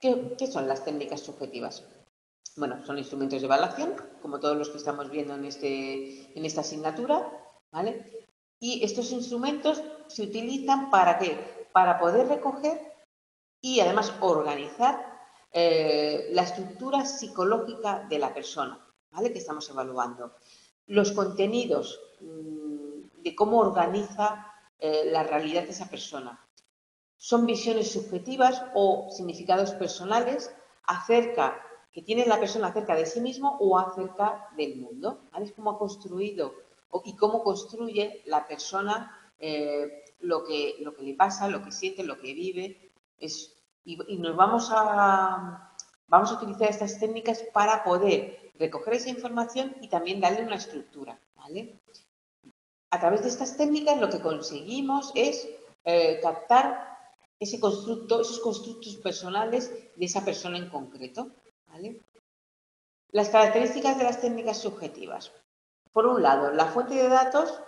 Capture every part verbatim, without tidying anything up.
¿Qué, qué son las técnicas subjetivas? Bueno, son instrumentos de evaluación, como todos los que estamos viendo en, este, en esta asignatura, ¿vale? Y estos instrumentos se utilizan ¿para qué? Para poder recoger y además organizar eh, la estructura psicológica de la persona, ¿vale? Que estamos evaluando. Los contenidos mmm, de cómo organiza eh, la realidad de esa persona. Son visiones subjetivas o significados personales acerca que tiene la persona acerca de sí mismo o acerca del mundo, ¿vale? Es cómo ha construido y cómo construye la persona eh, lo, que, lo que le pasa, lo que siente, lo que vive. Es, y, y nos vamos a, vamos a utilizar estas técnicas para poder recoger esa información y también darle una estructura, ¿vale? A través de estas técnicas lo que conseguimos es eh, captar ese constructo, esos constructos personales de esa persona en concreto, ¿vale? Las características de las técnicas subjetivas. Por un lado, la fuente de datos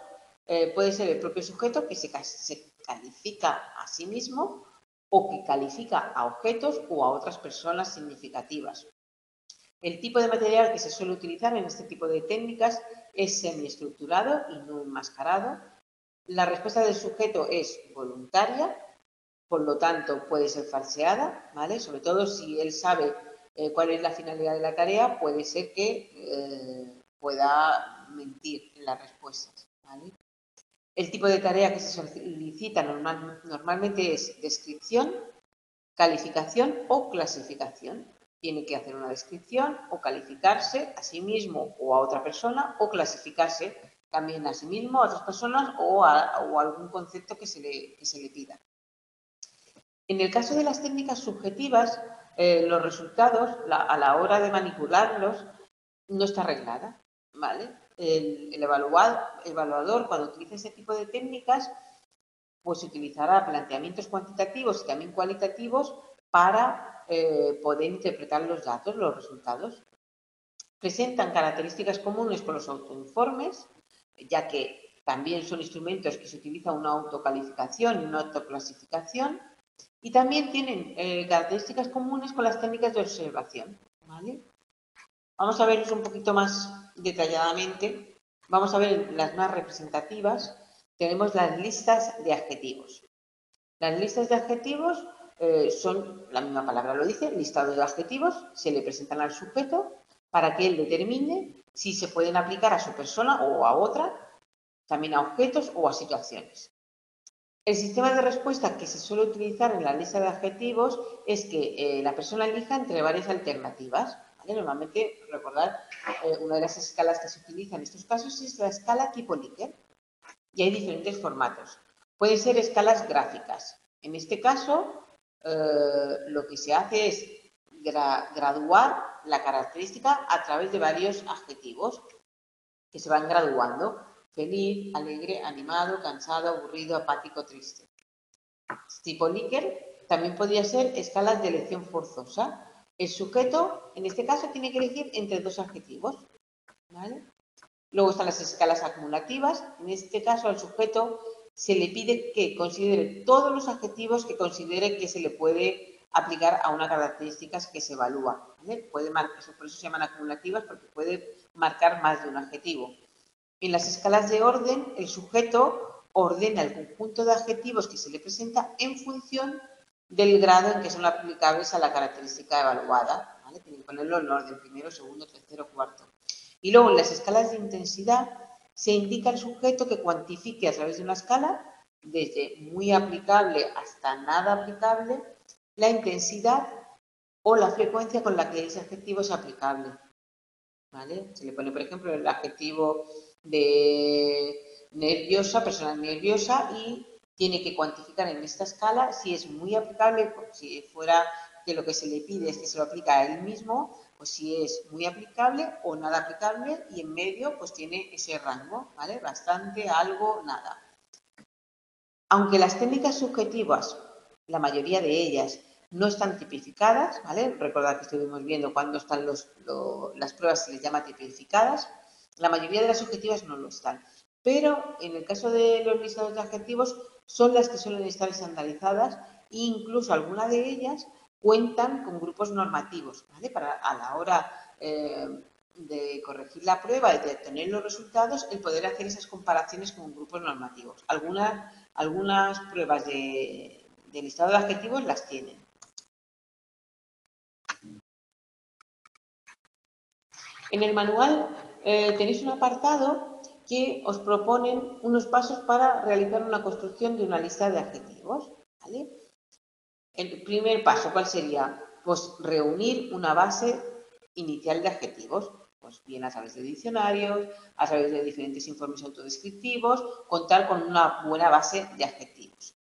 eh, puede ser el propio sujeto que se, se califica a sí mismo o que califica a objetos o a otras personas significativas. El tipo de material que se suele utilizar en este tipo de técnicas es semiestructurado y no enmascarado. La respuesta del sujeto es voluntaria, por lo tanto puede ser falseada, ¿vale? Sobre todo si él sabe eh, cuál es la finalidad de la tarea, puede ser que eh, pueda mentir en las respuestas, ¿vale? El tipo de tarea que se solicita normal, normalmente es descripción, calificación o clasificación. Tiene que hacer una descripción o calificarse a sí mismo o a otra persona o clasificarse también a sí mismo, a otras personas o a, o a algún concepto que se le, que se le pida. En el caso de las técnicas subjetivas, eh, los resultados la, a la hora de manipularlos no está arreglada, ¿vale? El, el evaluado, evaluador, cuando utiliza este tipo de técnicas, pues utilizará planteamientos cuantitativos y también cualitativos para eh, poder interpretar los datos, los resultados. Presentan características comunes con los autoinformes, ya que también son instrumentos que se utiliza una autocalificación y una autoclasificación. Y también tienen eh, características comunes con las técnicas de observación, ¿vale? Vamos a verlos un poquito más detalladamente. Vamos a ver las más representativas. Tenemos las listas de adjetivos. Las listas de adjetivos eh, son, la misma palabra lo dice, listados de adjetivos. Se le presentan al sujeto para que él determine si se pueden aplicar a su persona o a otra, también a objetos o a situaciones. El sistema de respuesta que se suele utilizar en la lista de adjetivos es que eh, la persona elija entre varias alternativas, ¿vale? Normalmente, recordad, eh, una de las escalas que se utiliza en estos casos es la escala tipo Likert. Y hay diferentes formatos. Pueden ser escalas gráficas. En este caso, eh, lo que se hace es gra- graduar la característica a través de varios adjetivos que se van graduando. Feliz, alegre, animado, cansado, aburrido, apático, triste. Tipo Likert también podría ser escalas de elección forzosa. El sujeto, en este caso, tiene que elegir entre dos adjetivos, ¿vale? Luego están las escalas acumulativas. En este caso, al sujeto se le pide que considere todos los adjetivos que considere que se le puede aplicar a una característica que se evalúa, ¿vale? Puede marcar, por eso se llaman acumulativas, porque puede marcar más de un adjetivo. En las escalas de orden, el sujeto ordena el conjunto de adjetivos que se le presenta en función del grado en que son aplicables a la característica evaluada, ¿vale? Tienen que ponerlo en orden, primero, segundo, tercero, cuarto. Y luego, en las escalas de intensidad, se indica al sujeto que cuantifique a través de una escala, desde muy aplicable hasta nada aplicable, la intensidad o la frecuencia con la que ese adjetivo es aplicable, ¿vale? Se le pone, por ejemplo, el adjetivo de nerviosa, persona nerviosa, y tiene que cuantificar en esta escala si es muy aplicable, si fuera que lo que se le pide es que se lo aplica a él mismo, o si es muy aplicable o nada aplicable, y en medio pues tiene ese rango, ¿vale? Bastante, algo, nada. Aunque las técnicas subjetivas, la mayoría de ellas, no están tipificadas, ¿vale? Recordad que estuvimos viendo cuando están los, lo, las pruebas, se les llama tipificadas. La mayoría de las subjetivas no lo están, pero en el caso de los listados de adjetivos son las que suelen estar estandarizadas e incluso alguna de ellas cuentan con grupos normativos, ¿vale? Para, a la hora eh, de corregir la prueba y de obtener los resultados, el poder hacer esas comparaciones con grupos normativos. Algunas, algunas pruebas de, de listado de adjetivos las tienen. En el manual eh, tenéis un apartado que os proponen unos pasos para realizar una construcción de una lista de adjetivos, ¿vale? El primer paso, ¿cuál sería? Pues reunir una base inicial de adjetivos, pues bien a través de diccionarios, a través de diferentes informes autodescriptivos, contar con una buena base de adjetivos.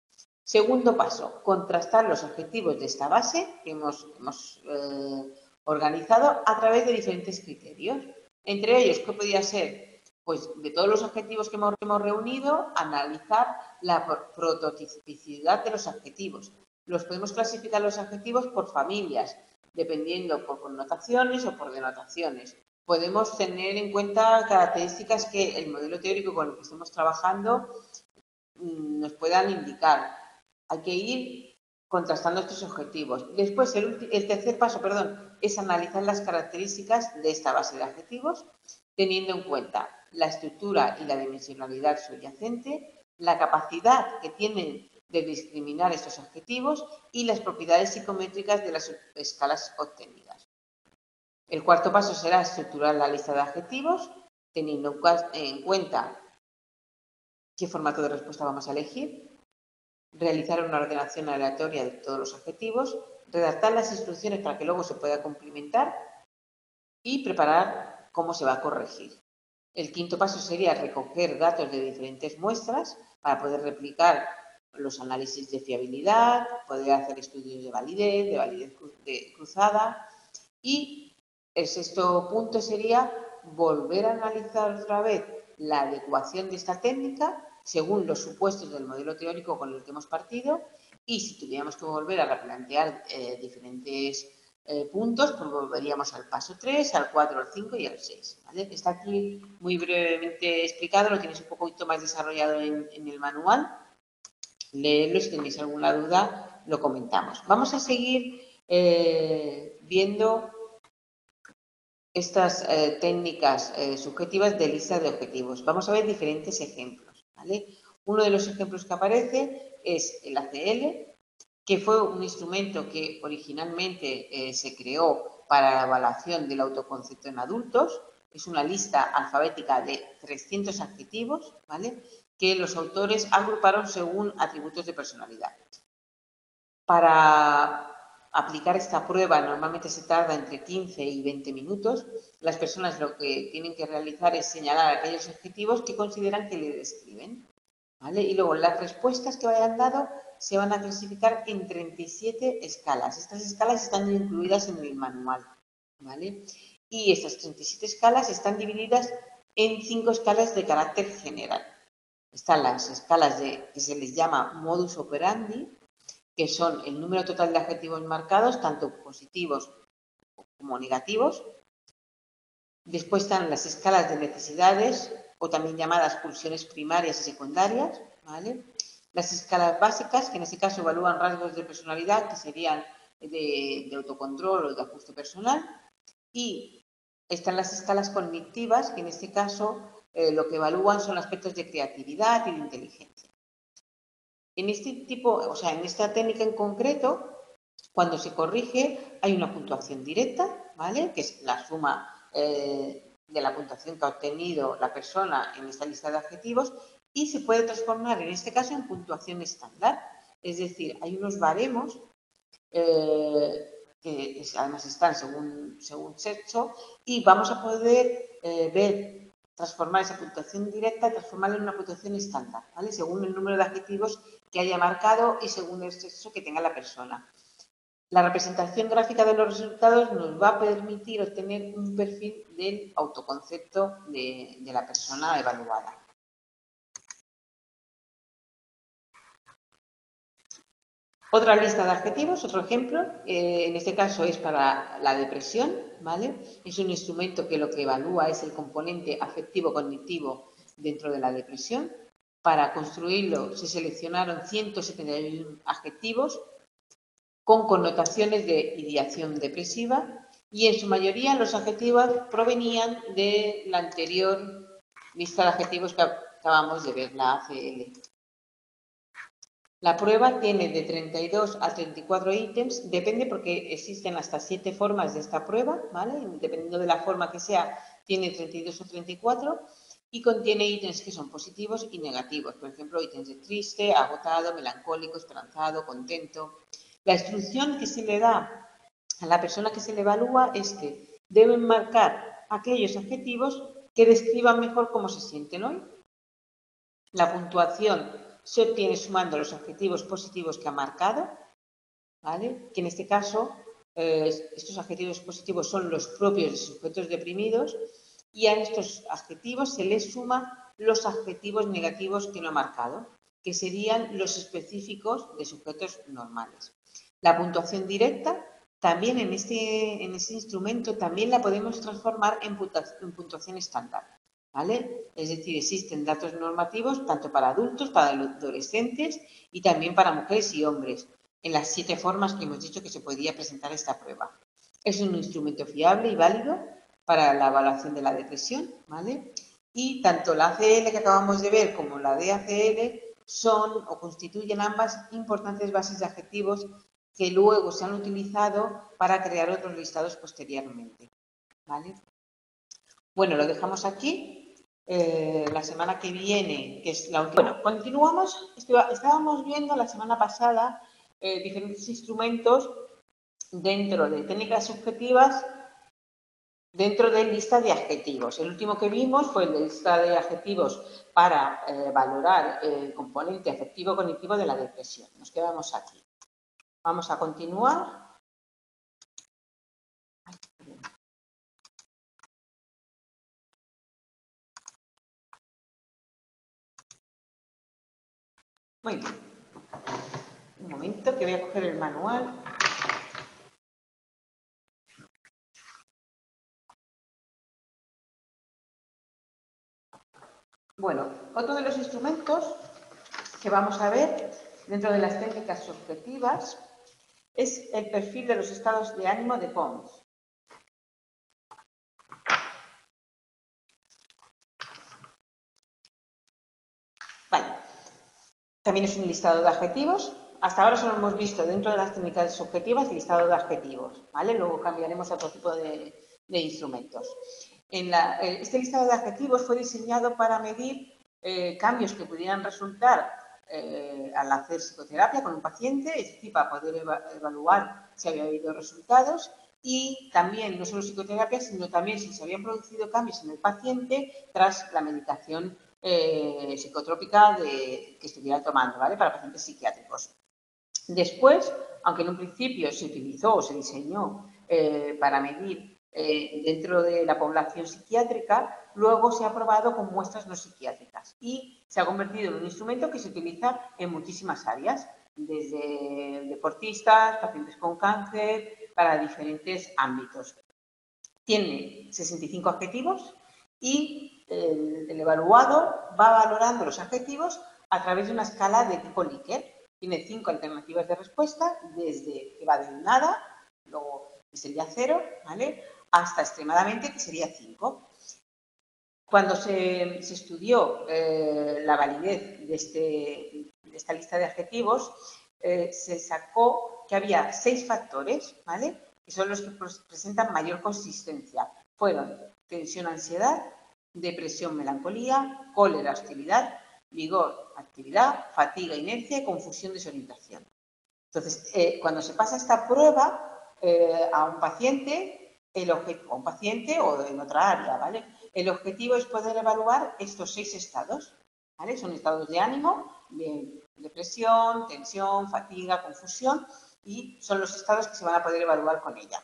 Segundo paso, contrastar los adjetivos de esta base que hemos, hemos eh, organizado a través de diferentes criterios. Entre ellos, ¿qué podría ser? Pues de todos los adjetivos que hemos, que hemos reunido, analizar la prototipicidad de los adjetivos. Los podemos clasificar los adjetivos por familias, dependiendo por connotaciones o por denotaciones. Podemos tener en cuenta características que el modelo teórico con el que estemos trabajando nos puedan indicar. Hay que ir contrastando estos adjetivos. Después, el, el tercer paso, perdón, es analizar las características de esta base de adjetivos, teniendo en cuenta la estructura y la dimensionalidad subyacente, la capacidad que tienen de discriminar estos adjetivos y las propiedades psicométricas de las escalas obtenidas. El cuarto paso será estructurar la lista de adjetivos, teniendo en cuenta qué formato de respuesta vamos a elegir, realizar una ordenación aleatoria de todos los adjetivos, redactar las instrucciones para que luego se pueda complementar y preparar cómo se va a corregir. El quinto paso sería recoger datos de diferentes muestras para poder replicar los análisis de fiabilidad, poder hacer estudios de validez, de validez cru de cruzada. Y el sexto punto sería volver a analizar otra vez la adecuación de esta técnica según los supuestos del modelo teórico con el que hemos partido, y si tuviéramos que volver a replantear eh, diferentes eh, puntos, pues volveríamos al paso tres, al cuatro, al cinco y al seis, ¿vale? Está aquí muy brevemente explicado, lo tenéis un poquito más desarrollado en, en el manual. Leerlo, si tenéis alguna duda, lo comentamos. Vamos a seguir eh, viendo estas eh, técnicas eh, subjetivas de lista de objetivos. Vamos a ver diferentes ejemplos, ¿vale? Uno de los ejemplos que aparece es el A C L, que fue un instrumento que originalmente eh, se creó para la evaluación del autoconcepto en adultos. Es una lista alfabética de trescientos adjetivos, ¿vale?, que los autores agruparon según atributos de personalidad. Para aplicar esta prueba normalmente se tarda entre quince y veinte minutos. Las personas lo que tienen que realizar es señalar aquellos adjetivos que consideran que le describen, ¿vale? Y luego las respuestas que vayan dado se van a clasificar en treinta y siete escalas. Estas escalas están incluidas en el manual, ¿vale? Y estas treinta y siete escalas están divididas en cinco escalas de carácter general. Están las escalas de, que se les llama modus operandi, que son el número total de adjetivos marcados, tanto positivos como negativos. Después están las escalas de necesidades, o también llamadas pulsiones primarias y secundarias, ¿vale? Las escalas básicas, que en este caso evalúan rasgos de personalidad, que serían de, de autocontrol o de ajuste personal. Y están las escalas cognitivas, que en este caso Eh, lo que evalúan son aspectos de creatividad y de inteligencia. En este tipo, o sea, en esta técnica en concreto, cuando se corrige, hay una puntuación directa, ¿vale?, que es la suma eh, de la puntuación que ha obtenido la persona en esta lista de adjetivos, y se puede transformar, en este caso, en puntuación estándar. Es decir, hay unos baremos eh, que además están según, según sexo, y vamos a poder eh, ver, transformar esa puntuación directa, transformarla en una puntuación estándar, ¿vale?, según el número de adjetivos que haya marcado y según el sexo que tenga la persona. La representación gráfica de los resultados nos va a permitir obtener un perfil del autoconcepto de, de la persona evaluada. Otra lista de adjetivos, otro ejemplo, eh, en este caso es para la depresión, ¿vale? Es un instrumento que lo que evalúa es el componente afectivo-cognitivo dentro de la depresión. Para construirlo se seleccionaron ciento setenta y uno adjetivos con connotaciones de ideación depresiva y en su mayoría los adjetivos provenían de la anterior lista de adjetivos que acabamos de ver, la A C L. La prueba tiene de treinta y dos a treinta y cuatro ítems, depende porque existen hasta siete formas de esta prueba, ¿vale? Dependiendo de la forma que sea, tiene treinta y dos o treinta y cuatro y contiene ítems que son positivos y negativos, por ejemplo, ítems de triste, agotado, melancólico, esperanzado, contento. La instrucción que se le da a la persona que se le evalúa es que deben marcar aquellos adjetivos que describan mejor cómo se sienten hoy. La puntuación se obtiene sumando los adjetivos positivos que ha marcado, ¿vale? Que en este caso, eh, estos adjetivos positivos son los propios de sujetos deprimidos y a estos adjetivos se les suma los adjetivos negativos que no ha marcado, que serían los específicos de sujetos normales. La puntuación directa, también en este, en este instrumento, también la podemos transformar en puntuación, en puntuación estándar. ¿Vale? Es decir, existen datos normativos tanto para adultos, para adolescentes y también para mujeres y hombres, en las siete formas que hemos dicho que se podía presentar esta prueba. Es un instrumento fiable y válido para la evaluación de la depresión, ¿vale? Y tanto la A C L que acabamos de ver como la D A C L son o constituyen ambas importantes bases de adjetivos que luego se han utilizado para crear otros listados posteriormente, ¿vale? Bueno, lo dejamos aquí. Eh, la semana que viene, que es la última. Bueno, continuamos. Estábamos viendo la semana pasada eh, diferentes instrumentos dentro de técnicas subjetivas, dentro de lista de adjetivos. El último que vimos fue la lista de adjetivos para eh, valorar el componente afectivo-cognitivo de la depresión. Nos quedamos aquí. Vamos a continuar. Muy bien. Un momento que voy a coger el manual. Bueno, otro de los instrumentos que vamos a ver dentro de las técnicas subjetivas es el perfil de los estados de ánimo de P O M S. También es un listado de adjetivos. Hasta ahora solo hemos visto dentro de las técnicas subjetivas listado de adjetivos, ¿vale? Luego cambiaremos a otro tipo de, de instrumentos. En la, este listado de adjetivos fue diseñado para medir eh, cambios que pudieran resultar eh, al hacer psicoterapia con un paciente, es decir, para poder eva evaluar si había habido resultados y también no solo psicoterapia, sino también si se habían producido cambios en el paciente tras la medicación Eh, psicotrópica de, que estuviera tomando, ¿vale? Para pacientes psiquiátricos. Después, aunque en un principio se utilizó o se diseñó eh, para medir eh, dentro de la población psiquiátrica, luego se ha probado con muestras no psiquiátricas y se ha convertido en un instrumento que se utiliza en muchísimas áreas, desde deportistas, pacientes con cáncer, para diferentes ámbitos. Tiene sesenta y cinco adjetivos y El, el evaluado va valorando los adjetivos a través de una escala de tipo Likert. Tiene cinco alternativas de respuesta, desde que va de nada, luego que sería cero, ¿vale? Hasta extremadamente, que sería cinco. Cuando se, se estudió eh, la validez de, este, de esta lista de adjetivos, eh, se sacó que había seis factores, ¿vale? Que son los que presentan mayor consistencia. Fueron tensión, ansiedad, depresión, melancolía, cólera, hostilidad, vigor, actividad, fatiga, inercia y confusión, desorientación. Entonces, eh, cuando se pasa esta prueba eh, a un paciente, el a un paciente o en otra área, ¿vale? El objetivo es poder evaluar estos seis estados, ¿vale? Son estados de ánimo, de depresión, tensión, fatiga, confusión y son los estados que se van a poder evaluar con ella.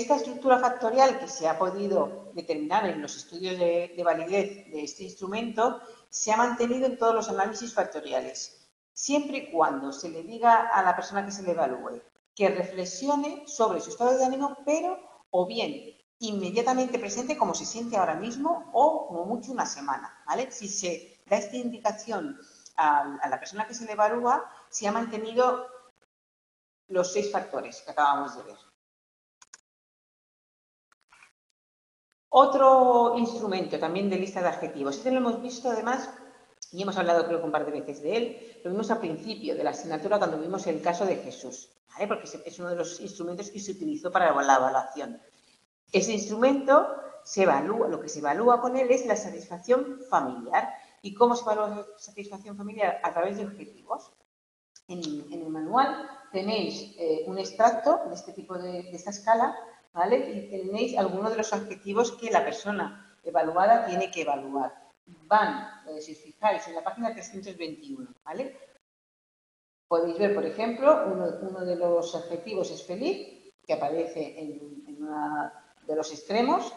Esta estructura factorial que se ha podido determinar en los estudios de, de validez de este instrumento se ha mantenido en todos los análisis factoriales, siempre y cuando se le diga a la persona que se le evalúe que reflexione sobre su estado de ánimo, pero o bien inmediatamente presente como se siente ahora mismo o como mucho una semana, ¿vale? Si se da esta indicación a, a la persona que se le evalúa, se ha mantenido los seis factores que acabamos de ver. Otro instrumento también de lista de adjetivos. Este lo hemos visto además, y hemos hablado creo que un par de veces de él, lo vimos al principio de la asignatura cuando vimos el caso de Jesús, ¿vale? Porque es uno de los instrumentos que se utilizó para la evaluación. Ese instrumento se evalúa, lo que se evalúa con él es la satisfacción familiar. ¿Y cómo se evalúa la satisfacción familiar? A través de objetivos. En, en el manual tenéis eh, un extracto de este tipo de, de esta escala, ¿vale? Y tenéis algunos de los adjetivos que la persona evaluada tiene que evaluar. Van, eh, si os fijáis, en la página trescientos veintiuno, ¿vale? Podéis ver, por ejemplo, uno, uno de los adjetivos es feliz, que aparece en, en uno de los extremos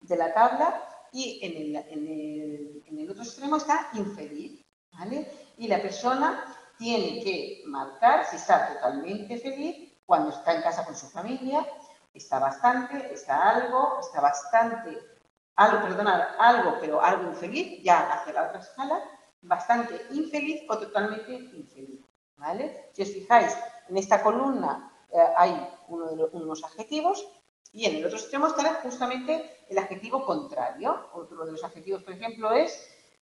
de la tabla, y en el, en el, en el otro extremo está infeliz, ¿vale? Y la persona tiene que marcar si está totalmente feliz cuando está en casa con su familia. Está bastante, está algo, está bastante, algo, perdonad, algo, pero algo infeliz, ya hacia la otra escala, bastante infeliz o totalmente infeliz, ¿vale? Si os fijáis, en esta columna eh, hay uno de los, unos adjetivos y en el otro extremo estará justamente el adjetivo contrario. Otro de los adjetivos, por ejemplo, es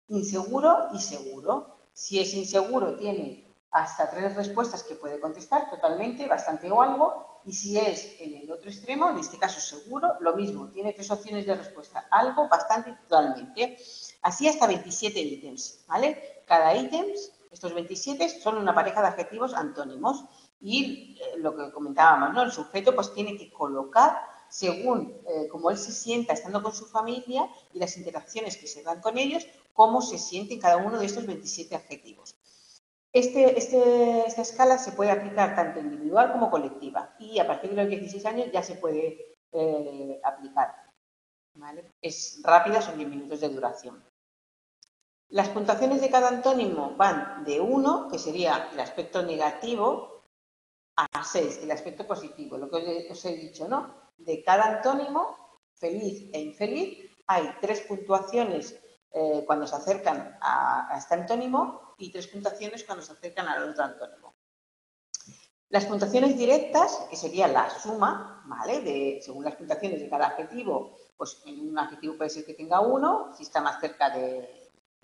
inseguro y seguro. Si es inseguro, tiene hasta tres respuestas que puede contestar, totalmente, bastante o algo. Y si es en el otro extremo, en este caso seguro, lo mismo. Tiene tres opciones de respuesta. Algo, bastante, totalmente. Así hasta veintisiete ítems, ¿vale? Cada ítem, estos veintisiete, son una pareja de adjetivos antónimos. Y eh, lo que comentábamos, ¿no? El sujeto pues tiene que colocar según eh, cómo él se sienta estando con su familia y las interacciones que se dan con ellos, cómo se siente en cada uno de estos veintisiete adjetivos. Este, este, esta escala se puede aplicar tanto individual como colectiva y a partir de los dieciséis años ya se puede eh, aplicar, ¿vale? Es rápida, son diez minutos de duración. Las puntuaciones de cada antónimo van de uno, que sería el aspecto negativo, a seis, el aspecto positivo. Lo que os he, os he dicho, ¿no? De cada antónimo, feliz e infeliz, hay tres puntuaciones eh, cuando se acercan a, a este antónimo y tres puntuaciones cuando se acercan al otro antónimo. Las puntuaciones directas, que sería la suma, ¿vale? De, según las puntuaciones de cada adjetivo, pues en un adjetivo puede ser que tenga uno, si está más cerca del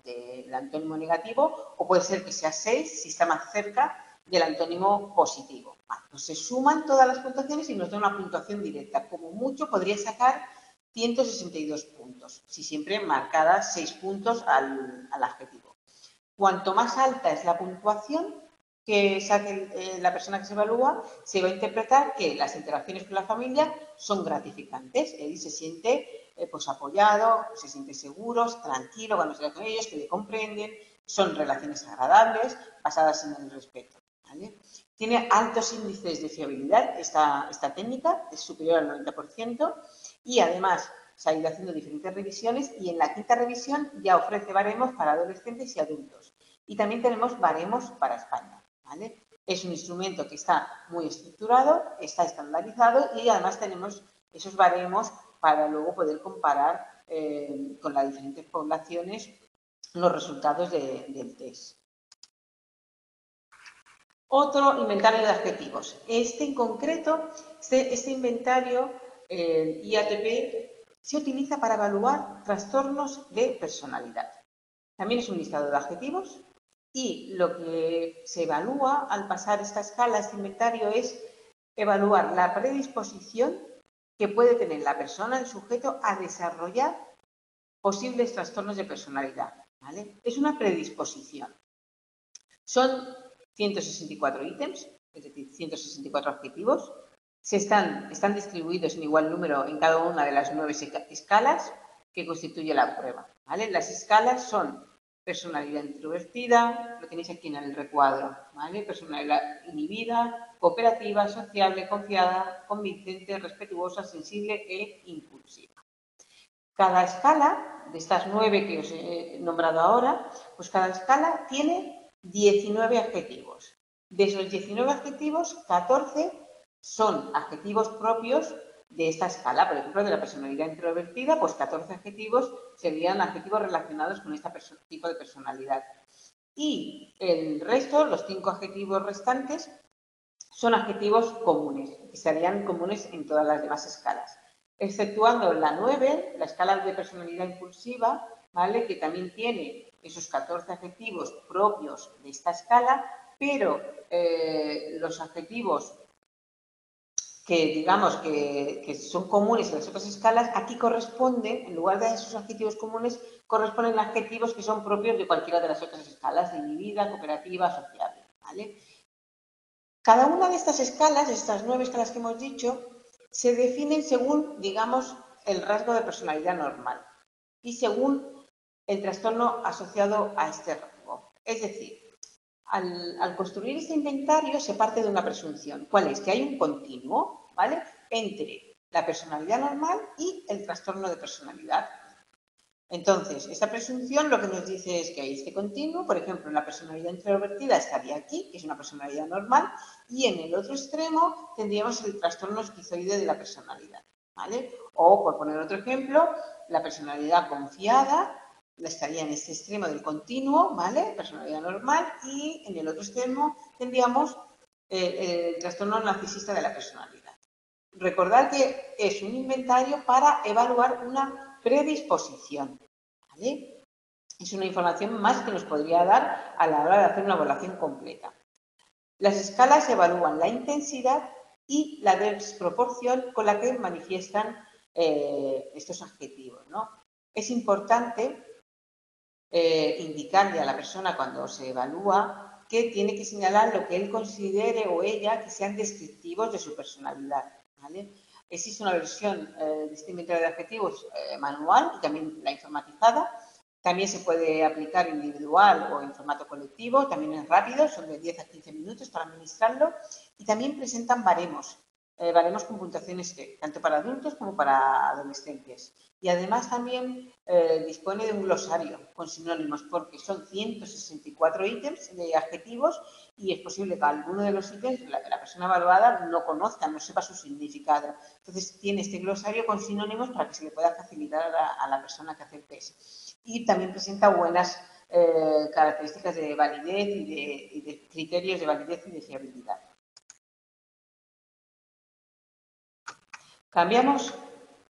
de, de antónimo negativo, o puede ser que sea seis, si está más cerca del antónimo positivo. Vale, pues se suman todas las puntuaciones y nos da una puntuación directa. Como mucho podría sacar ciento sesenta y dos puntos, si siempre marcadas seis puntos al, al adjetivo. Cuanto más alta es la puntuación que saque eh, la persona que se evalúa, se va a interpretar que las interacciones con la familia son gratificantes. Él se siente eh, pues apoyado, se siente seguro, tranquilo cuando está con ellos, que le comprenden, son relaciones agradables basadas en el respeto, ¿vale? Tiene altos índices de fiabilidad esta, esta técnica, es superior al noventa por ciento y además se ha ido haciendo diferentes revisiones y en la quinta revisión ya ofrece baremos para adolescentes y adultos. Y también tenemos baremos para España, ¿vale? Es un instrumento que está muy estructurado, está estandarizado y además tenemos esos baremos para luego poder comparar eh, con las diferentes poblaciones los resultados de, del test. Otro inventario de adjetivos. Este en concreto, este, este inventario, el I A T P, se utiliza para evaluar trastornos de personalidad. También es un listado de adjetivos y lo que se evalúa al pasar esta escala, este inventario, es evaluar la predisposición que puede tener la persona, el sujeto, a desarrollar posibles trastornos de personalidad, ¿vale? Es una predisposición. Son ciento sesenta y cuatro ítems, es decir, ciento sesenta y cuatro adjetivos. Se están, están distribuidos en igual número en cada una de las nueve escalas que constituye la prueba, ¿vale? Las escalas son personalidad introvertida, lo tenéis aquí en el recuadro, ¿vale? Personalidad inhibida, cooperativa, sociable, confiada, convincente, respetuosa, sensible e impulsiva. Cada escala, de estas nueve que os he nombrado ahora, pues cada escala tiene diecinueve adjetivos. De esos diecinueve adjetivos, catorce son adjetivos propios de esta escala. Por ejemplo, de la personalidad introvertida, pues catorce adjetivos serían adjetivos relacionados con este tipo de personalidad. Y el resto, los cinco adjetivos restantes, son adjetivos comunes, que serían comunes en todas las demás escalas, exceptuando la nueve, la escala de personalidad impulsiva, ¿vale?, que también tiene esos catorce adjetivos propios de esta escala, pero eh, los adjetivos que digamos que, que son comunes en las otras escalas, aquí corresponden, en lugar de esos adjetivos comunes, corresponden a adjetivos que son propios de cualquiera de las otras escalas, de individual, cooperativa, sociable, ¿vale? Cada una de estas escalas, estas nueve escalas que hemos dicho, se definen según, digamos, el rasgo de personalidad normal y según el trastorno asociado a este rasgo. Es decir, Al, al construir este inventario se parte de una presunción. ¿Cuál es? Que hay un continuo, ¿vale?, entre la personalidad normal y el trastorno de personalidad. Entonces, esta presunción lo que nos dice es que hay este continuo. Por ejemplo, en la personalidad introvertida estaría aquí, que es una personalidad normal, y en el otro extremo tendríamos el trastorno esquizoide de la personalidad, ¿vale? O, por poner otro ejemplo, la personalidad confiada estaría en este extremo del continuo, ¿vale?, personalidad normal, y en el otro extremo tendríamos eh, el trastorno narcisista de la personalidad. Recordad que es un inventario para evaluar una predisposición, ¿vale? Es una información más que nos podría dar a la hora de hacer una evaluación completa. Las escalas evalúan la intensidad y la desproporción con la que manifiestan eh, estos adjetivos, ¿no? Es importante Eh, indicarle a la persona cuando se evalúa que tiene que señalar lo que él considere o ella que sean descriptivos de su personalidad, ¿vale? Existe una versión eh, de este inventario de adjetivos eh, manual y también la informatizada. También se puede aplicar individual o en formato colectivo. También es rápido, son de diez a quince minutos para administrarlo. Y también presentan baremos, eh, baremos con puntuaciones que, tanto para adultos como para adolescentes. Y además también eh, dispone de un glosario con sinónimos, porque son ciento sesenta y cuatro ítems de adjetivos y es posible que alguno de los ítems la, la persona evaluada no conozca, no sepa su significado. Entonces tiene este glosario con sinónimos para que se le pueda facilitar a la, a la persona que hace el test. Y también presenta buenas eh, características de validez y de, y de criterios de validez y de fiabilidad. Cambiamos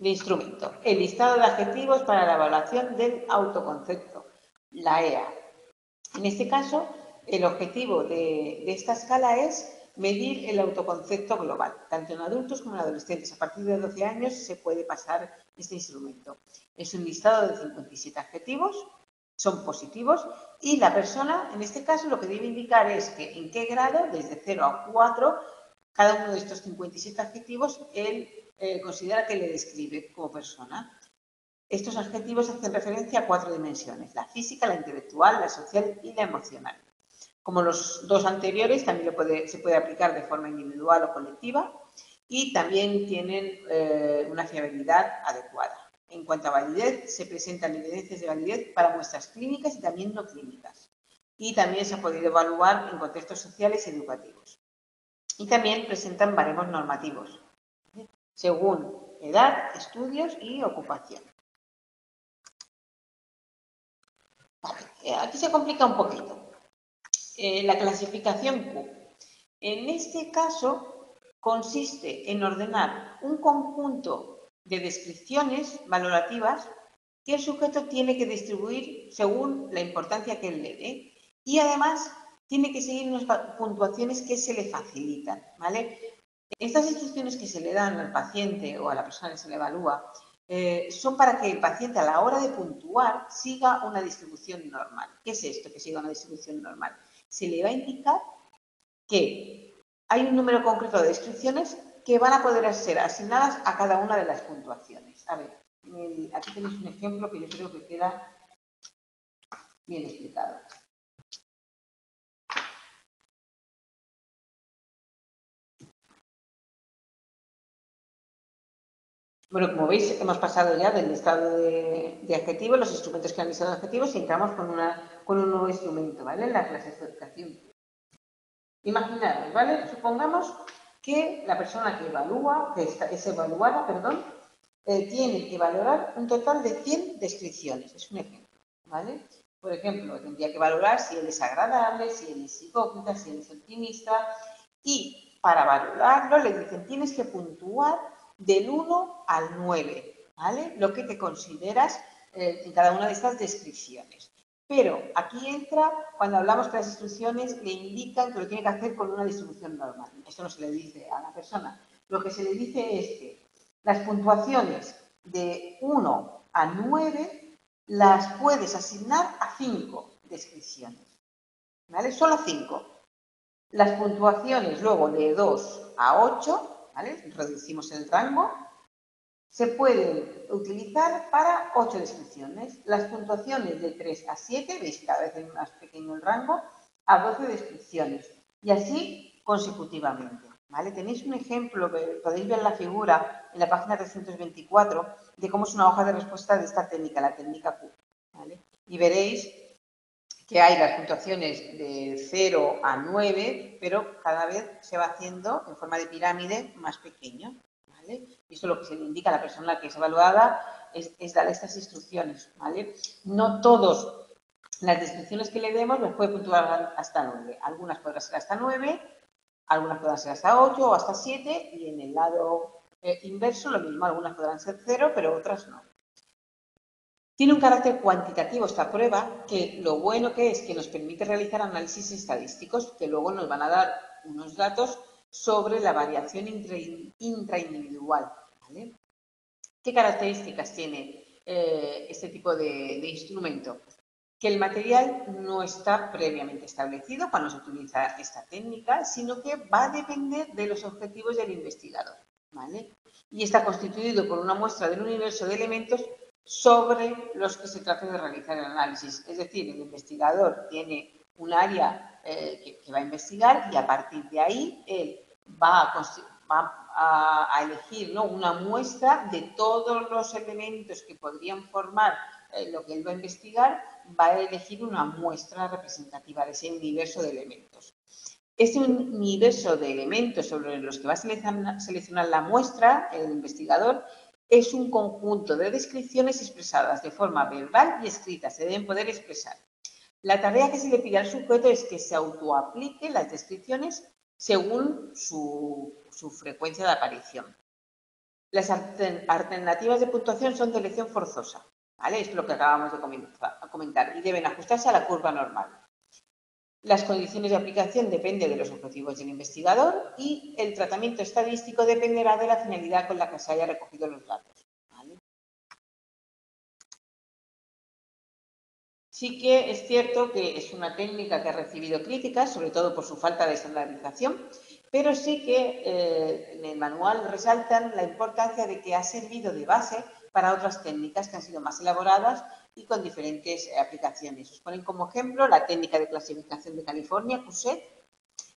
de instrumento. El listado de adjetivos para la evaluación del autoconcepto, la E A. En este caso, el objetivo de, de esta escala es medir el autoconcepto global, tanto en adultos como en adolescentes. A partir de doce años se puede pasar este instrumento. Es un listado de cincuenta y siete adjetivos, son positivos, y la persona, en este caso, lo que debe indicar es que en qué grado, desde cero a cuatro, cada uno de estos cincuenta y siete adjetivos, el Eh, considera que le describe como persona. Estos adjetivos hacen referencia a cuatro dimensiones: la física, la intelectual, la social y la emocional. Como los dos anteriores, también lo puede, se puede aplicar de forma individual o colectiva y también tienen eh, una fiabilidad adecuada. En cuanto a validez, se presentan evidencias de validez para muestras clínicas y también no clínicas. Y también se ha podido evaluar en contextos sociales y educativos. Y también presentan baremos normativos, según edad, estudios y ocupación. Vale, aquí se complica un poquito. Eh, la clasificación Q. En este caso, consiste en ordenar un conjunto de descripciones valorativas que el sujeto tiene que distribuir según la importancia que él le dé y además tiene que seguir unas puntuaciones que se le facilitan, ¿vale? Estas instrucciones que se le dan al paciente o a la persona que se le evalúa eh, son para que el paciente a la hora de puntuar siga una distribución normal. ¿Qué es esto que siga una distribución normal? Se le va a indicar que hay un número concreto de descripciones que van a poder ser asignadas a cada una de las puntuaciones. A ver, el, aquí tenéis un ejemplo que yo creo que queda bien explicado. Bueno, como veis, hemos pasado ya del listado de, de adjetivos, los instrumentos que han listado adjetivos, y entramos con, una, con un nuevo instrumento, ¿vale? La clasificación. Imaginaros, ¿vale? Supongamos que la persona que evalúa, que está, es evaluada, perdón, eh, tiene que valorar un total de cien descripciones. Es un ejemplo, ¿vale? Por ejemplo, tendría que valorar si él es agradable, si él es hipócrita, si él es optimista, y para valorarlo le dicen tienes que puntuar del uno al nueve, ¿vale? Lo que te consideras eh, en cada una de estas descripciones. Pero aquí entra, cuando hablamos que las instrucciones le indican que lo tiene que hacer con una distribución normal. Esto no se le dice a la persona. Lo que se le dice es que las puntuaciones de uno a nueve las puedes asignar a cinco descripciones, ¿vale? Solo cinco. Las puntuaciones luego de dos a ocho, ¿vale? Reducimos el rango. Se pueden utilizar para ocho descripciones. Las puntuaciones de tres a siete, veis que cada vez es más pequeño el rango, a doce descripciones. Y así consecutivamente, ¿vale? Tenéis un ejemplo, podéis ver la figura en la página trescientos veinticuatro de cómo es una hoja de respuesta de esta técnica, la técnica Q, ¿vale? Y veréis que hay las puntuaciones de cero a nueve, pero cada vez se va haciendo en forma de pirámide más pequeño, ¿vale? Y esto es lo que se le indica a la persona que es evaluada, es, es dar estas instrucciones, ¿vale? No todas las descripciones que le demos las puede puntuar hasta nueve. Algunas podrán ser hasta nueve, algunas podrán ser hasta ocho o hasta siete, y en el lado eh, inverso lo mismo, algunas podrán ser cero, pero otras no. Tiene un carácter cuantitativo esta prueba, que lo bueno que es que nos permite realizar análisis estadísticos que luego nos van a dar unos datos sobre la variación intraindividual, ¿vale? ¿Qué características tiene eh, este tipo de, de instrumento? Que el material no está previamente establecido cuando se utiliza esta técnica, sino que va a depender de los objetivos del investigador, ¿vale? Y está constituido por una muestra del universo de elementos sobre los que se trata de realizar el análisis. Es decir, el investigador tiene un área eh, que, que va a investigar y a partir de ahí él va a, va a, a elegir, ¿no?, una muestra de todos los elementos que podrían formar eh, lo que él va a investigar, va a elegir una muestra representativa de ese universo de elementos. Este universo de elementos sobre los que va a seleccionar, seleccionar la muestra, el investigador, es un conjunto de descripciones expresadas de forma verbal y escrita, se deben poder expresar. La tarea que se le pide al sujeto es que se autoaplique las descripciones según su, su frecuencia de aparición. Las alternativas de puntuación son de elección forzosa, ¿vale? Es lo que acabamos de comentar, y deben ajustarse a la curva normal. Las condiciones de aplicación dependen de los objetivos del investigador y el tratamiento estadístico dependerá de la finalidad con la que se haya recogido los datos, ¿vale? Sí que es cierto que es una técnica que ha recibido críticas, sobre todo por su falta de estandarización, pero sí que eh, en el manual resaltan la importancia de que ha servido de base para otras técnicas que han sido más elaboradas y con diferentes aplicaciones. Os ponen como ejemplo la técnica de clasificación de California, Q S E T,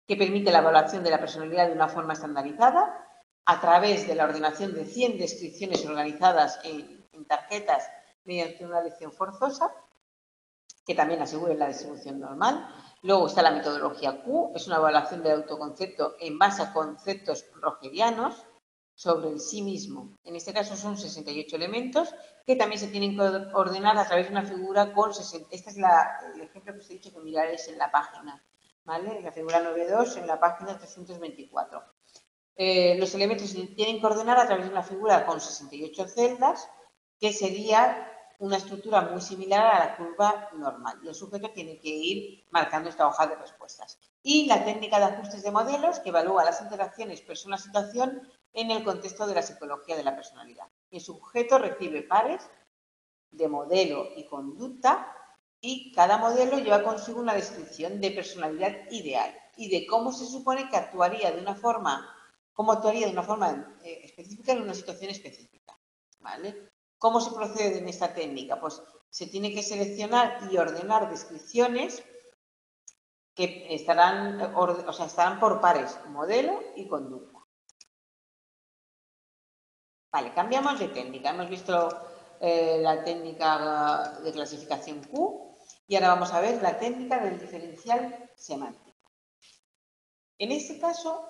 que permite la evaluación de la personalidad de una forma estandarizada a través de la ordenación de cien descripciones organizadas en, en tarjetas mediante una elección forzosa, que también asegure la distribución normal. Luego está la metodología Q, es una evaluación del autoconcepto en base a conceptos rogerianos sobre el sí mismo. En este caso son sesenta y ocho elementos que también se tienen que ordenar a través de una figura con sesenta. Este es la, el ejemplo que os he dicho que miraréis en la página, ¿vale? La figura nueve punto dos en la página trescientos veinticuatro. Eh, los elementos se tienen que ordenar a través de una figura con sesenta y ocho celdas, que sería una estructura muy similar a la curva normal. Y el sujeto tiene que ir marcando esta hoja de respuestas. Y la técnica de ajustes de modelos, que evalúa las interacciones persona-situación en el contexto de la psicología de la personalidad. El sujeto recibe pares de modelo y conducta y cada modelo lleva consigo una descripción de personalidad ideal y de cómo se supone que actuaría de una forma, cómo actuaría de una forma eh, específica en una situación específica, ¿vale? ¿Cómo se procede en esta técnica? Pues se tiene que seleccionar y ordenar descripciones que estarán, o sea, estarán por pares, modelo y conducta. Vale, cambiamos de técnica. Hemos visto eh, la técnica de clasificación Q y ahora vamos a ver la técnica del diferencial semántico. En este caso,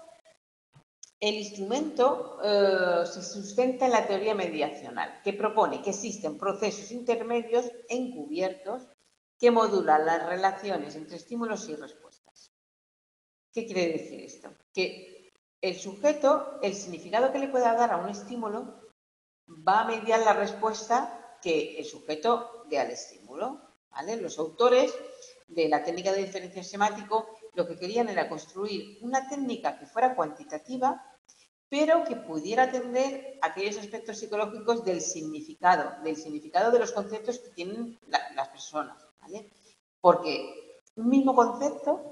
el instrumento eh, se sustenta en la teoría mediacional, que propone que existen procesos intermedios encubiertos que modulan las relaciones entre estímulos y respuestas. ¿Qué quiere decir esto? Que El sujeto, el significado que le pueda dar a un estímulo, va a mediar la respuesta que el sujeto dé al estímulo, ¿vale? Los autores de la técnica de diferencia semático lo que querían era construir una técnica que fuera cuantitativa, pero que pudiera atender aquellos aspectos psicológicos del significado, del significado de los conceptos que tienen la, las personas, ¿vale? Porque un mismo concepto,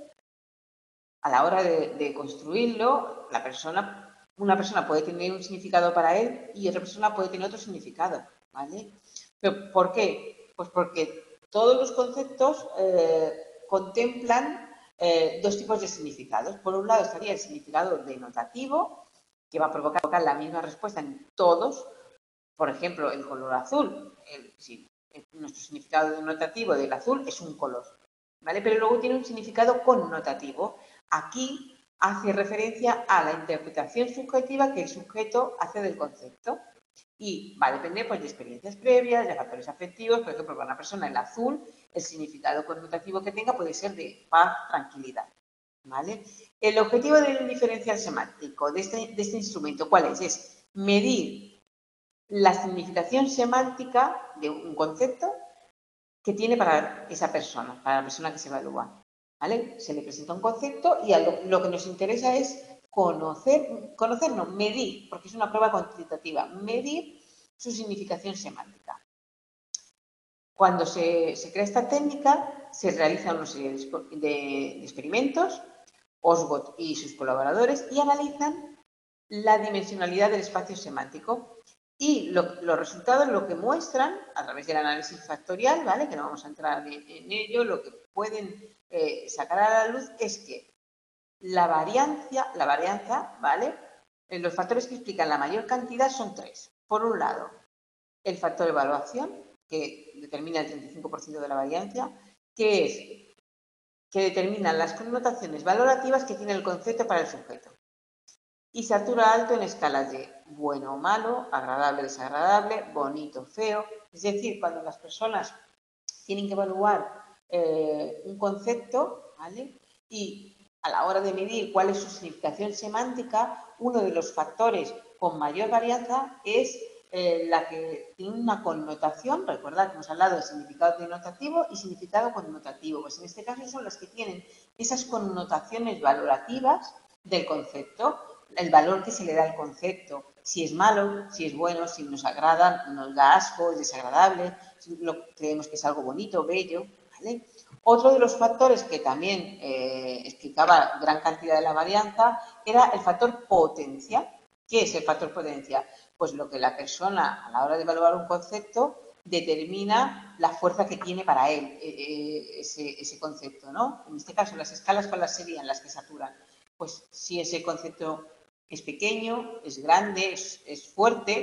a la hora de, de construirlo, la persona, una persona puede tener un significado para él y otra persona puede tener otro significado, ¿vale? ¿Pero por qué? Pues porque todos los conceptos eh, contemplan eh, dos tipos de significados. Por un lado estaría el significado denotativo, que va a provocar la misma respuesta en todos. Por ejemplo, el color azul. El, sí, el, nuestro significado denotativo del azul es un color, ¿vale? Pero luego tiene un significado connotativo. Aquí hace referencia a la interpretación subjetiva que el sujeto hace del concepto y va a depender, pues, de experiencias previas, de factores afectivos. Por ejemplo, para una persona el azul, el significado connotativo que tenga puede ser de paz, tranquilidad, ¿vale? El objetivo del diferencial semántico de este, de este instrumento, ¿cuál es? Es medir la significación semántica de un concepto que tiene para esa persona, para la persona que se evalúa, ¿vale? Se le presenta un concepto y lo, lo que nos interesa es conocer, conocernos, medir, porque es una prueba cuantitativa, medir su significación semántica. Cuando se, se crea esta técnica, se realizan una serie de, de, de experimentos, Osgood y sus colaboradores, y analizan la dimensionalidad del espacio semántico. Y lo, los resultados lo que muestran, a través del análisis factorial, ¿vale? Que no vamos a entrar en, en ello, lo que pueden Eh, sacar a la luz es que la variancia, la varianza, ¿vale? Eh, los factores que explican la mayor cantidad son tres. Por un lado, el factor de evaluación, que determina el treinta y cinco por ciento de la variancia, que es que determinan las connotaciones valorativas que tiene el concepto para el sujeto. Y satura alto en escalas de bueno o malo, agradable, desagradable, bonito, feo. Es decir, cuando las personas tienen que evaluar Eh, un concepto, ¿vale? Y a la hora de medir cuál es su significación semántica, uno de los factores con mayor varianza es eh, la que tiene una connotación. Recordad que hemos hablado de significado denotativo y significado connotativo. Pues en este caso son las que tienen esas connotaciones valorativas del concepto, el valor que se le da al concepto, si es malo, si es bueno, si nos agrada, nos da asco, es desagradable, si lo creemos que es algo bonito, bello. ¿Vale? Otro de los factores que también eh, explicaba gran cantidad de la varianza era el factor potencia. ¿Qué es el factor potencia? Pues lo que la persona, a la hora de evaluar un concepto, determina la fuerza que tiene para él eh, ese, ese concepto, ¿no? En este caso, las escalas, ¿cuáles serían las que saturan? Pues si ese concepto es pequeño, es grande, es, es fuerte,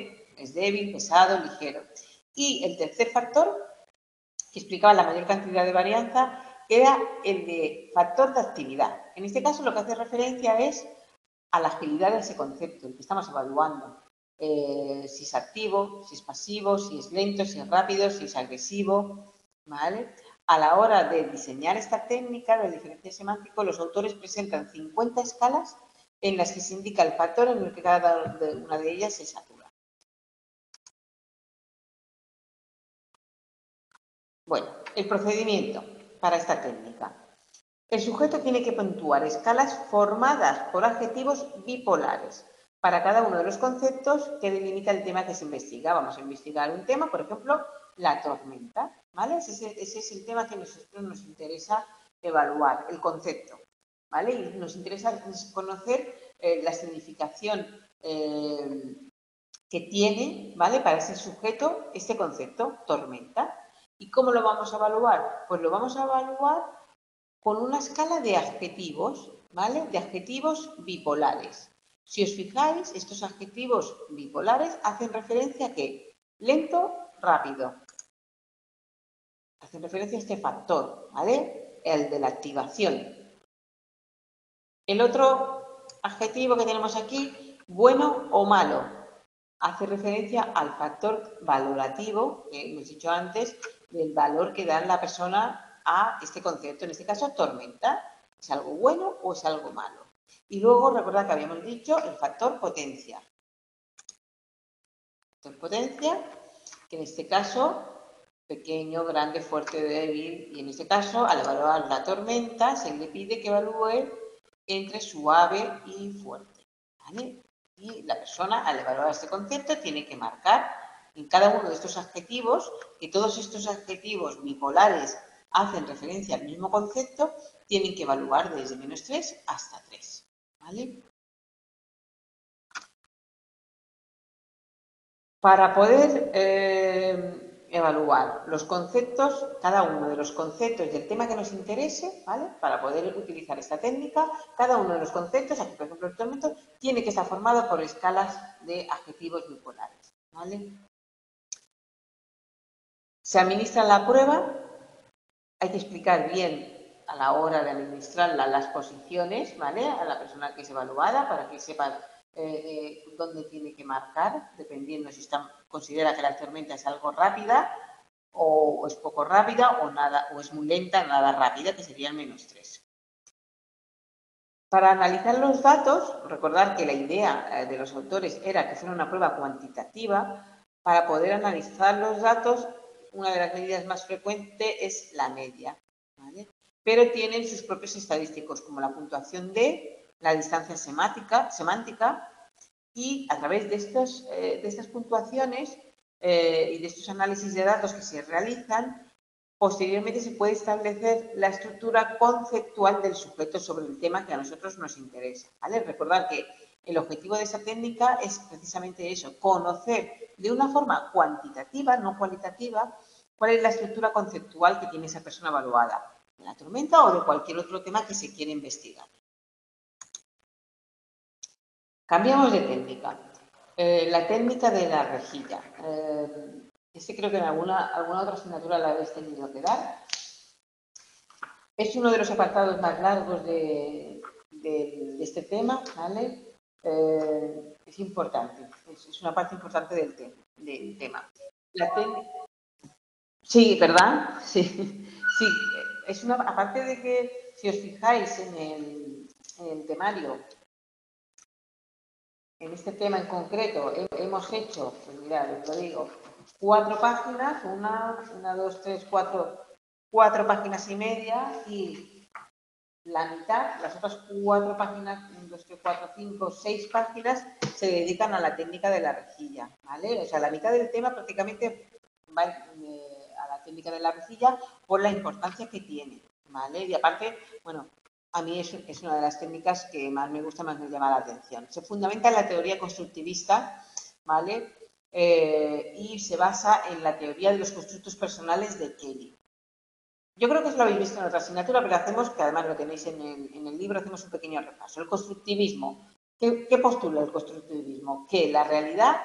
es débil, pesado, ligero. Y el tercer factor que explicaba la mayor cantidad de varianza era el de factor de actividad. En este caso lo que hace referencia es a la agilidad de ese concepto, el que estamos evaluando. Eh, si es activo, si es pasivo, si es lento, si es rápido, si es agresivo, ¿vale? A la hora de diseñar esta técnica de diferencia semántica, los autores presentan cincuenta escalas en las que se indica el factor en el que cada una de ellas se satura. Bueno, el procedimiento para esta técnica. El sujeto tiene que puntuar escalas formadas por adjetivos bipolares para cada uno de los conceptos que delimita el tema que se investiga. Vamos a investigar un tema, por ejemplo, la tormenta, ¿vale? Ese es el, ese es el tema que a nosotros nos interesa evaluar, el concepto, ¿vale? Y nos interesa conocer eh, la significación eh, que tiene, ¿vale? Para ese sujeto, este concepto, tormenta. ¿Y cómo lo vamos a evaluar? Pues lo vamos a evaluar con una escala de adjetivos, ¿vale? De adjetivos bipolares. Si os fijáis, estos adjetivos bipolares hacen referencia a qué? Lento, rápido. Hacen referencia a este factor, ¿vale? El de la activación. El otro adjetivo que tenemos aquí, bueno o malo, hace referencia al factor valorativo, que hemos dicho antes, del valor que da la persona a este concepto, en este caso tormenta, ¿es algo bueno o es algo malo? Y luego, recordad que habíamos dicho el factor potencia. Factor potencia, que en este caso, pequeño, grande, fuerte, débil, y en este caso, al evaluar la tormenta, se le pide que evalúe entre suave y fuerte, ¿vale? Y la persona, al evaluar este concepto, tiene que marcar en cada uno de estos adjetivos, que todos estos adjetivos bipolares hacen referencia al mismo concepto, tienen que evaluar desde menos tres hasta tres, ¿vale? Para poder eh, evaluar los conceptos, cada uno de los conceptos del tema que nos interese, ¿vale? Para poder utilizar esta técnica, cada uno de los conceptos, aquí por ejemplo el tormento, tiene que estar formado por escalas de adjetivos bipolares, ¿vale? Se administra la prueba, hay que explicar bien a la hora de administrarla las posiciones, ¿vale? A la persona que es evaluada para que sepa Eh, eh, dónde tiene que marcar, dependiendo si está, considera que la tormenta es algo rápida o, o es poco rápida o nada, o es muy lenta, nada rápida, que sería el menos tres. Para analizar los datos, recordar que la idea eh, de los autores era que fuera una prueba cuantitativa. Para poder analizar los datos, una de las medidas más frecuentes es la media, ¿vale? Pero tienen sus propios estadísticos, como la puntuación de la distancia semántica, semántica y a través de, estos, eh, de estas puntuaciones eh, y de estos análisis de datos que se realizan, posteriormente se puede establecer la estructura conceptual del sujeto sobre el tema que a nosotros nos interesa, ¿vale? Recordad que el objetivo de esta técnica es precisamente eso, conocer de una forma cuantitativa, no cualitativa, cuál es la estructura conceptual que tiene esa persona evaluada, de la tormenta o de cualquier otro tema que se quiera investigar. Cambiamos de técnica. Eh, la técnica de la rejilla. Eh, este creo que en alguna, alguna otra asignatura la habéis tenido que dar. Es uno de los apartados más largos de, de, de este tema, ¿vale? Eh, es importante, es, es una parte importante del, te, del tema. La técnica... Sí, ¿verdad? Sí. Sí. Es una, aparte de que, si os fijáis en el, en el temario, en este tema en concreto hemos hecho, pues mirad, os lo digo, cuatro páginas, una, una, dos, tres, cuatro, cuatro páginas y media y la mitad, las otras cuatro páginas, dos, tres, cuatro, cinco, seis páginas se dedican a la técnica de la rejilla, ¿vale? O sea, la mitad del tema prácticamente va a la técnica de la rejilla por la importancia que tiene, ¿vale? Y aparte, bueno, a mí es, es una de las técnicas que más me gusta, más me llama la atención. Se fundamenta en la teoría constructivista, ¿vale? Eh, y se basa en la teoría de los constructos personales de Kelly. Yo creo que os lo habéis visto en otra asignatura, pero hacemos, que además lo tenéis en el, en el libro, hacemos un pequeño repaso. El constructivismo. ¿Qué, qué postula el constructivismo? Que la realidad,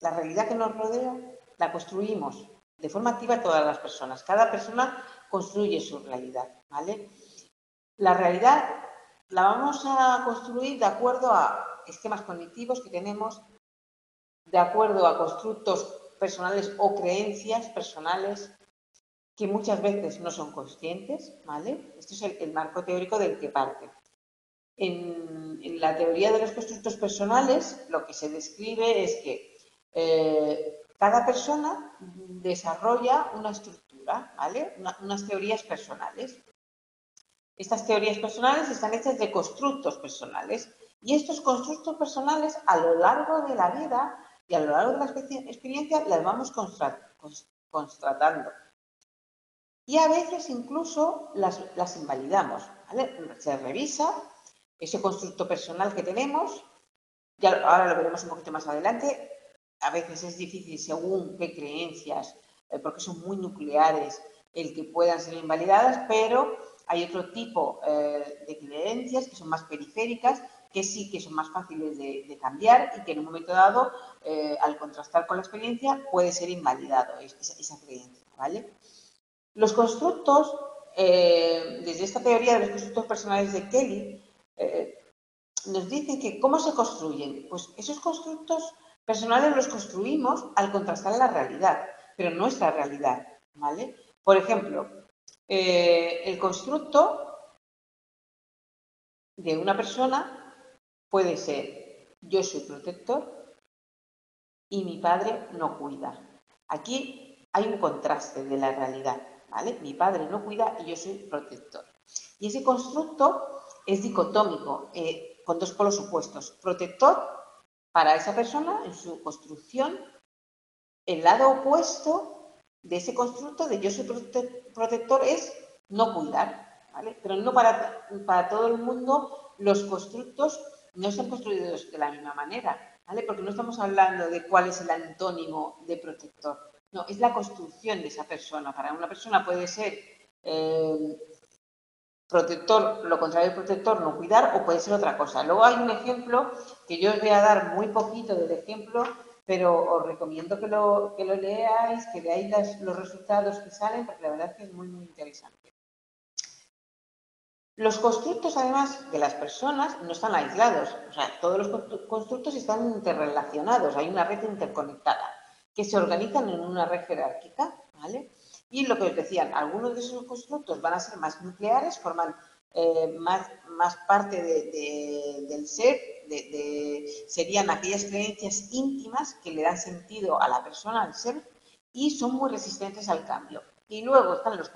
la realidad que nos rodea, la construimos de forma activa todas las personas. Cada persona construye su realidad, ¿vale? La realidad la vamos a construir de acuerdo a esquemas cognitivos que tenemos, de acuerdo a constructos personales o creencias personales que muchas veces no son conscientes, ¿vale? Este es el, el marco teórico del que parte. En, en la teoría de los constructos personales, lo que se describe es que eh, cada persona desarrolla una estructura, ¿vale? Una, unas teorías personales. Estas teorías personales están hechas de constructos personales y estos constructos personales a lo largo de la vida y a lo largo de la experiencia las vamos constatando. Y a veces incluso las, las invalidamos, ¿vale? Se revisa ese constructo personal que tenemos, ya ahora lo veremos un poquito más adelante, a veces es difícil según qué creencias, porque son muy nucleares, el que puedan ser invalidadas, pero hay otro tipo eh, de creencias que son más periféricas, que sí que son más fáciles de, de cambiar y que en un momento dado, eh, al contrastar con la experiencia, puede ser invalidado esa, esa creencia, ¿vale? Los constructos, eh, desde esta teoría de los constructos personales de Kelly, eh, nos dicen que ¿cómo se construyen? Pues esos constructos personales los construimos al contrastar la realidad, pero nuestra realidad, ¿vale? Por ejemplo, Eh, el constructo de una persona puede ser: yo soy protector y mi padre no cuida. Aquí hay un contraste de la realidad, ¿vale? Mi padre no cuida y yo soy protector. Y ese constructo es dicotómico, eh, con dos polos opuestos. Protector para esa persona en su construcción, el lado opuesto de ese constructo de yo soy prote- protector es no cuidar. ¿Vale? Pero no para, para todo el mundo los constructos no están construidos de la misma manera, ¿vale? Porque no estamos hablando de cuál es el antónimo de protector. No, es la construcción de esa persona. Para una persona puede ser eh, protector, lo contrario de protector, no cuidar, o puede ser otra cosa. Luego hay un ejemplo que yo os voy a dar muy poquito del ejemplo, pero os recomiendo que lo, que lo leáis, que veáis las, los resultados que salen, porque la verdad es que es muy, muy interesante. Los constructos, además, de las personas no están aislados. O sea, todos los constructos están interrelacionados. Hay una red interconectada que se organizan en una red jerárquica, ¿vale? Y lo que os decían, algunos de esos constructos van a ser más nucleares, forman eh, más, más parte de, de, del ser, de, de, serían aquellas creencias íntimas que le dan sentido a la persona, al ser, y son muy resistentes al cambio. Y luego están los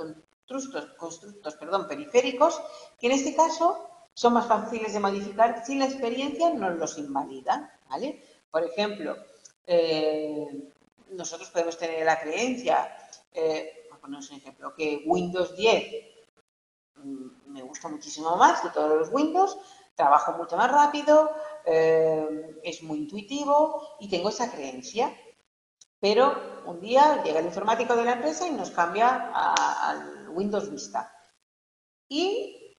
Constructos, constructos perdón, periféricos, que en este caso son más fáciles de modificar si la experiencia nos los invalida, ¿vale? Por ejemplo, eh, nosotros podemos tener la creencia, eh, por poner un ejemplo, que Windows diez mm, me gusta muchísimo más que todos los Windows, trabajo mucho más rápido, eh, es muy intuitivo y tengo esa creencia. Pero un día llega el informático de la empresa y nos cambia al Windows Vista. Y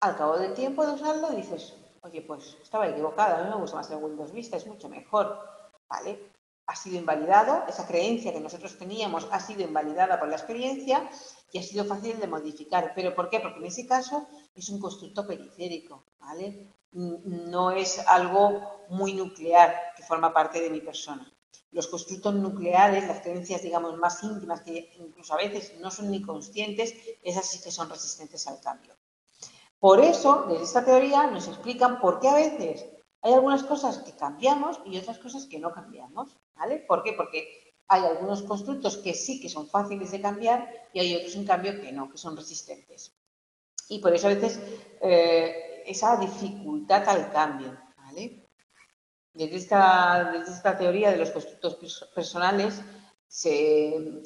al cabo del tiempo de usarlo dices, oye, pues estaba equivocada, a mí me gusta más el Windows Vista, es mucho mejor. ¿Vale? Ha sido invalidado, esa creencia que nosotros teníamos ha sido invalidada por la experiencia y ha sido fácil de modificar. ¿Pero por qué? Porque en ese caso es un constructo periférico, ¿vale? No es algo muy nuclear que forma parte de mi persona. Los constructos nucleares, las creencias, digamos, más íntimas, que incluso a veces no son ni conscientes, esas sí que son resistentes al cambio. Por eso, desde esta teoría nos explican por qué a veces hay algunas cosas que cambiamos y otras cosas que no cambiamos, ¿vale? ¿Por qué? Porque hay algunos constructos que sí que son fáciles de cambiar y hay otros, en cambio, que no, que son resistentes. Y por eso a veces eh, esa dificultad al cambio, ¿vale? Desde esta, desde esta teoría de los constructos personales se,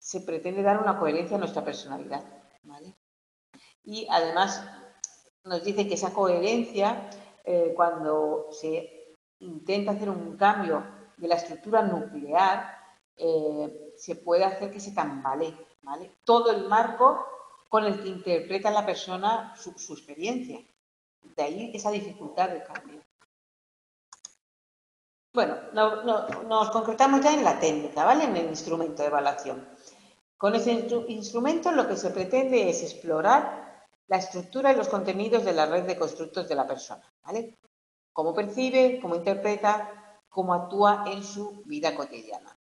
se pretende dar una coherencia a nuestra personalidad, ¿vale? Y además nos dice que esa coherencia, eh, cuando se intenta hacer un cambio de la estructura nuclear, eh, se puede hacer que se tambalee, ¿vale? Todo el marco con el que interpreta la persona su, su experiencia. De ahí esa dificultad del cambio. Bueno, no, no, nos concretamos ya en la técnica, ¿vale? En el instrumento de evaluación. Con ese instru instrumento lo que se pretende es explorar la estructura y los contenidos de la red de constructos de la persona, ¿vale? Cómo percibe, cómo interpreta, cómo actúa en su vida cotidiana.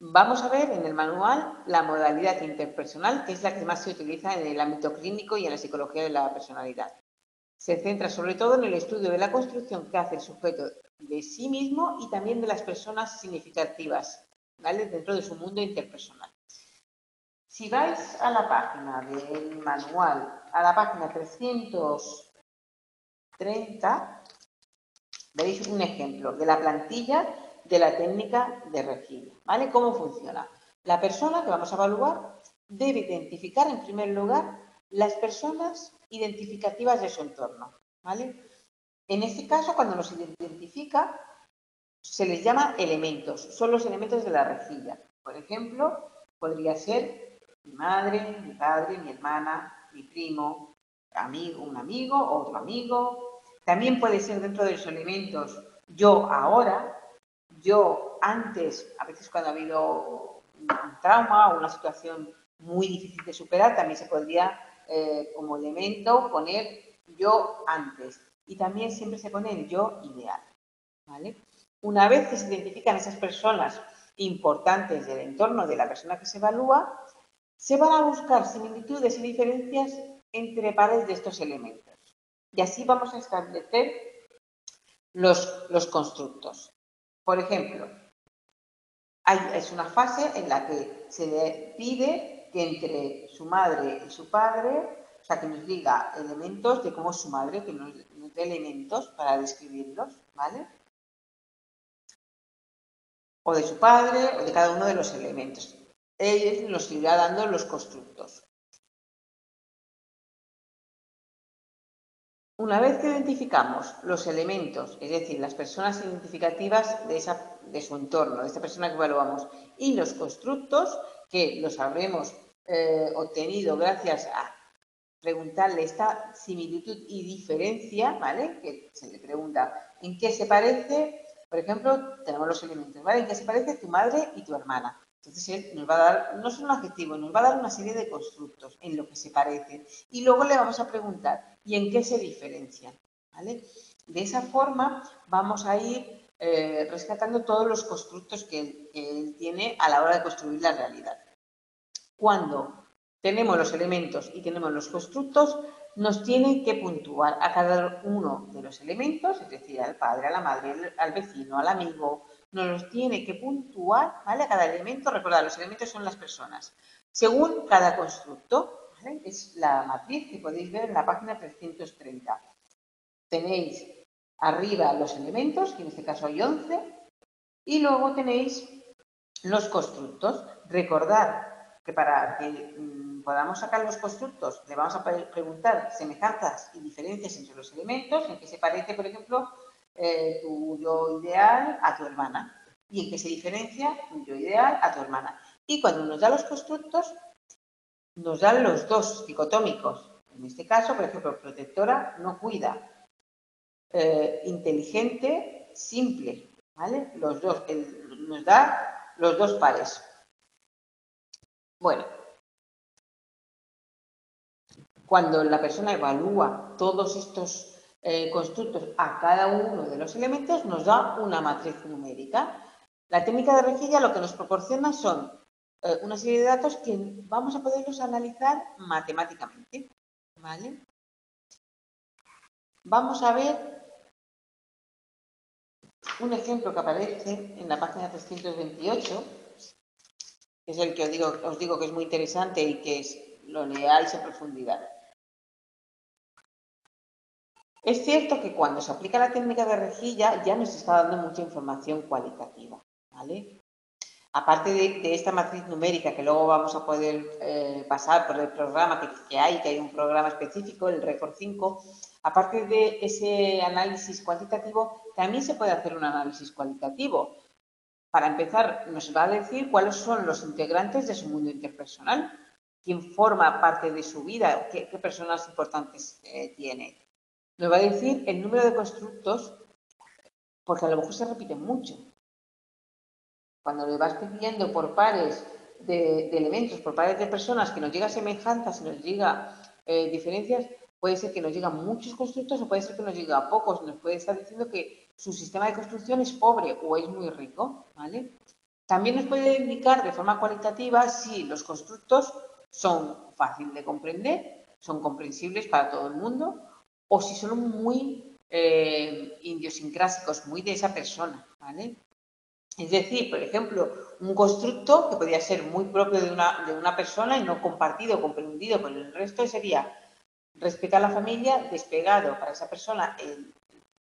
Vamos a ver en el manual la modalidad interpersonal, que es la que más se utiliza en el ámbito clínico y en la psicología de la personalidad. Se centra sobre todo en el estudio de la construcción que hace el sujeto de sí mismo y también de las personas significativas, ¿vale? Dentro de su mundo interpersonal. Si vais a la página del manual, a la página trescientos treinta, veréis un ejemplo de la plantilla de la técnica de Récord, ¿vale? ¿Cómo funciona? La persona que vamos a evaluar debe identificar en primer lugar las personas identificativas de su entorno, ¿vale? En este caso, cuando nos identifica, se les llama elementos, son los elementos de la rejilla. Por ejemplo, podría ser mi madre, mi padre, mi hermana, mi primo, amigo, un amigo, otro amigo. También puede ser dentro de los elementos yo ahora, yo antes, a veces cuando ha habido un trauma o una situación muy difícil de superar, también se podría Eh, como elemento poner yo antes, y también siempre se pone el yo ideal, ¿vale? Una vez que se identifican esas personas importantes del entorno de la persona que se evalúa, se van a buscar similitudes y diferencias entre pares de estos elementos. Y así vamos a establecer los, los constructos. Por ejemplo, hay, es una fase en la que se le pide que entre su madre y su padre, o sea, que nos diga elementos de cómo es su madre, que nos, nos dé elementos para describirlos, ¿vale? O de su padre, o de cada uno de los elementos. Él nos irá dando los constructos. Una vez que identificamos los elementos, es decir, las personas significativas de, esa, de su entorno, de esa persona que evaluamos, y los constructos, que los habremos eh, obtenido gracias a preguntarle esta similitud y diferencia, ¿vale? Que se le pregunta en qué se parece, por ejemplo, tenemos los elementos, ¿vale? En qué se parece tu madre y tu hermana. Entonces él nos va a dar, no solo un adjetivo, nos va a dar una serie de constructos en lo que se parecen. Y luego le vamos a preguntar, ¿y en qué se diferencian? ¿Vale? De esa forma vamos a ir eh, rescatando todos los constructos que él, que él tiene a la hora de construir la realidad. Cuando tenemos los elementos y tenemos los constructos, nos tienen que puntuar a cada uno de los elementos, es decir, al padre, a la madre, al vecino, al amigo. Nos los tiene que puntuar, ¿vale? A cada elemento, recordad, los elementos son las personas, según cada constructo, ¿vale? Es la matriz que podéis ver en la página trescientos treinta. Tenéis arriba los elementos, que en este caso hay once, y luego tenéis los constructos. Recordad que para que mmm, podamos sacar los constructos, le vamos a preguntar semejanzas y diferencias entre los elementos, en que se parece, por ejemplo, Eh, tu yo ideal a tu hermana, y en qué se diferencia tu yo ideal a tu hermana. Y cuando nos da los constructos, nos dan los dos dicotómicos. En este caso, por ejemplo, protectora, no cuida, eh, inteligente, simple, ¿vale? Los dos, el, nos da los dos pares. Bueno, cuando la persona evalúa todos estos Eh, constructos a cada uno de los elementos, nos da una matriz numérica. La técnica de rejilla lo que nos proporciona son eh, una serie de datos que vamos a poderlos analizar matemáticamente, ¿vale? Vamos a ver un ejemplo que aparece en la página trescientos veintiocho, que es el que os digo, os digo que es muy interesante y que es, lo leáis en profundidad. Es cierto que cuando se aplica la técnica de rejilla ya nos está dando mucha información cualitativa, ¿vale? Aparte de, de esta matriz numérica que luego vamos a poder eh, pasar por el programa que, que hay, que hay un programa específico, el Récord cinco, aparte de ese análisis cuantitativo, también se puede hacer un análisis cualitativo. Para empezar, nos va a decir cuáles son los integrantes de su mundo interpersonal, quién forma parte de su vida, qué, qué personas importantes eh, tiene. Nos va a decir el número de constructos, porque a lo mejor se repiten mucho. Cuando le vas pidiendo por pares de, de elementos, por pares de personas, que nos llega semejanzas, nos llega eh, diferencias, puede ser que nos llegan muchos constructos o puede ser que nos llega pocos. Nos puede estar diciendo que su sistema de construcción es pobre o es muy rico, ¿vale? También nos puede indicar de forma cualitativa si los constructos son fáciles de comprender, son comprensibles para todo el mundo, o si son muy eh, idiosincrásicos, muy de esa persona, ¿vale? Es decir, por ejemplo, un constructo que podría ser muy propio de una, de una persona y no compartido, comprendido con el resto, sería respetar a la familia, despegado para esa persona. El,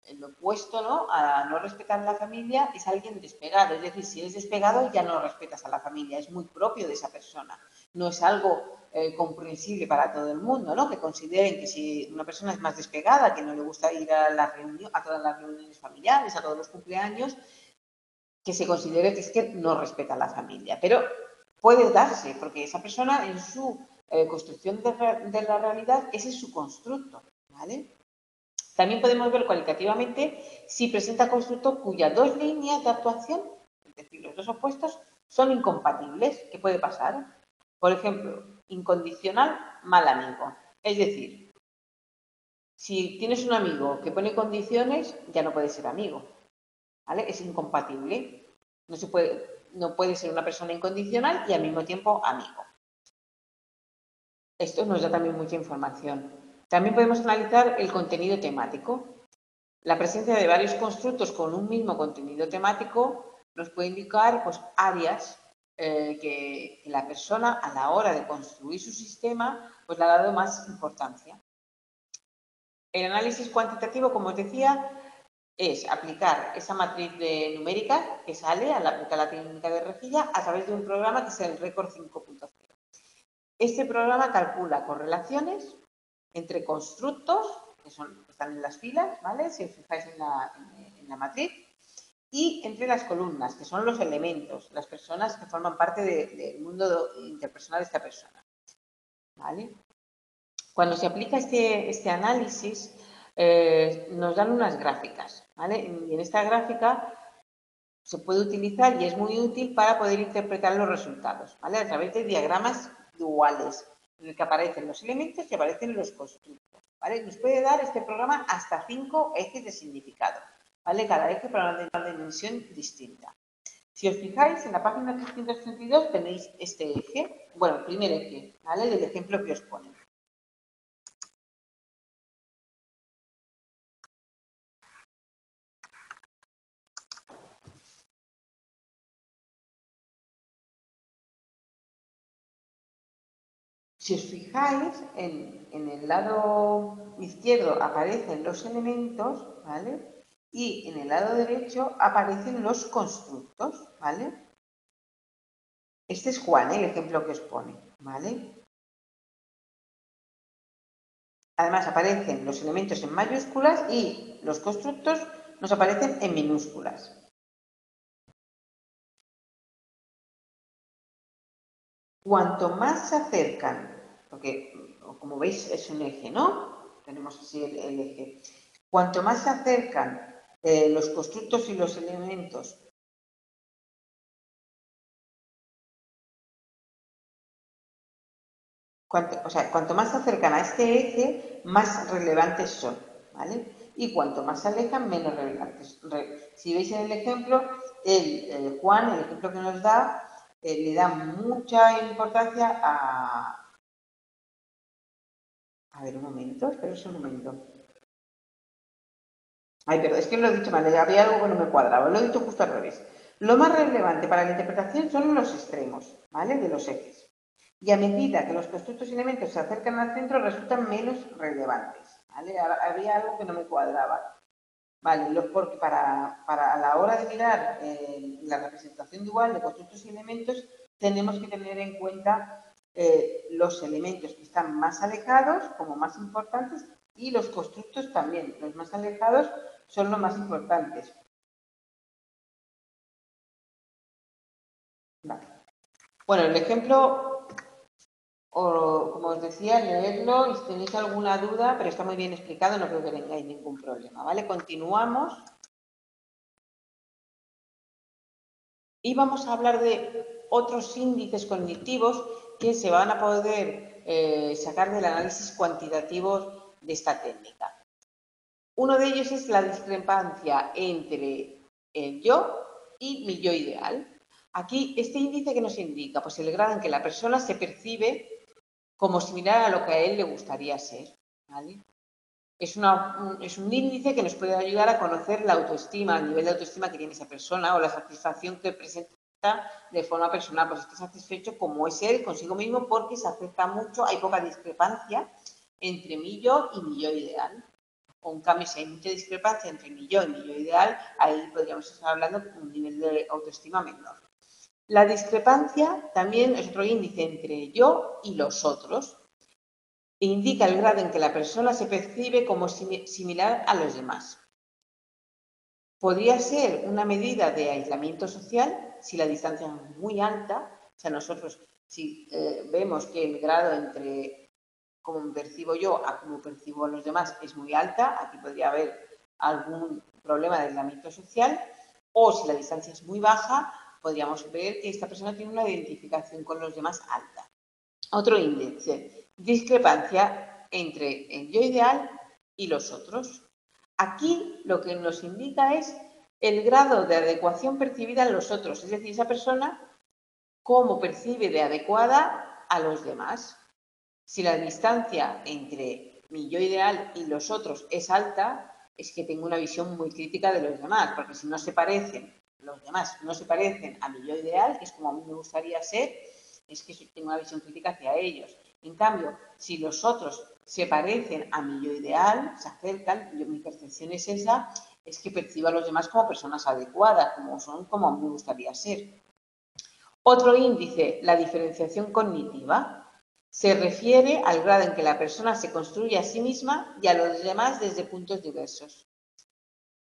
el opuesto, ¿no?, a no respetar a la familia es alguien despegado. Es decir, si eres despegado ya no respetas a la familia, es muy propio de esa persona, no es algo Eh, comprensible para todo el mundo, ¿no? Que consideren que si una persona es más despegada, que no le gusta ir a, la reunión, a todas las reuniones familiares, a todos los cumpleaños, que se considere que es que no respeta a la familia. Pero puede darse, porque esa persona en su eh, construcción de, de la realidad, ese es su constructo, ¿vale? También podemos ver cualitativamente si presenta constructos cuyas dos líneas de actuación, es decir, los dos opuestos, son incompatibles. ¿Qué puede pasar? Por ejemplo, incondicional, mal amigo. Es decir, si tienes un amigo que pone condiciones, ya no puede ser amigo, ¿vale? Es incompatible. No se puede, no puede ser una persona incondicional y al mismo tiempo amigo. Esto nos da también mucha información. También podemos analizar el contenido temático. La presencia de varios constructos con un mismo contenido temático nos puede indicar, pues, áreas eh, que, que la persona a la hora de construir su sistema pues le ha dado más importancia. El análisis cuantitativo, como os decía, es aplicar esa matriz de numérica que sale al aplicar la técnica de rejilla a través de un programa que es el Récord cinco punto cero. Este programa calcula correlaciones entre constructos, que son, están en las filas, ¿vale? Si os fijáis en la, en, en la matriz, y entre las columnas, que son los elementos, las personas que forman parte de, del mundo interpersonal de esta persona, ¿vale? Cuando se aplica este, este análisis, eh, nos dan unas gráficas, ¿vale? Y en esta gráfica se puede utilizar y es muy útil para poder interpretar los resultados, ¿vale? A través de diagramas duales, en el que aparecen los elementos y aparecen los constructos, ¿vale? Nos puede dar este programa hasta cinco ejes de significado, ¿vale? Cada eje para una dimensión distinta. Si os fijáis, en la página trescientos treinta y dos tenéis este eje, bueno, el primer eje, ¿vale? Del ejemplo que os pone. Si os fijáis, en, en el lado izquierdo aparecen los elementos, ¿vale? Y en el lado derecho aparecen los constructos, ¿vale? Este es Juan, ¿eh? El ejemplo que os pone, ¿vale? Además aparecen los elementos en mayúsculas y los constructos nos aparecen en minúsculas. Cuanto más se acercan, porque como veis es un eje, ¿no? Tenemos así el, el eje. Cuanto más se acercan eh, los constructos y los elementos cuanto, o sea, cuanto más se acercan a este eje, más relevantes son, ¿vale? Y cuanto más se alejan, menos relevantes. Si veis en el ejemplo, el, el Juan, el ejemplo que nos da, eh, le da mucha importancia a... A ver, un momento, espera un momento. Ay, perdón, es que lo he dicho mal, había algo que no me cuadraba, lo he dicho justo al revés. Lo más relevante para la interpretación son los extremos, ¿vale? De los ejes. Y a medida que los constructos y elementos se acercan al centro, resultan menos relevantes, ¿vale? Había algo que no me cuadraba. Vale, porque para, para a la hora de mirar eh, la representación dual de constructos y elementos, tenemos que tener en cuenta Eh, los elementos que están más alejados como más importantes y los constructos también, los más alejados son los más importantes. Vale. Bueno, el ejemplo, o, como os decía, leedlo y si tenéis alguna duda, pero está muy bien explicado, no creo que tengáis ningún problema, ¿vale? Continuamos. Y vamos a hablar de otros índices cognitivos que se van a poder eh, sacar del análisis cuantitativo de esta técnica. Uno de ellos es la discrepancia entre el yo y mi yo ideal. Aquí, este índice que nos indica, pues el grado en que la persona se percibe como similar a lo que a él le gustaría ser, ¿vale? Es, una, un, es un índice que nos puede ayudar a conocer la autoestima, el nivel de autoestima que tiene esa persona o la satisfacción que presenta de forma personal, pues está satisfecho como es él consigo mismo porque se acepta mucho, hay poca discrepancia entre mi yo y mi yo ideal. O en cambio, si hay mucha discrepancia entre mi yo y mi yo ideal, ahí podríamos estar hablando de un nivel de autoestima menor. La discrepancia también es otro índice entre yo y los otros. Indica el grado en que la persona se percibe como sim- similar a los demás. Podría ser una medida de aislamiento social si la distancia es muy alta. O sea, nosotros si eh, vemos que el grado entre cómo me percibo yo a cómo percibo a los demás es muy alta, aquí podría haber algún problema de aislamiento social. O si la distancia es muy baja, podríamos ver que esta persona tiene una identificación con los demás alta. Otro índice, discrepancia entre el yo ideal y los otros. Aquí lo que nos indica es el grado de adecuación percibida en los otros, es decir, esa persona cómo percibe de adecuada a los demás. Si la distancia entre mi yo ideal y los otros es alta, es que tengo una visión muy crítica de los demás, porque si no se parecen, los demás no se parecen a mi yo ideal, que es como a mí me gustaría ser, es que tengo una visión crítica hacia ellos. En cambio, si los otros se parecen a mi yo ideal, se acercan, yo, mi percepción es esa, es que percibo a los demás como personas adecuadas, como son, como a mí me gustaría ser. Otro índice, la diferenciación cognitiva, se refiere al grado en que la persona se construye a sí misma y a los demás desde puntos diversos.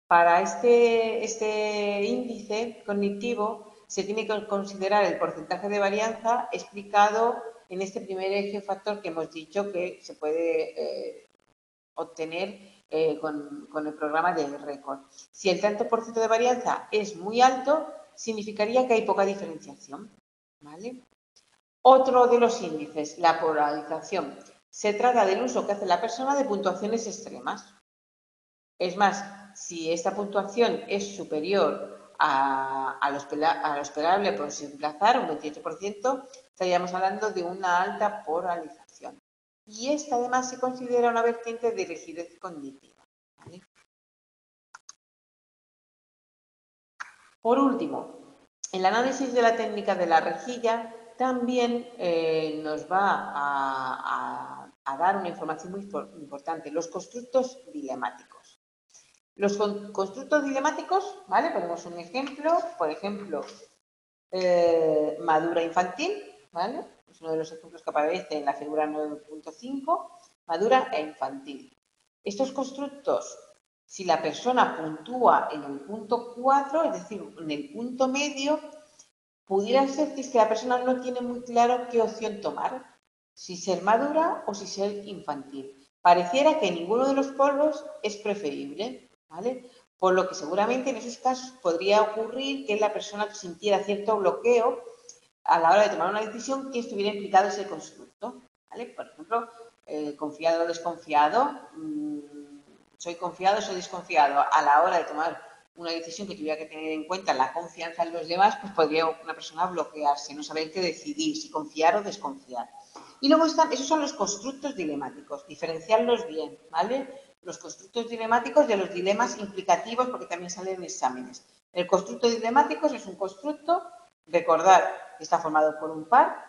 Para este, este índice cognitivo se tiene que considerar el porcentaje de varianza explicado en este primer eje factor que hemos dicho que se puede eh, obtener eh, con, con el programa de Récord. Si el tanto por ciento de varianza es muy alto, significaría que hay poca diferenciación, ¿vale? Otro de los índices, la polarización. Se trata del uso que hace la persona de puntuaciones extremas. Es más, si esta puntuación es superior a, a, lo, espera, a lo esperable por desplazar, un veintiocho por ciento, estaríamos hablando de una alta polarización. Y esta además se considera una vertiente de rigidez cognitiva, ¿vale? Por último, el análisis de la técnica de la rejilla también eh, nos va a, a, a dar una información muy importante, los constructos dilemáticos. Los constructos dilemáticos, ¿vale? Ponemos un ejemplo, por ejemplo, eh, madura infantil, ¿vale? Es uno de los ejemplos que aparece en la figura nueve punto cinco, madura e infantil. Estos constructos, si la persona puntúa en el punto cuatro, es decir, en el punto medio, pudiera ser que la persona no tiene muy claro qué opción tomar, si ser madura o si ser infantil. Pareciera que ninguno de los polos es preferible, ¿vale? Por lo que seguramente en esos casos podría ocurrir que la persona sintiera cierto bloqueo a la hora de tomar una decisión que estuviera implicado ese constructo, ¿vale? Por ejemplo, eh, confiado o desconfiado, mmm, soy confiado o soy desconfiado. A la hora de tomar una decisión que tuviera que tener en cuenta la confianza en los demás, pues podría una persona bloquearse, no saber qué decidir, si confiar o desconfiar. Y luego están, esos son los constructos dilemáticos, diferenciarlos bien, ¿vale? Los constructos dilemáticos de los dilemas implicativos, porque también salen en exámenes. El constructo dilemático es un constructo, recordad, está formado por un par,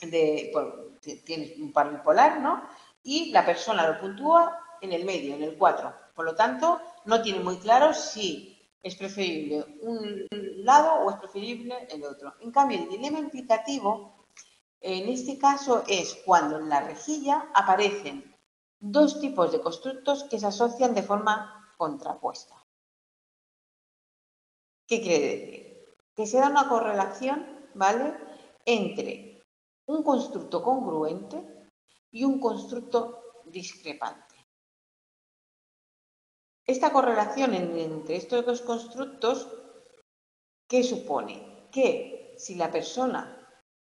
de, por, tienes un par bipolar, ¿no? Y la persona lo puntúa en el medio, en el cuatro. Por lo tanto, no tiene muy claro si es preferible un lado o es preferible el otro. En cambio, el dilema implicativo, en este caso, es cuando en la rejilla aparecen dos tipos de constructos que se asocian de forma contrapuesta. ¿Qué quiere decir? Que se da una correlación, ¿vale?, entre un constructo congruente y un constructo discrepante. Esta correlación entre estos dos constructos, ¿qué supone? Que si la persona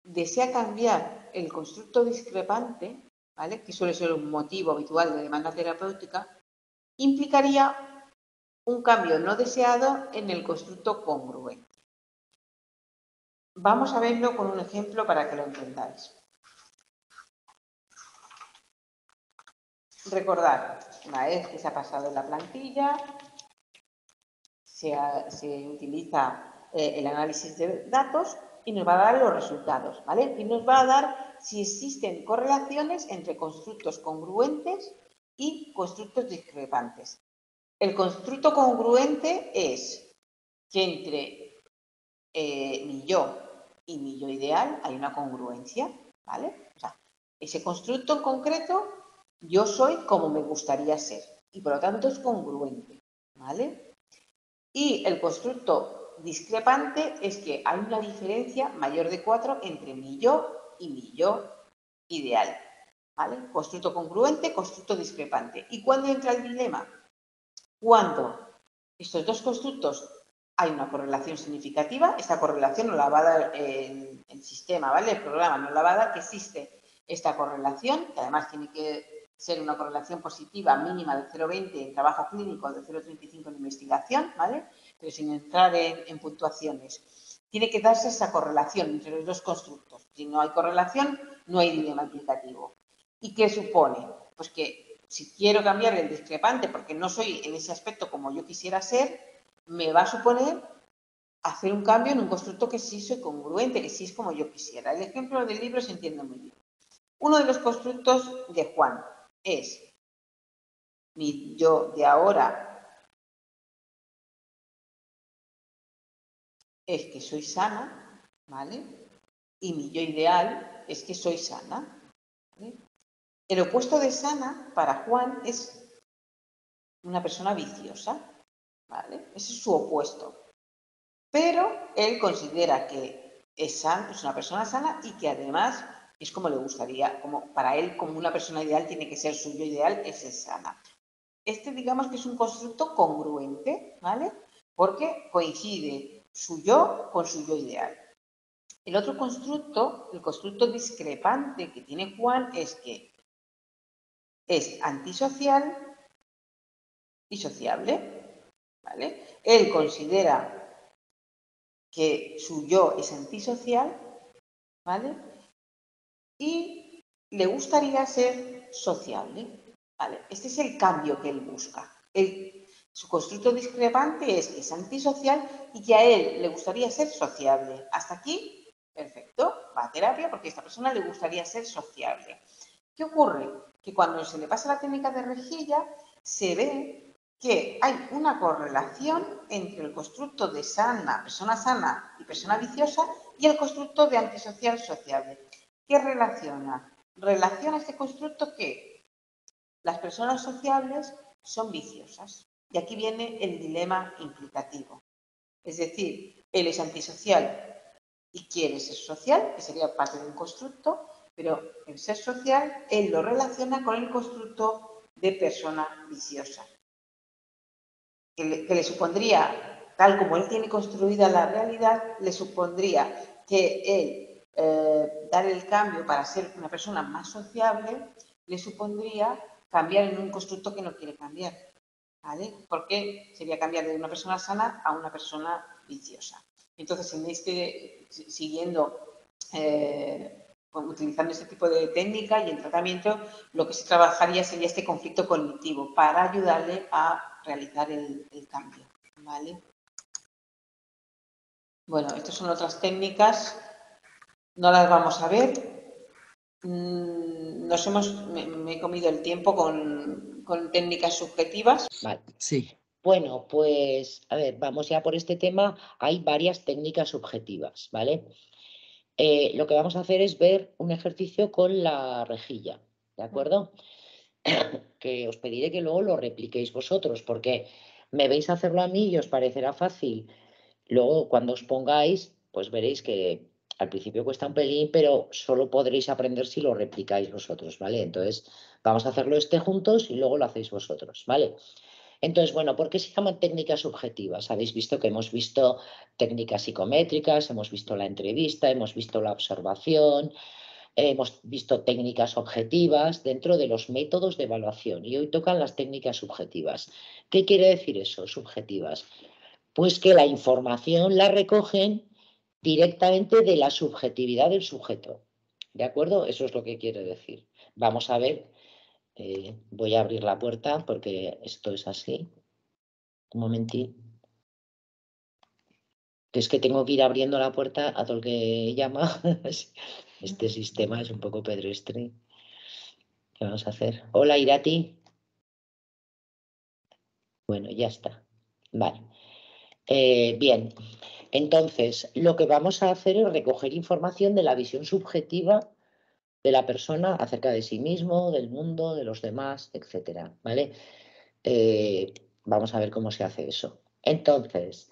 desea cambiar el constructo discrepante, ¿vale?, que suele ser un motivo habitual de demanda terapéutica, implicaría un cambio no deseado en el constructo congruente. Vamos a verlo con un ejemplo para que lo entendáis. Recordad, una vez que se ha pasado en la plantilla, se, ha, se utiliza eh, el análisis de datos y nos va a dar los resultados, ¿vale? Y nos va a dar si existen correlaciones entre constructos congruentes y constructos discrepantes. El constructo congruente es que entre eh, mi yo y mi yo ideal hay una congruencia, ¿vale? O sea, ese constructo en concreto, yo soy como me gustaría ser y por lo tanto es congruente, ¿vale? Y el constructo discrepante es que hay una diferencia mayor de cuatro entre mi yo y mi yo ideal, ¿vale? Constructo congruente, constructo discrepante. ¿Y cuándo entra el dilema? Cuando estos dos constructos hay una correlación significativa, esta correlación no la va a dar el, el sistema, ¿vale? El programa no la va a dar, que existe esta correlación, que además tiene que ser una correlación positiva mínima de cero coma veinte en trabajo clínico, de cero coma treinta y cinco en investigación, ¿vale? Pero sin entrar en, en puntuaciones. Tiene que darse esa correlación entre los dos constructos. Si no hay correlación, no hay dilema implicativo. ¿Y qué supone? Pues que si quiero cambiar el discrepante porque no soy en ese aspecto como yo quisiera ser, me va a suponer hacer un cambio en un constructo que sí soy congruente, que sí es como yo quisiera. El ejemplo del libro se entiende muy bien. Uno de los constructos de Juan es mi yo de ahora es que soy sana, ¿vale? Y mi yo ideal es que soy sana, ¿vale? El opuesto de sana para Juan es una persona viciosa, ¿vale? Ese es su opuesto. Pero él considera que es, san, es una persona sana y que además es como le gustaría, como para él, como una persona ideal tiene que ser su yo ideal, ese es sana. Este, digamos que es un constructo congruente, ¿vale? Porque coincide su yo con su yo ideal. El otro constructo, el constructo discrepante que tiene Juan es que es antisocial y sociable, ¿vale? Él considera que su yo es antisocial, ¿vale? Y le gustaría ser sociable, ¿vale? Este es el cambio que él busca. El Su constructo discrepante es que es antisocial y que a él le gustaría ser sociable. Hasta aquí, perfecto, va a terapia porque a esta persona le gustaría ser sociable. ¿Qué ocurre? Que cuando se le pasa la técnica de rejilla, se ve que hay una correlación entre el constructo de sana, persona sana y persona viciosa y el constructo de antisocial sociable. ¿Qué relaciona? Relaciona este constructo que las personas sociables son viciosas. Y aquí viene el dilema implicativo. Es decir, él es antisocial y quiere ser social, que sería parte de un constructo, pero el ser social, él lo relaciona con el constructo de persona viciosa. Que le, que le supondría, tal como él tiene construida la realidad, le supondría que él eh, dar el cambio para ser una persona más sociable, le supondría cambiar en un constructo que no quiere cambiar. ¿Vale? Porque sería cambiar de una persona sana a una persona viciosa. Entonces, en este, siguiendo, eh, utilizando este tipo de técnica y en tratamiento, lo que se trabajaría sería este conflicto cognitivo para ayudarle a realizar el, el cambio. ¿Vale? Bueno, estas son otras técnicas, no las vamos a ver. Nos hemos, me, me he comido el tiempo con... con técnicas subjetivas. Vale. Sí. Bueno, pues, a ver, vamos ya por este tema. Hay varias técnicas subjetivas, ¿vale? Eh, lo que vamos a hacer es ver un ejercicio con la rejilla, ¿de acuerdo? Que os pediré que luego lo repliquéis vosotros, porque me veis hacerlo a mí y os parecerá fácil. Luego, cuando os pongáis, pues veréis que al principio cuesta un pelín, pero solo podréis aprender si lo replicáis vosotros, ¿vale? Entonces, vamos a hacerlo este juntos y luego lo hacéis vosotros, ¿vale? Entonces, bueno, ¿por qué se llaman técnicas subjetivas? Habéis visto que hemos visto técnicas psicométricas, hemos visto la entrevista, hemos visto la observación, hemos visto técnicas objetivas dentro de los métodos de evaluación y hoy tocan las técnicas subjetivas. ¿Qué quiere decir eso, subjetivas? Pues que la información la recogen directamente de la subjetividad del sujeto, ¿de acuerdo? Eso es lo que quiere decir. Vamos a ver, eh, voy a abrir la puerta porque esto es así. Un momentito. Es que tengo que ir abriendo la puerta a todo el que llama. Este sistema es un poco pedestre. ¿Qué vamos a hacer? Hola, Irati. Bueno, ya está. Vale. Eh, bien. Entonces, lo que vamos a hacer es recoger información de la visión subjetiva de la persona acerca de sí mismo, del mundo, de los demás, etcétera, ¿vale? Eh, vamos a ver cómo se hace eso. Entonces,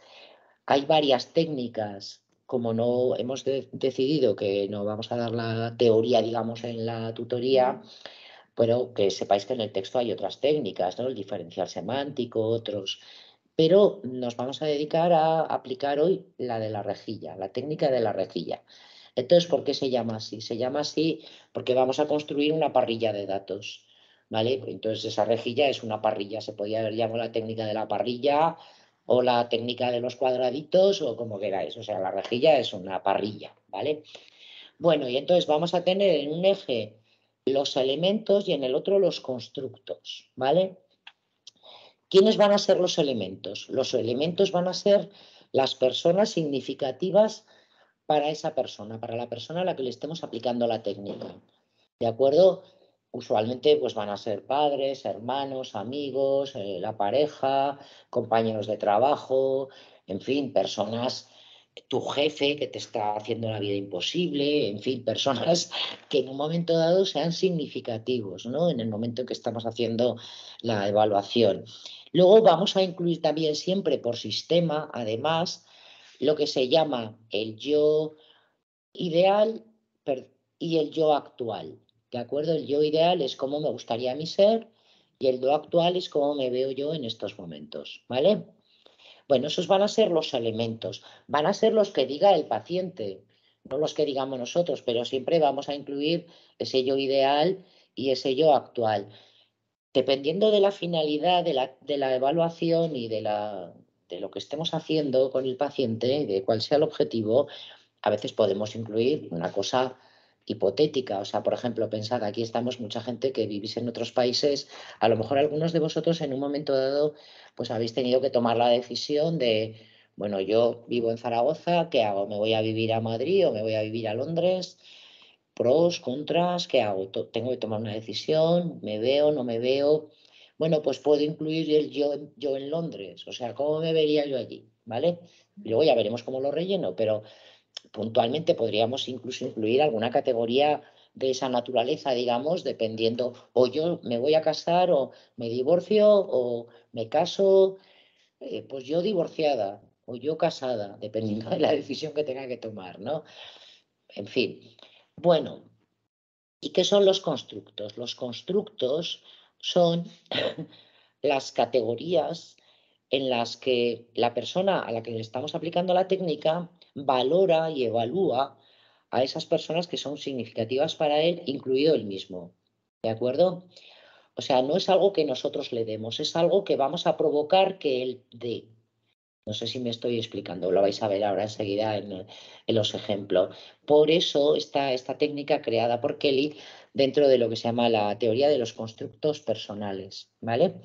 hay varias técnicas, como no hemos de- decidido que no vamos a dar la teoría, digamos, en la tutoría, pero que sepáis que en el texto hay otras técnicas, ¿no? El diferencial semántico, otros... Pero nos vamos a dedicar a aplicar hoy la de la rejilla, la técnica de la rejilla. Entonces, ¿por qué se llama así? Se llama así porque vamos a construir una parrilla de datos, ¿vale? Entonces, esa rejilla es una parrilla, se podría haber llamado la técnica de la parrilla o la técnica de los cuadraditos o como queráis. O sea, la rejilla es una parrilla, ¿vale? Bueno, y entonces vamos a tener en un eje los elementos y en el otro los constructos, ¿vale? ¿Quiénes van a ser los elementos? Los elementos van a ser las personas significativas para esa persona, para la persona a la que le estemos aplicando la técnica, ¿de acuerdo? Usualmente pues van a ser padres, hermanos, amigos, eh, la pareja, compañeros de trabajo, en fin, personas, tu jefe que te está haciendo la vida imposible, en fin, personas que en un momento dado sean significativos, ¿no? En el momento en que estamos haciendo la evaluación. Luego vamos a incluir también siempre por sistema, además, lo que se llama el yo ideal y el yo actual. ¿De acuerdo? El yo ideal es cómo me gustaría mi ser y el yo actual es cómo me veo yo en estos momentos, ¿vale? Bueno, esos van a ser los elementos, van a ser los que diga el paciente, no los que digamos nosotros, pero siempre vamos a incluir ese yo ideal y ese yo actual. Dependiendo de la finalidad de la, de la evaluación y de, la, de lo que estemos haciendo con el paciente, de cuál sea el objetivo, a veces podemos incluir una cosa hipotética, o sea, por ejemplo, pensad, aquí estamos mucha gente que vivís en otros países, a lo mejor algunos de vosotros en un momento dado, pues habéis tenido que tomar la decisión de, bueno, yo vivo en Zaragoza, ¿qué hago? ¿Me voy a vivir a Madrid o me voy a vivir a Londres? Pros, contras, ¿qué hago? Tengo que tomar una decisión, ¿me veo, no me veo? Bueno, pues puedo incluir el yo, yo en Londres, o sea, ¿cómo me vería yo allí? ¿Vale? Luego ya veremos cómo lo relleno, pero puntualmente podríamos incluso incluir alguna categoría de esa naturaleza, digamos, dependiendo, o yo me voy a casar, o me divorcio, o me caso, eh, pues yo divorciada, o yo casada, dependiendo de la decisión que tenga que tomar, ¿no? En fin, bueno, ¿y qué son los constructos? Los constructos son las categorías en las que la persona a la que le estamos aplicando la técnica valora y evalúa a esas personas que son significativas para él, incluido él mismo, ¿de acuerdo? O sea, no es algo que nosotros le demos, es algo que vamos a provocar que él dé. No sé si me estoy explicando, lo vais a ver ahora enseguida en, en los ejemplos. Por eso está esta técnica creada por Kelly dentro de lo que se llama la teoría de los constructos personales, ¿vale?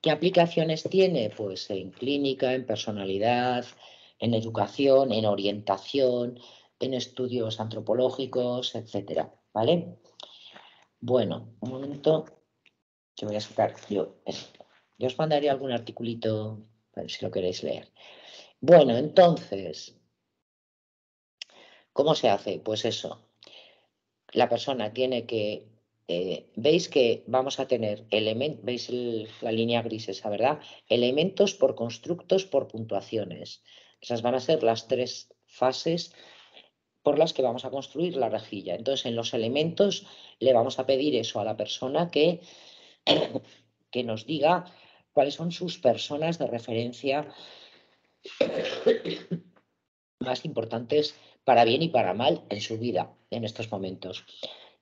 ¿Qué aplicaciones tiene? Pues en clínica, en personalidad, en educación, en orientación, en estudios antropológicos, etcétera, ¿vale? Bueno, un momento, que voy a sacar yo. Yo os mandaré algún articulito, si lo queréis leer. Bueno, entonces, ¿cómo se hace? Pues eso, la persona tiene que... Eh, veis que vamos a tener elementos, veis el, la línea gris esa, ¿verdad? Elementos por constructos por puntuaciones. Esas van a ser las tres fases por las que vamos a construir la rejilla. Entonces, en los elementos le vamos a pedir eso a la persona que, que nos diga cuáles son sus personas de referencia más importantes para bien y para mal en su vida en estos momentos.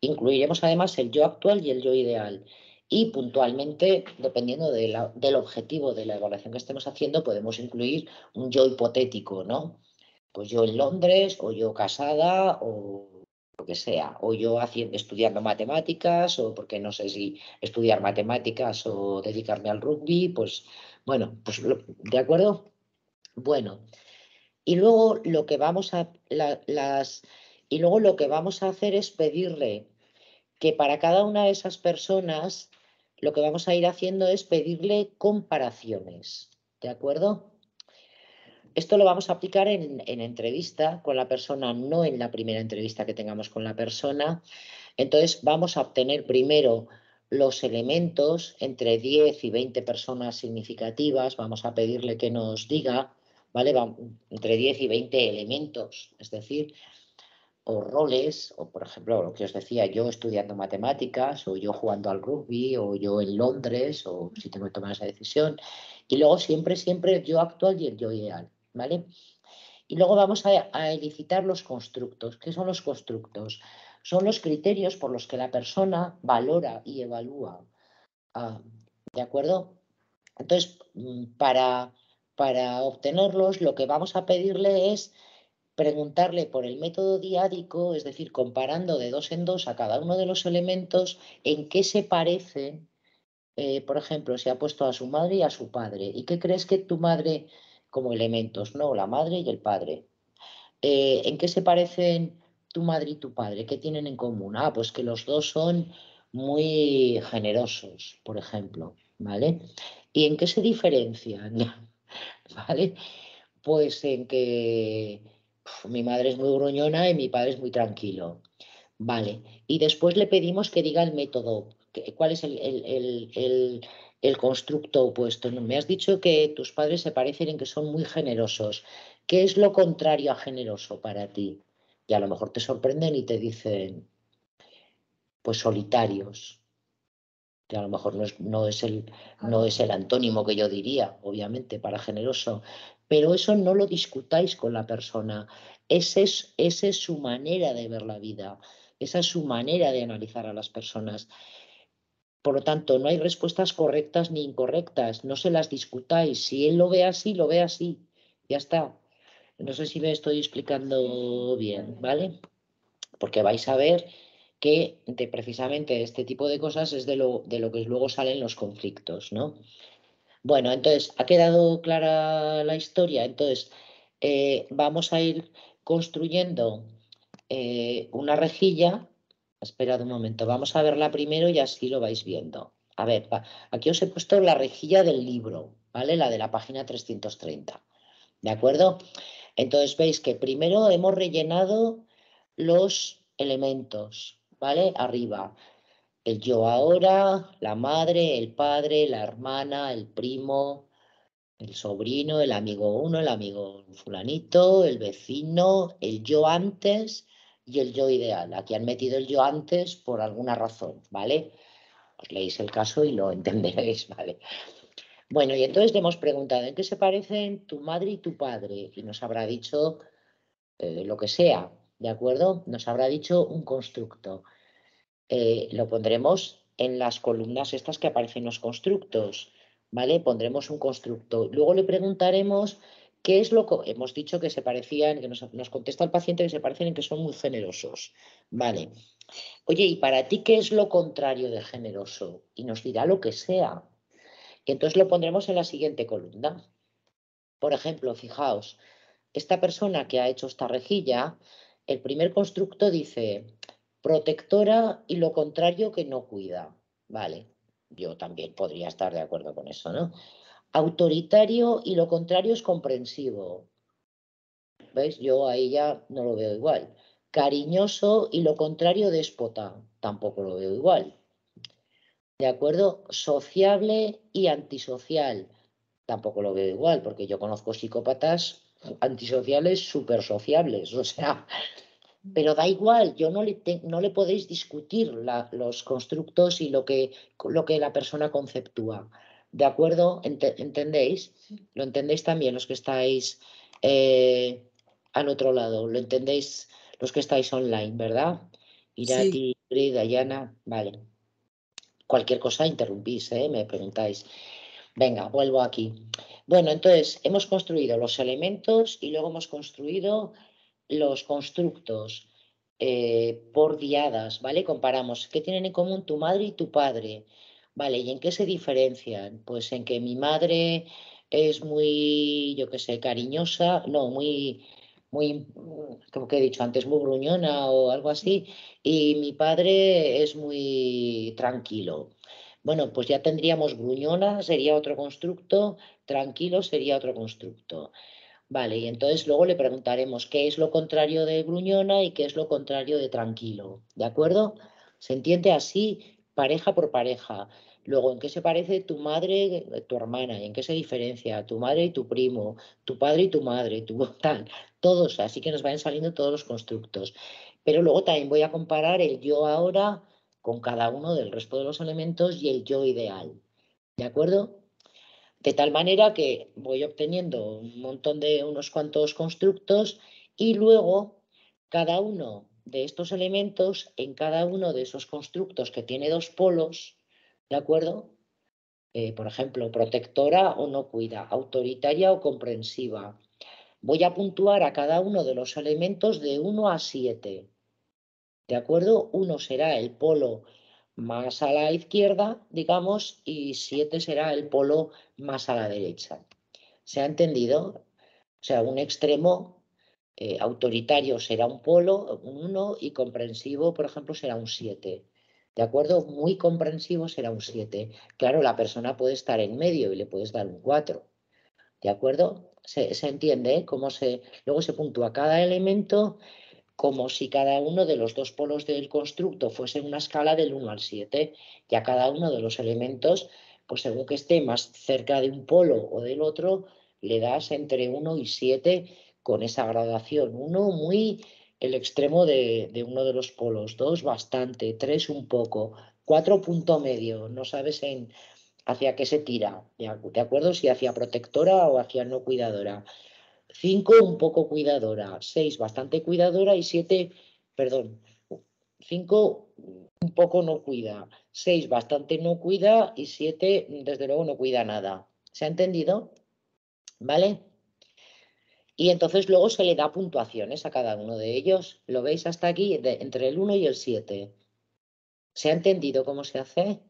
Incluiremos además el yo actual y el yo ideal y puntualmente, dependiendo de la, del objetivo de la evaluación que estemos haciendo, podemos incluir un yo hipotético, ¿no? Pues yo en Londres o yo casada o lo que sea, o yo haciendo, estudiando matemáticas o porque no sé si estudiar matemáticas o dedicarme al rugby, pues bueno, pues ¿de acuerdo? Bueno, y luego lo que vamos a... La, las... Y luego lo que vamos a hacer es pedirle que para cada una de esas personas lo que vamos a ir haciendo es pedirle comparaciones, ¿de acuerdo? Esto lo vamos a aplicar en, en entrevista con la persona, no en la primera entrevista que tengamos con la persona. Entonces vamos a obtener primero los elementos entre diez y veinte personas significativas. Vamos a pedirle que nos diga, ¿vale? Va, entre diez y veinte elementos, es decir... o roles, o por ejemplo, lo que os decía, yo estudiando matemáticas, o yo jugando al rugby, o yo en Londres, o si tengo que tomar esa decisión. Y luego siempre, siempre el yo actual y el yo ideal, ¿vale? Y luego vamos a, a elicitar los constructos. ¿Qué son los constructos? Son los criterios por los que la persona valora y evalúa, ah, ¿de acuerdo? Entonces, para, para obtenerlos, lo que vamos a pedirle es preguntarle por el método diádico, es decir, comparando de dos en dos a cada uno de los elementos, en qué se parece, eh, por ejemplo, si ha puesto a su madre y a su padre. ¿Y qué crees que tu madre, como elementos, no? La madre y el padre. Eh, ¿En qué se parecen tu madre y tu padre? ¿Qué tienen en común? Ah, pues que los dos son muy generosos, por ejemplo, ¿vale? ¿Y en qué se diferencian? ¿Vale? Pues en que pf, mi madre es muy gruñona y mi padre es muy tranquilo. Vale. Y después le pedimos que diga el método. Que, ¿Cuál es el, el, el, el, el constructo opuesto? Me has dicho que tus padres se parecen en que son muy generosos. ¿Qué es lo contrario a generoso para ti? Y a lo mejor te sorprenden y te dicen, pues solitarios. Que a lo mejor no es, no es el, no es el antónimo que yo diría, obviamente, para generoso. Pero eso no lo discutáis con la persona. Ese es, esa es su manera de ver la vida. Esa es su manera de analizar a las personas. Por lo tanto, no hay respuestas correctas ni incorrectas. No se las discutáis. Si él lo ve así, lo ve así. Ya está. No sé si me estoy explicando bien, ¿vale? Porque vais a ver que de precisamente este tipo de cosas es de lo, de lo que luego salen los conflictos, ¿no? Bueno, entonces, ¿ha quedado clara la historia? Entonces, eh, vamos a ir construyendo eh, una rejilla. Esperad un momento, vamos a verla primero y así lo vais viendo. A ver, va, aquí os he puesto la rejilla del libro, ¿vale? La de la página trescientos treinta, ¿de acuerdo? Entonces, veis que primero hemos rellenado los elementos, ¿vale? Arriba. El yo ahora, la madre, el padre, la hermana, el primo, el sobrino, el amigo uno, el amigo fulanito, el vecino, el yo antes y el yo ideal. Aquí han metido el yo antes por alguna razón, ¿vale? Os leéis el caso y lo entenderéis, ¿vale? Bueno, y entonces le hemos preguntado, ¿en qué se parecen tu madre y tu padre? Y nos habrá dicho eh, lo que sea, ¿de acuerdo? Nos habrá dicho un constructo. Eh, lo pondremos en las columnas estas que aparecen los constructos, ¿vale? Pondremos un constructo. Luego le preguntaremos qué es lo que hemos dicho que se parecían, que nos, nos contesta el paciente que se parecen en que son muy generosos, ¿vale? Oye, ¿y para ti qué es lo contrario de generoso? Y nos dirá lo que sea. Y entonces lo pondremos en la siguiente columna. Por ejemplo, fijaos, esta persona que ha hecho esta rejilla, el primer constructo dice protectora y lo contrario que no cuida. Vale, yo también podría estar de acuerdo con eso, ¿no? Autoritario y lo contrario es comprensivo. ¿Veis? Yo ahí ya no lo veo igual. Cariñoso y lo contrario déspota. Tampoco lo veo igual. ¿De acuerdo? Sociable y antisocial. Tampoco lo veo igual, porque yo conozco psicópatas antisociales súper sociables. O sea... Pero da igual, yo no le, te, no le podéis discutir la, los constructos y lo que, lo que la persona conceptúa. ¿De acuerdo? Ente, ¿Entendéis? ¿Lo entendéis también los que estáis eh, al otro lado? ¿Lo entendéis los que estáis online, verdad? Irati, sí. Dayana, vale. Cualquier cosa interrumpís, ¿eh? Me preguntáis. Venga, vuelvo aquí. Bueno, entonces, hemos construido los elementos y luego hemos construido... los constructos eh, por diadas, ¿vale? Comparamos qué tienen en común tu madre y tu padre, ¿vale? ¿Y en qué se diferencian? Pues en que mi madre es muy, yo qué sé, cariñosa, no, muy, muy, como que he dicho antes, muy gruñona o algo así, y mi padre es muy tranquilo. Bueno, pues ya tendríamos gruñona, sería otro constructo, tranquilo sería otro constructo. Vale, y entonces luego le preguntaremos qué es lo contrario de gruñona y qué es lo contrario de tranquilo, ¿de acuerdo? Se entiende así, pareja por pareja. Luego, ¿en qué se parece tu madre, tu hermana? ¿En qué se diferencia tu madre y tu primo? Tu padre y tu madre, tu tal, todos, así que nos van saliendo todos los constructos. Pero luego también voy a comparar el yo ahora con cada uno del resto de los elementos y el yo ideal, ¿de acuerdo? De tal manera que voy obteniendo un montón de unos cuantos constructos y luego cada uno de estos elementos, en cada uno de esos constructos que tiene dos polos, ¿de acuerdo? Eh, por ejemplo, protectora o no cuida, autoritaria o comprensiva. voy a puntuar a cada uno de los elementos de uno a siete. ¿De acuerdo? uno será el polo más a la izquierda, digamos, y siete será el polo más a la derecha. ¿Se ha entendido? O sea, un extremo eh, autoritario será un polo, un uno, y comprensivo, por ejemplo, será un siete. ¿De acuerdo? Muy comprensivo será un siete. Claro, la persona puede estar en medio y le puedes dar un cuatro. ¿De acuerdo? Se, se entiende, ¿eh? Cómo se, luego se puntúa cada elemento como si cada uno de los dos polos del constructo fuese una escala del uno al siete. Y a cada uno de los elementos, pues según que esté más cerca de un polo o del otro, le das entre uno y siete con esa gradación. uno muy... el extremo de, de uno de los polos, dos bastante, tres un poco, cuatro punto medio, no sabes en, hacia qué se tira, ¿de acuerdo? Si hacia protectora o hacia no cuidadora, cinco un poco cuidadora, seis bastante cuidadora y siete, perdón, cinco un poco no cuida, seis bastante no cuida y siete desde luego no cuida nada. ¿Se ha entendido? ¿Vale? Y entonces luego se le da puntuaciones a cada uno de ellos. ¿Lo veis hasta aquí? De, entre el uno y el siete. ¿Se ha entendido cómo se hace?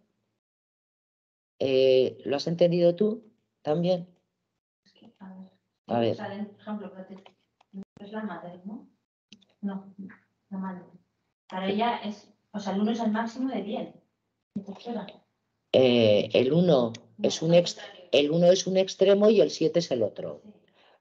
Eh, ¿Lo has entendido tú también? Sí, a ver. A ver. Sale, por ejemplo, es la madre, ¿no? No, la madre. Para ella es... O sea, el uno es el máximo de diez. Eh, el uno es un ex, el uno es un extremo y el siete es el otro. Sí.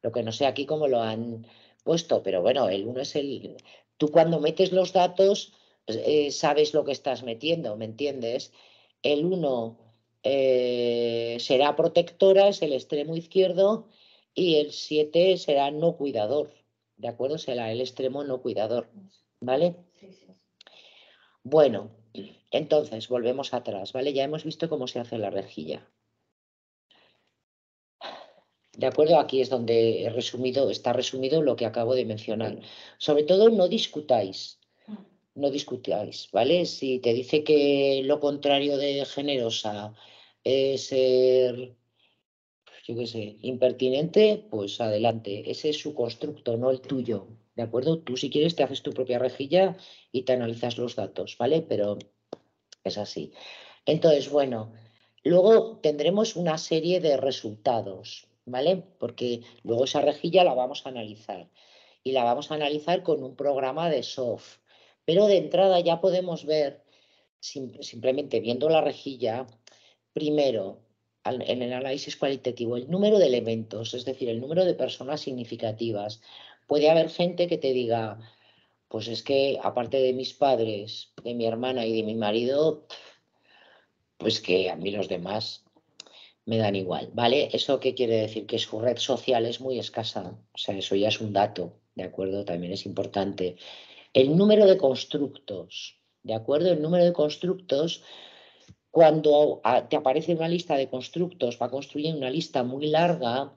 Lo que no sé aquí cómo lo han puesto, pero bueno, el uno es el... Tú cuando metes los datos eh, sabes lo que estás metiendo, ¿me entiendes? El uno eh, será protectora, es el extremo izquierdo, y el siete será no cuidador, ¿de acuerdo? Será el extremo no cuidador, ¿vale? Sí, sí. Bueno, entonces volvemos atrás, ¿vale? Ya hemos visto cómo se hace la rejilla. ¿De acuerdo? Aquí es donde he resumido, está resumido lo que acabo de mencionar. Sobre todo, no discutáis. No discutáis, ¿vale? Si te dice que lo contrario de generosa es ser, yo qué sé, impertinente, pues adelante. Ese es su constructo, no el tuyo. ¿De acuerdo? Tú, si quieres, te haces tu propia rejilla y te analizas los datos, ¿vale? Pero es así. Entonces, bueno, luego tendremos una serie de resultados, ¿vale? Porque luego esa rejilla la vamos a analizar y la vamos a analizar con un programa de soft. Pero de entrada ya podemos ver, simplemente viendo la rejilla, primero, en el análisis cualitativo, el número de elementos, es decir, el número de personas significativas. Puede haber gente que te diga, pues es que aparte de mis padres, de mi hermana y de mi marido, pues que a mí los demás me dan igual, ¿vale? ¿Eso qué quiere decir? Que su red social es muy escasa. O sea, eso ya es un dato, ¿de acuerdo? También es importante. El número de constructos, ¿de acuerdo? El número de constructos, cuando te aparece una lista de constructos, va a construir una lista muy larga,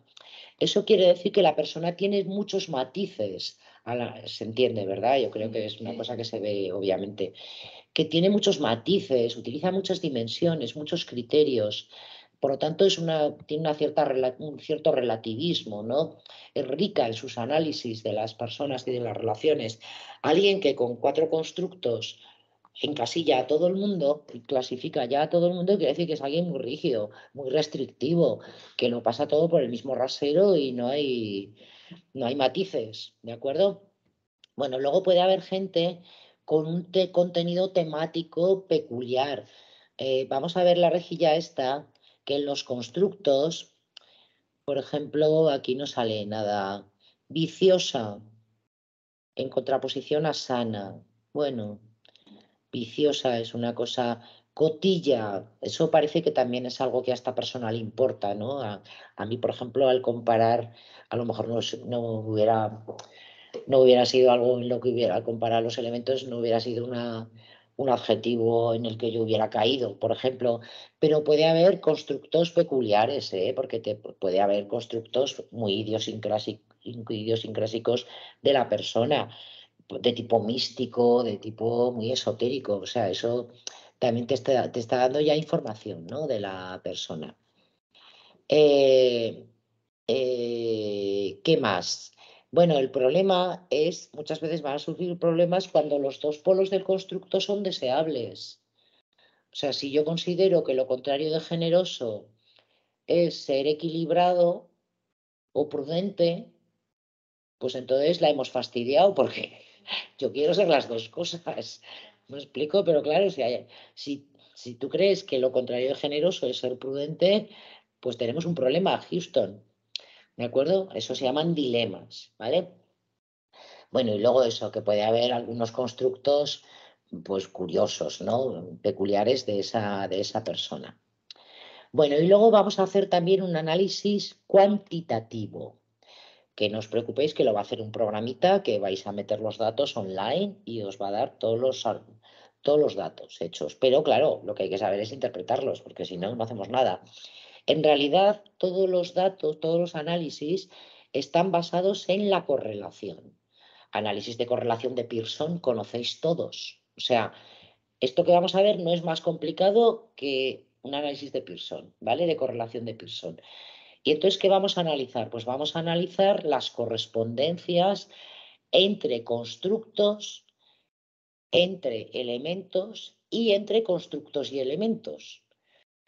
eso quiere decir que la persona tiene muchos matices. A la, se entiende, ¿verdad? Yo creo que es una cosa que se ve, obviamente. Que tiene muchos matices, utiliza muchas dimensiones, muchos criterios. Por lo tanto, es una, tiene una cierta, un cierto relativismo, ¿no? Es rica en sus análisis de las personas y de las relaciones. Alguien que con cuatro constructos encasilla a todo el mundo, clasifica ya a todo el mundo, quiere decir que es alguien muy rígido, muy restrictivo, que lo pasa todo por el mismo rasero y no hay, no hay matices, ¿de acuerdo? Bueno, luego puede haber gente con un te, contenido temático peculiar. Eh, vamos a ver la rejilla esta, que en los constructos, por ejemplo, aquí no sale nada, viciosa, en contraposición a sana. Bueno, viciosa es una cosa, cotilla, eso parece que también es algo que a esta persona le importa, ¿no? A, a mí, por ejemplo, al comparar, a lo mejor no, no hubiera, no hubiera sido algo en lo que hubiera, al comparar los elementos no hubiera sido una... un adjetivo en el que yo hubiera caído, por ejemplo, pero puede haber constructos peculiares, ¿eh? Porque te, puede haber constructos muy idiosincrásicos de la persona, de tipo místico, de tipo muy esotérico, o sea, eso también te está, te está dando ya información, ¿no? De la persona. Eh, eh, ¿Qué más? Bueno, el problema es, muchas veces van a surgir problemas cuando los dos polos del constructo son deseables. O sea, si yo considero que lo contrario de generoso es ser equilibrado o prudente, pues entonces la hemos fastidiado porque yo quiero ser las dos cosas. ¿Me explico? Pero claro, si, hay, si, si tú crees que lo contrario de generoso es ser prudente, pues tenemos un problema, Houston. ¿De acuerdo? Eso se llaman dilemas, ¿vale? Bueno, y luego eso, que puede haber algunos constructos pues curiosos, ¿no? Peculiares de esa, de esa persona. Bueno, y luego vamos a hacer también un análisis cuantitativo. Que no os preocupéis que lo va a hacer un programita que vais a meter los datos online y os va a dar todos los, todos los datos hechos. Pero claro, lo que hay que saber es interpretarlos, porque si no, no hacemos nada. En realidad, todos los datos, todos los análisis están basados en la correlación. Análisis de correlación de Pearson conocéis todos. O sea, esto que vamos a ver no es más complicado que un análisis de Pearson, ¿vale? De correlación de Pearson. Y entonces, ¿qué vamos a analizar? Pues vamos a analizar las correspondencias entre constructos, entre elementos y entre constructos y elementos.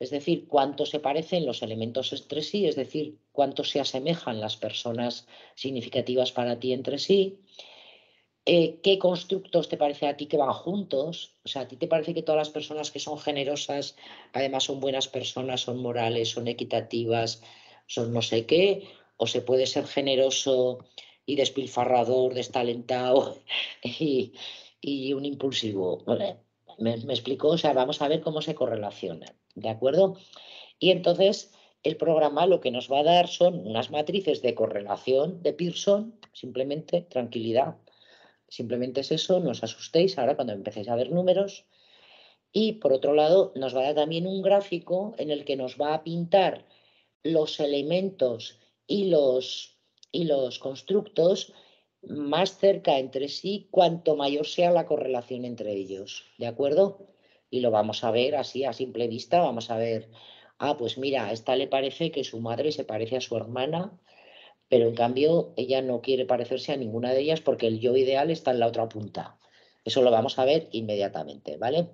Es decir, cuánto se parecen los elementos entre sí, es decir, cuánto se asemejan las personas significativas para ti entre sí, eh, qué constructos te parece a ti que van juntos, o sea, a ti te parece que todas las personas que son generosas, además son buenas personas, son morales, son equitativas, son no sé qué, o se puede ser generoso y despilfarrador, destalentado y, y un impulsivo, ¿vale? Me, me explico, o sea, vamos a ver cómo se correlacionan, ¿de acuerdo? Y entonces el programa lo que nos va a dar son unas matrices de correlación de Pearson, simplemente, tranquilidad, simplemente es eso, no os asustéis ahora cuando empecéis a ver números. Y por otro lado nos va a dar también un gráfico en el que nos va a pintar los elementos y los, y los constructos más cerca entre sí, cuanto mayor sea la correlación entre ellos, ¿de acuerdo? Y lo vamos a ver así a simple vista, vamos a ver, ah, pues mira, a esta le parece que su madre se parece a su hermana, pero en cambio ella no quiere parecerse a ninguna de ellas porque el yo ideal está en la otra punta. Eso lo vamos a ver inmediatamente, ¿vale?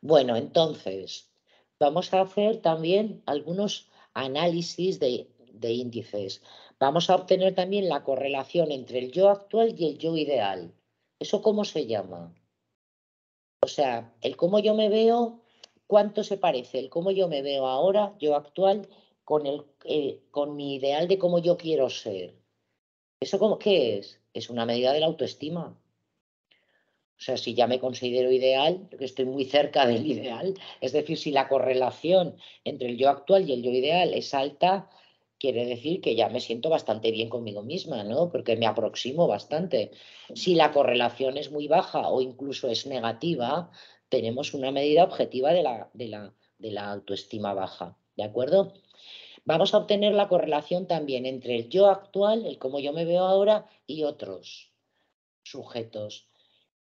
Bueno, entonces, vamos a hacer también algunos análisis de, de índices. Vamos a obtener también la correlación entre el yo actual y el yo ideal. ¿Eso cómo se llama? O sea, el cómo yo me veo, ¿cuánto se parece? El cómo yo me veo ahora, yo actual, con, el, eh, con mi ideal de cómo yo quiero ser. ¿Eso cómo, qué es? Es una medida de la autoestima. O sea, si ya me considero ideal, que estoy muy cerca del ideal, es decir, si la correlación entre el yo actual y el yo ideal es alta, quiere decir que ya me siento bastante bien conmigo misma, ¿no? Porque me aproximo bastante. Si la correlación es muy baja o incluso es negativa, tenemos una medida objetiva de la, de la, de la autoestima baja, ¿de acuerdo? Vamos a obtener la correlación también entre el yo actual, el cómo yo me veo ahora, y otros sujetos.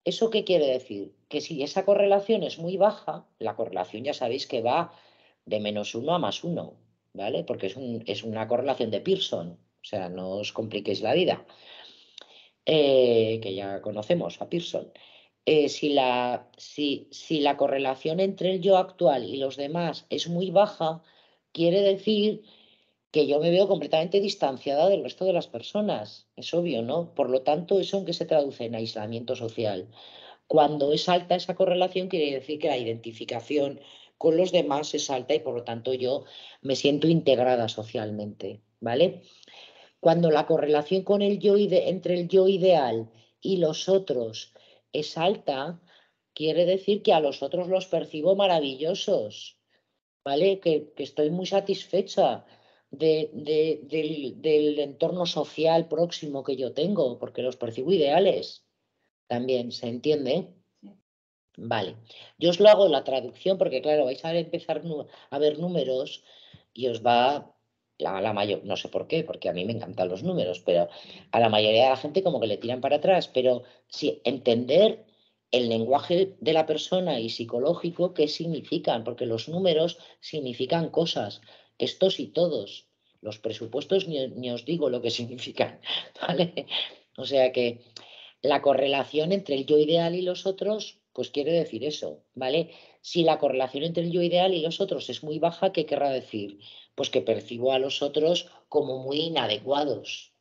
¿Eso qué quiere decir? Que si esa correlación es muy baja, la correlación ya sabéis que va de menos uno a más uno. ¿Vale? Porque es, un, es una correlación de Pearson, o sea, no os compliquéis la vida, eh, que ya conocemos a Pearson. Eh, si, la, si, si la correlación entre el yo actual y los demás es muy baja, quiere decir que yo me veo completamente distanciada del resto de las personas, es obvio, ¿no? Por lo tanto, eso en qué se traduce en aislamiento social. Cuando es alta esa correlación, quiere decir que la identificación con los demás es alta y por lo tanto yo me siento integrada socialmente, ¿vale? Cuando la correlación con el yo ide- entre el yo ideal y los otros es alta, quiere decir que a los otros los percibo maravillosos, ¿vale? Que, que estoy muy satisfecha de, de, del, del entorno social próximo que yo tengo, porque los percibo ideales. También, ¿se entiende? Vale, yo os lo hago la traducción porque, claro, vais a empezar a ver números y os va la, la mayor, no sé por qué, porque a mí me encantan los números, pero a la mayoría de la gente como que le tiran para atrás, pero sí, entender el lenguaje de la persona y psicológico, qué significan, porque los números significan cosas, estos y todos, Los presupuestos ni, ni os digo lo que significan, ¿vale? O sea que la correlación entre el yo ideal y los otros, pues quiere decir eso, ¿vale? Si la correlación entre el yo ideal y los otros es muy baja, ¿qué querrá decir? Pues que percibo a los otros como muy inadecuados,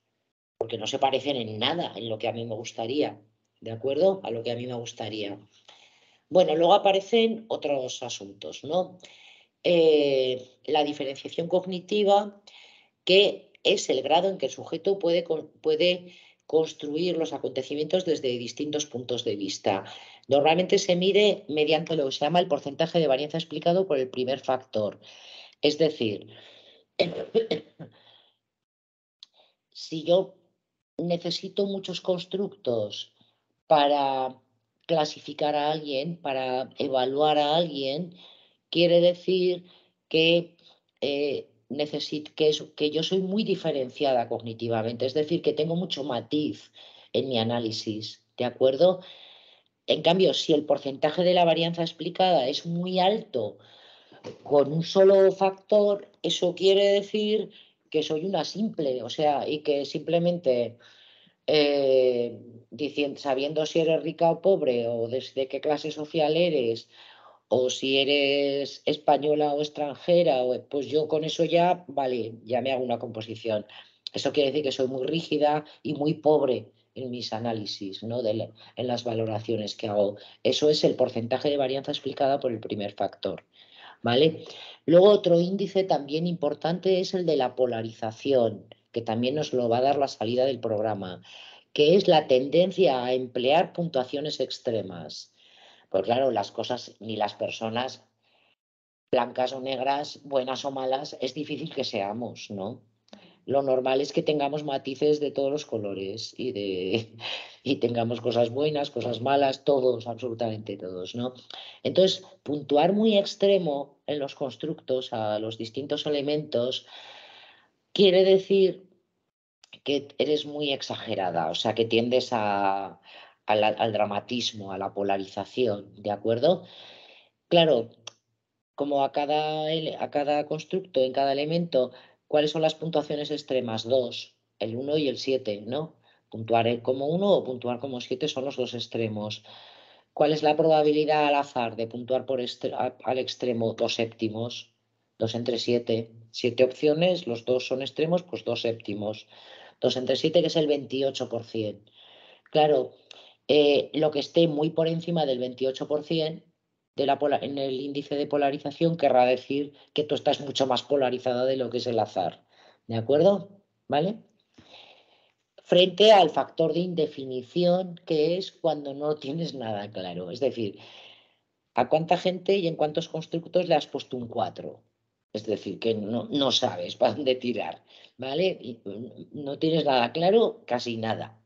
porque no se parecen en nada en lo que a mí me gustaría, ¿de acuerdo? A lo que a mí me gustaría. Bueno, luego aparecen otros asuntos, ¿no? Eh, la diferenciación cognitiva, que es el grado en que el sujeto puede, puede construir los acontecimientos desde distintos puntos de vista. Normalmente se mide mediante lo que se llama el porcentaje de varianza explicado por el primer factor. Es decir, si yo necesito muchos constructos para clasificar a alguien, para evaluar a alguien, quiere decir que, eh, necesito, que, es, que yo soy muy diferenciada cognitivamente, es decir, que tengo mucho matiz en mi análisis, ¿de acuerdo? En cambio, si el porcentaje de la varianza explicada es muy alto con un solo factor, eso quiere decir que soy una simple, o sea, y que simplemente eh, diciendo, sabiendo si eres rica o pobre, o desde qué clase social eres, o si eres española o extranjera, pues yo con eso ya, vale, ya me hago una composición. Eso quiere decir que soy muy rígida y muy pobre en mis análisis, ¿no? De la, en las valoraciones que hago. Eso es el porcentaje de varianza explicada por el primer factor, ¿vale? Luego otro índice también importante es el de la polarización, que también nos lo va a dar la salida del programa, que es la tendencia a emplear puntuaciones extremas. Pues claro, las cosas ni las personas blancas o negras, buenas o malas, es difícil que seamos, ¿no? Lo normal es que tengamos matices de todos los colores y, de, y tengamos cosas buenas, cosas malas, todos, absolutamente todos, ¿no? Entonces, puntuar muy extremo en los constructos a los distintos elementos quiere decir que eres muy exagerada, o sea, que tiendes a... Al, al dramatismo, a la polarización, ¿de acuerdo? Claro, como a cada, a cada constructo, en cada elemento, ¿cuáles son las puntuaciones extremas? Dos, el uno y el siete, ¿no? Puntuar como uno o puntuar como siete son los dos extremos. ¿Cuál es la probabilidad al azar de puntuar por extre al extremo? Dos séptimos, dos entre siete. Siete opciones, los dos son extremos, pues dos séptimos. Dos entre siete, que es el veintiocho por ciento. Claro, Eh, lo que esté muy por encima del veintiocho por ciento de la pola en el índice de polarización querrá decir que tú estás mucho más polarizada de lo que es el azar. ¿De acuerdo? ¿Vale? Frente al factor de indefinición, que es cuando no tienes nada claro. Es decir, ¿a cuánta gente y en cuántos constructos le has puesto un cuatro? Es decir, que no, no sabes para dónde tirar, ¿vale? Y no tienes nada claro, casi nada.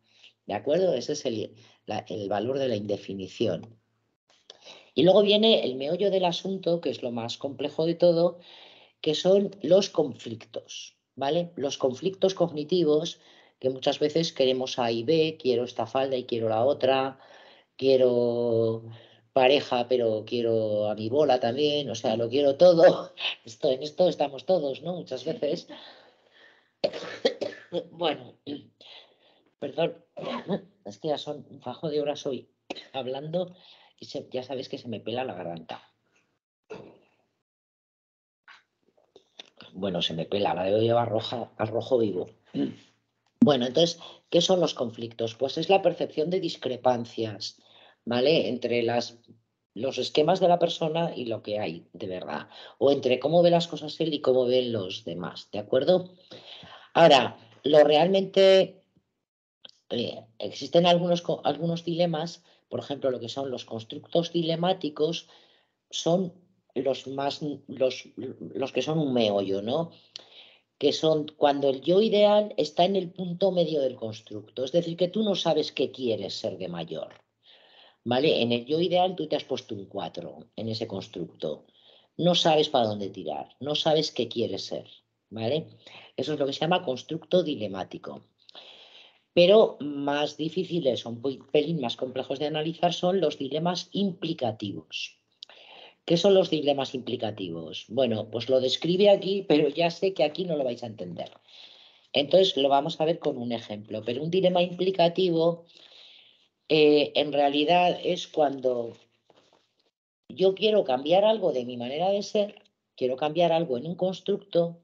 ¿De acuerdo? Ese es el, la, el valor de la indefinición. Y luego viene el meollo del asunto, que es lo más complejo de todo, que son los conflictos, ¿vale? Los conflictos cognitivos, que muchas veces queremos A y B, quiero esta falda y quiero la otra, quiero pareja, pero quiero a mi bola también, o sea, lo quiero todo. Esto, en esto estamos todos, ¿no? Muchas veces. Bueno... Perdón, es que ya son un fajo de horas hoy hablando y se, ya sabéis que se me pela la garganta. Bueno, se me pela, la debo llevar roja, al rojo vivo. Bueno, entonces, ¿qué son los conflictos? Pues es la percepción de discrepancias, ¿vale? Entre las, los esquemas de la persona y lo que hay, de verdad. O entre cómo ve las cosas él y cómo ven los demás, ¿de acuerdo? Ahora, lo realmente... Eh, existen algunos, algunos dilemas, por ejemplo, lo que son los constructos dilemáticos son los, más, los, los que son un meollo, ¿no? Que son cuando el yo ideal está en el punto medio del constructo, es decir, que tú no sabes qué quieres ser de mayor, ¿vale? En el yo ideal tú te has puesto un cuatro en ese constructo, no sabes para dónde tirar, no sabes qué quieres ser, ¿vale? Eso es lo que se llama constructo dilemático. Pero más difíciles, un pelín más complejos de analizar, son los dilemas implicativos, ¿Qué son los dilemas implicativos? Bueno, pues lo describe aquí, pero ya sé que aquí no lo vais a entender. Entonces lo vamos a ver con un ejemplo. Pero un dilema implicativo eh, en realidad es cuando yo quiero cambiar algo de mi manera de ser, quiero cambiar algo en un constructo,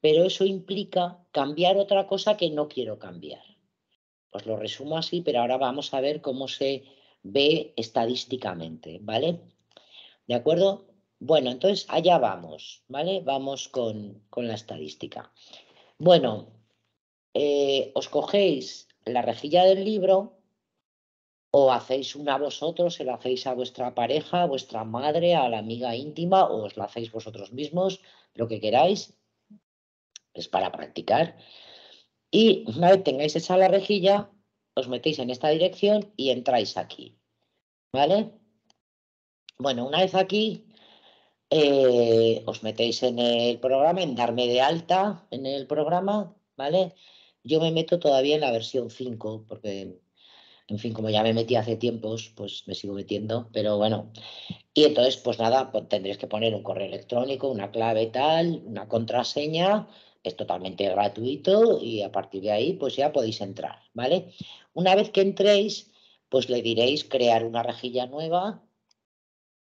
pero eso implica cambiar otra cosa que no quiero cambiar. Pues lo resumo así, pero ahora vamos a ver cómo se ve estadísticamente, ¿vale? ¿De acuerdo? Bueno, entonces allá vamos, ¿vale? Vamos con, con la estadística. Bueno, eh, os cogéis la rejilla del libro o hacéis una vosotros, se la hacéis a vuestra pareja, a vuestra madre, a la amiga íntima o os la hacéis vosotros mismos, lo que queráis, es para practicar. Y una vez tengáis hecha la rejilla, os metéis en esta dirección y entráis aquí, ¿vale? Bueno, una vez aquí, eh, os metéis en el programa, en darme de alta en el programa, ¿vale? Yo me meto todavía en la versión cinco, porque, en fin, como ya me metí hace tiempos, pues me sigo metiendo, pero bueno. Y entonces, pues nada, pues tendréis que poner un correo electrónico, una clave tal, una contraseña. Es totalmente gratuito y a partir de ahí pues ya podéis entrar, ¿vale? Una vez que entréis, pues le diréis crear una rejilla nueva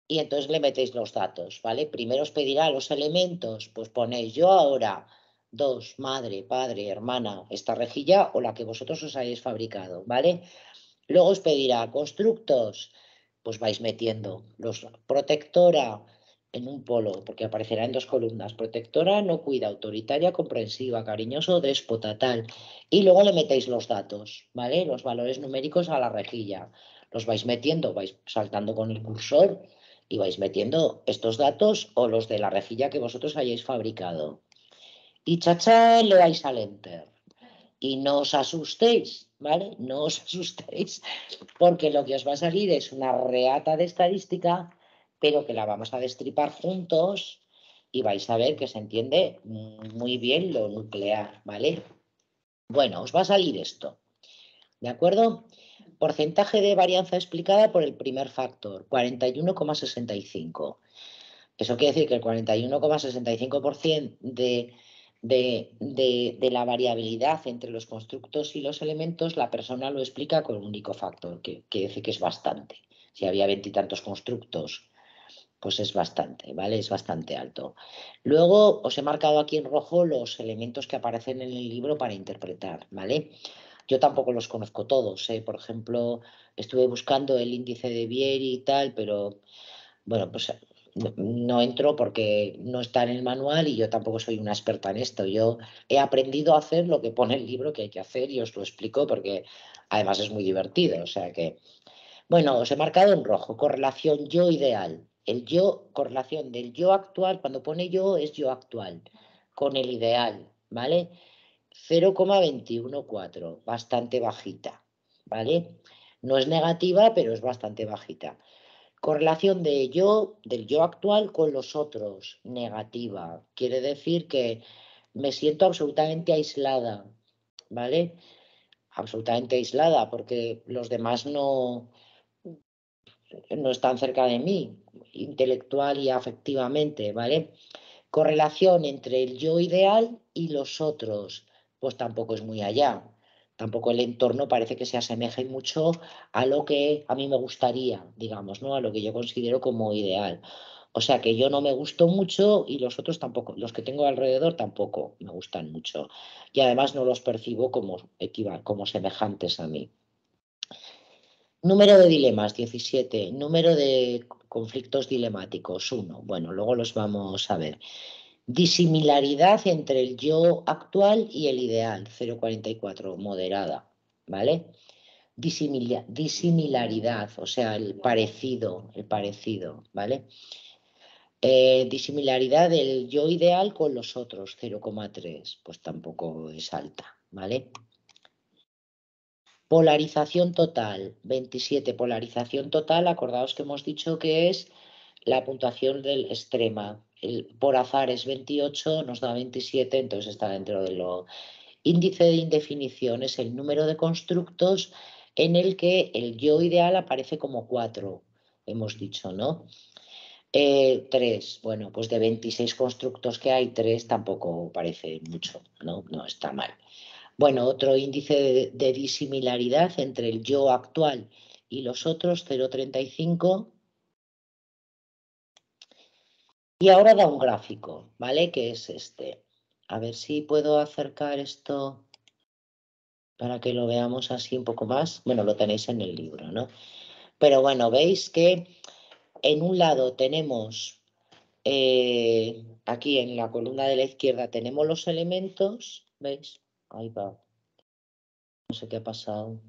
y entonces le metéis los datos, ¿vale? Primero os pedirá los elementos, pues ponéis yo ahora dos, madre, padre, hermana, esta rejilla o la que vosotros os hayáis fabricado, ¿vale? Luego os pedirá constructos, pues vais metiendo los protectora, en un polo, porque aparecerá en dos columnas, protectora, no cuida, autoritaria, comprensiva, cariñoso, déspota, tal. Y luego le metéis los datos, ¿vale? Los valores numéricos a la rejilla. Los vais metiendo, vais saltando con el cursor y vais metiendo estos datos o los de la rejilla que vosotros hayáis fabricado. Y chachá, le dais al enter. Y no os asustéis, ¿vale? No os asustéis, porque lo que os va a salir es una reata de estadística pero que la vamos a destripar juntos y vais a ver que se entiende muy bien lo nuclear, ¿vale? Bueno, os va a salir esto, ¿de acuerdo? Porcentaje de varianza explicada por el primer factor, cuarenta y uno coma sesenta y cinco. Eso quiere decir que el cuarenta y uno coma sesenta y cinco por ciento de, de, de, de la variabilidad entre los constructos y los elementos, la persona lo explica con un único factor, que quiere decir que es bastante. Si había veintitantos constructos, pues es bastante, ¿vale? Es bastante alto. Luego os he marcado aquí en rojo los elementos que aparecen en el libro para interpretar, ¿vale? Yo tampoco los conozco todos, ¿eh? Por ejemplo, estuve buscando el índice de Vieri y tal, pero, bueno, pues no, no entro porque no está en el manual y yo tampoco soy una experta en esto. Yo he aprendido a hacer lo que pone el libro que hay que hacer y os lo explico porque además es muy divertido, o sea que... Bueno, os he marcado en rojo, correlación yo ideal. El yo, correlación del yo actual, cuando pone yo es yo actual, con el ideal, ¿vale? cero coma veintiuno cuatro, bastante bajita, ¿vale? No es negativa, pero es bastante bajita. Correlación de yo, del yo actual con los otros, negativa. Quiere decir que me siento absolutamente aislada, ¿vale? Absolutamente aislada, porque los demás no... no están cerca de mí, intelectual y afectivamente, ¿vale? Correlación entre el yo ideal y los otros, pues tampoco es muy allá. Tampoco el entorno parece que se asemeje mucho a lo que a mí me gustaría, digamos, ¿no? A lo que yo considero como ideal. O sea que yo no me gusto mucho y los otros tampoco, los que tengo alrededor tampoco me gustan mucho. Y además no los percibo como, como semejantes a mí. Número de dilemas, diecisiete. Número de conflictos dilemáticos, uno. Bueno, luego los vamos a ver. Disimilaridad entre el yo actual y el ideal, cero coma cuarenta y cuatro, moderada, ¿vale? Disimila- disimilaridad, o sea, el parecido, el parecido, ¿vale? Eh, disimilaridad del yo ideal con los otros, cero coma tres, pues tampoco es alta, ¿vale? Polarización total, veintisiete, polarización total, acordaos que hemos dicho que es la puntuación del extrema. El, por azar es veintiocho, nos da veintisiete, entonces está dentro de lo... Índice de indefinición es el número de constructos en el que el yo ideal aparece como cuatro, hemos dicho, ¿no? Eh, tres, bueno, pues de veintiséis constructos que hay, tres tampoco parece mucho, ¿no? No está mal. Bueno, otro índice de, de disimilaridad entre el yo actual y los otros, cero coma treinta y cinco. Y ahora da un gráfico, ¿vale? Que es este. A ver si puedo acercar esto para que lo veamos así un poco más. Bueno, lo tenéis en el libro, ¿no? Pero bueno, veis que en un lado tenemos, eh, aquí en la columna de la izquierda tenemos los elementos, ¿veis? Ahí va. No sé qué ha pasado. Un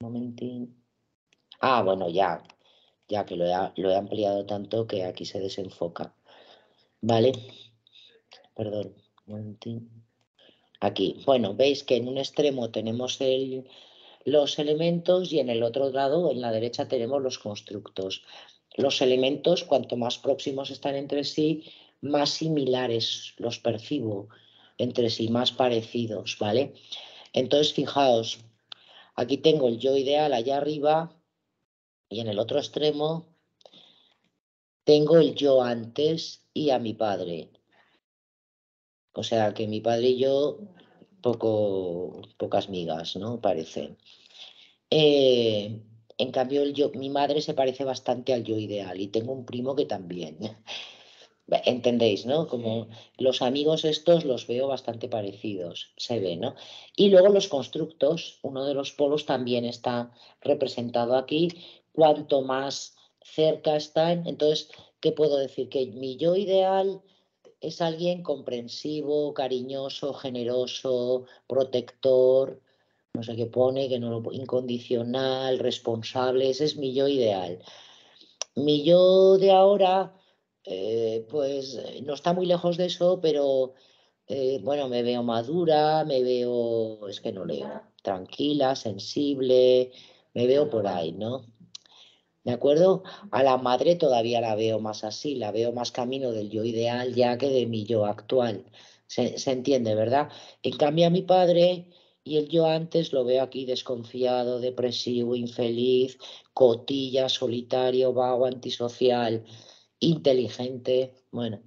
momentín. Ah, bueno, ya. Ya que lo he, lo he ampliado tanto que aquí se desenfoca. ¿Vale? Perdón. Un momentín. Aquí. Bueno, veis que en un extremo tenemos el, los elementos y en el otro lado, en la derecha, tenemos los constructos. Los elementos, cuanto más próximos están entre sí, más similares los percibo entre sí, más parecidos, ¿vale? Entonces, fijaos, aquí tengo el yo ideal allá arriba y en el otro extremo tengo el yo antes y a mi padre. O sea, que mi padre y yo, poco, pocas migas, ¿no? Parece. Eh, en cambio, el yo, mi madre se parece bastante al yo ideal y tengo un primo que también. Entendéis, ¿no? Como los amigos estos los veo bastante parecidos, se ve, ¿no? Y luego los constructos, uno de los polos también está representado aquí. Cuanto más cerca están, entonces, ¿qué puedo decir? Que mi yo ideal es alguien comprensivo, cariñoso, generoso, protector, no sé qué pone, que no lo, incondicional, responsable, ese es mi yo ideal. Mi yo de ahora... Eh, pues no está muy lejos de eso, pero eh, bueno, me veo madura, me veo, es que no leo, tranquila, sensible, me veo por ahí, ¿no? ¿De acuerdo? A la madre todavía la veo más así, la veo más camino del yo ideal ya que de mi yo actual. Se, se entiende, ¿verdad? En cambio a mi padre y el yo antes lo veo aquí desconfiado, depresivo, infeliz, cotilla, solitario, vago, antisocial... inteligente, bueno,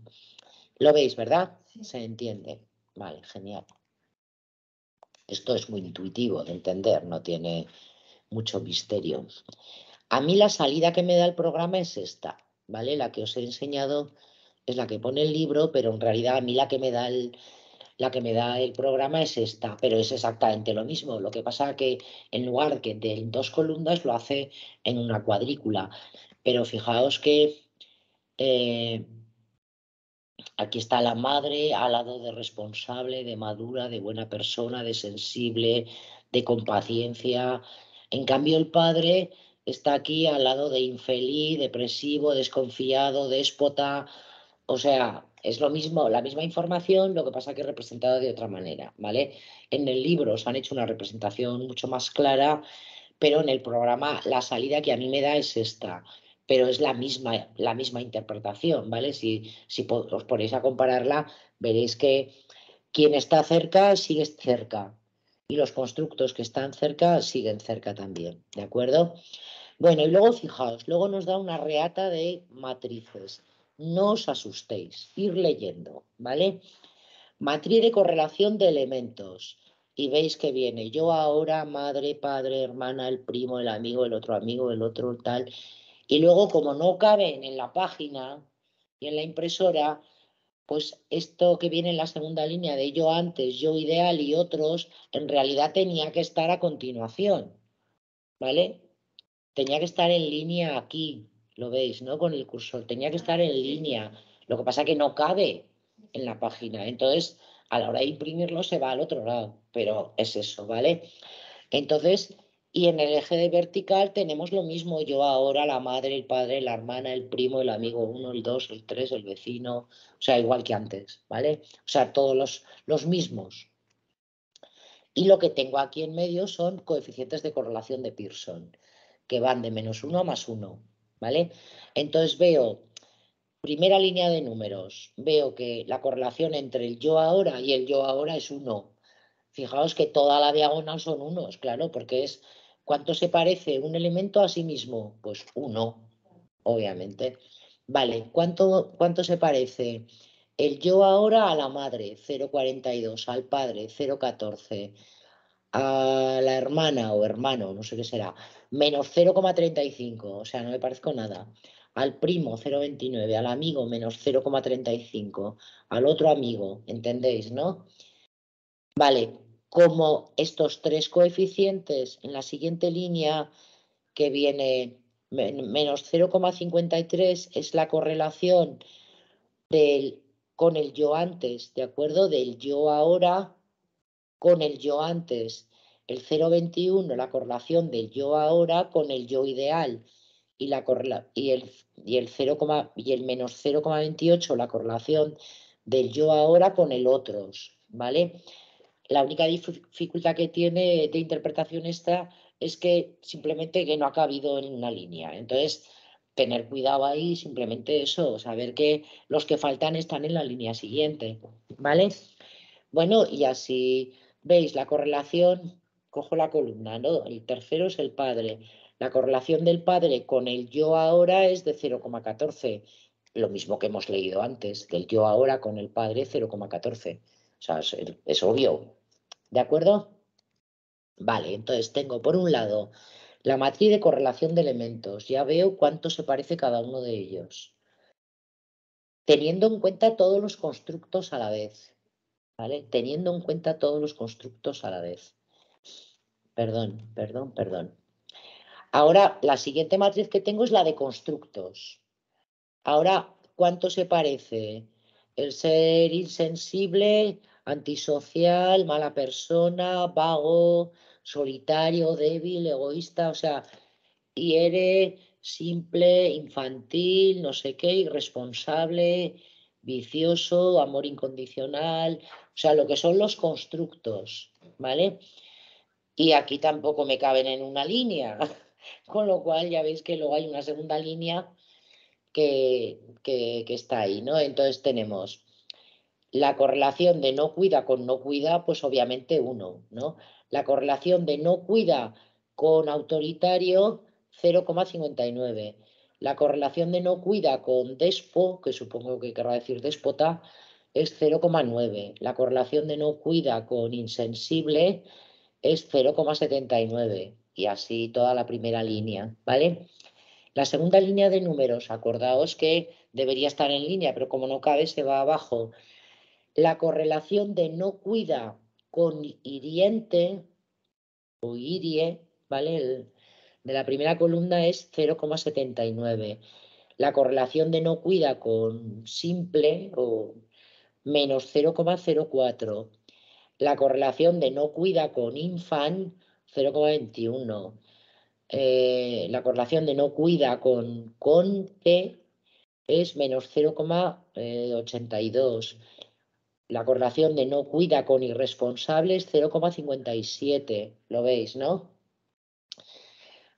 lo veis, ¿verdad? Se entiende. Vale, genial. Esto es muy intuitivo de entender, no tiene mucho misterio. A mí la salida que me da el programa es esta, ¿vale? La que os he enseñado es la que pone el libro, pero en realidad a mí la que me da el, la que me da el programa es esta, pero es exactamente lo mismo. Lo que pasa es que en lugar que de dos columnas lo hace en una cuadrícula, pero fijaos que Eh, aquí está la madre al lado de responsable, de madura, de buena persona, de sensible, de compaciencia. En cambio el padre está aquí al lado de infeliz, depresivo, desconfiado, déspota. O sea, es lo mismo, la misma información, lo que pasa que representada de otra manera, ¿vale? En el libro os han hecho una representación mucho más clara, pero en el programa la salida que a mí me da es esta. Pero es la misma, la misma interpretación, ¿vale? Si, si os ponéis a compararla, veréis que quien está cerca sigue cerca y los constructos que están cerca siguen cerca también, ¿de acuerdo? Bueno, y luego fijaos, luego nos da una reata de matrices. No os asustéis, ir leyendo, ¿vale? Matriz de correlación de elementos. Y veis que viene yo ahora, madre, padre, hermana, el primo, el amigo, el otro amigo, el otro tal... Y luego, como no caben en la página y en la impresora, pues esto que viene en la segunda línea de yo antes, yo ideal y otros, en realidad tenía que estar a continuación, ¿vale? Tenía que estar en línea aquí, lo veis, ¿no? Con el cursor, tenía que estar en línea. Lo que pasa es que no cabe en la página. Entonces, a la hora de imprimirlo se va al otro lado, pero es eso, ¿vale? Entonces... Y en el eje de vertical tenemos lo mismo, yo ahora, la madre, el padre, la hermana, el primo, el amigo uno, el dos, el tres, el vecino, o sea, igual que antes, ¿vale? O sea, todos los, los mismos. Y lo que tengo aquí en medio son coeficientes de correlación de Pearson, que van de menos uno a más uno, ¿vale? Entonces veo, primera línea de números, veo que la correlación entre el yo ahora y el yo ahora es uno. Fijaos que toda la diagonal son unos, claro, porque es... ¿Cuánto se parece un elemento a sí mismo? Pues uno, obviamente. Vale, ¿cuánto, cuánto se parece el yo ahora a la madre? cero coma cuarenta y dos, al padre cero coma catorce, a la hermana o hermano, no sé qué será, menos cero coma treinta y cinco, o sea, no me parezco nada. Al primo cero coma veintinueve, al amigo menos cero coma treinta y cinco, al otro amigo, ¿entendéis, no? Vale, como estos tres coeficientes en la siguiente línea que viene menos cero coma cincuenta y tres es la correlación del, con el yo antes, ¿de acuerdo? Del yo ahora con el yo antes. El cero coma veintiuno, la correlación del yo ahora con el yo ideal. Y, la correla, y el, y el, cero, y el menos cero coma veintiocho, la correlación del yo ahora con el otros, ¿vale? La única dificultad que tiene de interpretación esta es que simplemente que no ha cabido en una línea. Entonces, tener cuidado ahí, simplemente eso, saber que los que faltan están en la línea siguiente, ¿vale? Bueno, y así veis la correlación, cojo la columna, ¿no? El tercero es el padre. La correlación del padre con el yo ahora es de cero coma catorce, lo mismo que hemos leído antes, que el yo ahora con el padre cero coma catorce. O sea, es, es obvio, ¿de acuerdo? Vale, entonces tengo por un lado la matriz de correlación de elementos, ya veo cuánto se parece cada uno de ellos, teniendo en cuenta todos los constructos a la vez, ¿vale? Teniendo en cuenta todos los constructos a la vez. Perdón, perdón, perdón. Ahora, la siguiente matriz que tengo es la de constructos. Ahora, ¿cuánto se parece? El ser insensible, antisocial, mala persona, vago, solitario, débil, egoísta, o sea, hiere, simple, infantil, no sé qué, irresponsable, vicioso, amor incondicional, o sea, lo que son los constructos, ¿vale? Y aquí tampoco me caben en una línea. Con lo cual ya veis que luego hay una segunda línea que, que, que está ahí, ¿no? Entonces tenemos la correlación de no cuida con no cuida, pues obviamente uno, ¿no? La correlación de no cuida con autoritario, cero coma cincuenta y nueve. La correlación de no cuida con despo, que supongo que querrá decir déspota, es cero coma nueve. La correlación de no cuida con insensible es cero coma setenta y nueve. Y así toda la primera línea, ¿vale? La segunda línea de números, acordaos que debería estar en línea, pero como no cabe se va abajo. La correlación de no cuida con hiriente o hirie, ¿vale? El, de la primera columna es cero coma setenta y nueve. La correlación de no cuida con simple o menos cero coma cero cuatro. La correlación de no cuida con infant cero coma veintiuno. Eh, la correlación de no cuida con con que es menos cero coma ochenta y dos. La correlación de no cuida con irresponsable es cero coma cincuenta y siete. ¿Lo veis, no?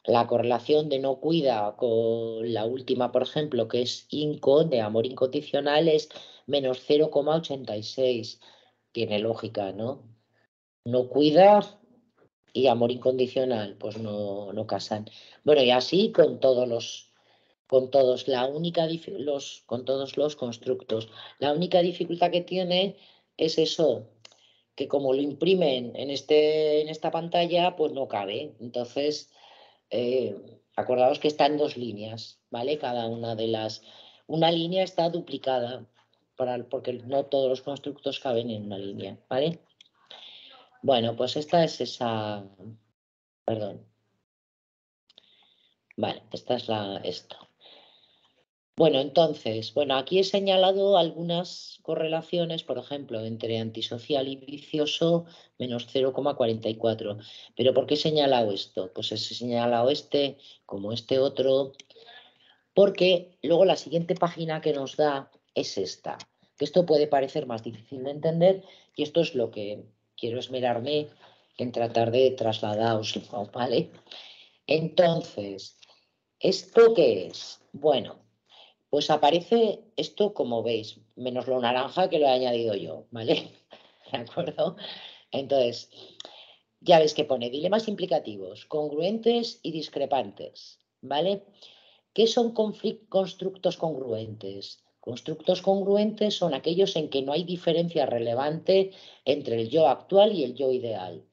La correlación de no cuida con la última, por ejemplo, que es incon, de amor incondicional, es menos cero coma ochenta y seis. Tiene lógica, ¿no? No cuida y amor incondicional, pues no, no casan. Bueno, y así con todos los con todos la única los con todos los constructos. La única dificultad que tiene es eso, que como lo imprimen en este en esta pantalla, pues no cabe. Entonces, eh, acordaos que está en dos líneas, ¿vale? Cada una de las una línea está duplicada para, porque no todos los constructos caben en una línea, ¿vale? Bueno, pues esta es esa, perdón, vale, esta es la, esto. Bueno, entonces, bueno, aquí he señalado algunas correlaciones, por ejemplo, entre antisocial y vicioso, menos cero coma cuarenta y cuatro. ¿Pero por qué he señalado esto? Pues he señalado este, como este otro, porque luego la siguiente página que nos da es esta. Que esto puede parecer más difícil de entender y esto es lo que quiero esmerarme en tratar de trasladaros, ¿vale? Entonces, ¿esto qué es? Bueno, pues aparece esto como veis, menos lo naranja que lo he añadido yo, ¿vale? ¿De acuerdo? Entonces, ya veis que pone dilemas implicativos, congruentes y discrepantes, ¿vale? ¿Qué son constructos congruentes? Constructos congruentes son aquellos en que no hay diferencia relevante entre el yo actual y el yo ideal.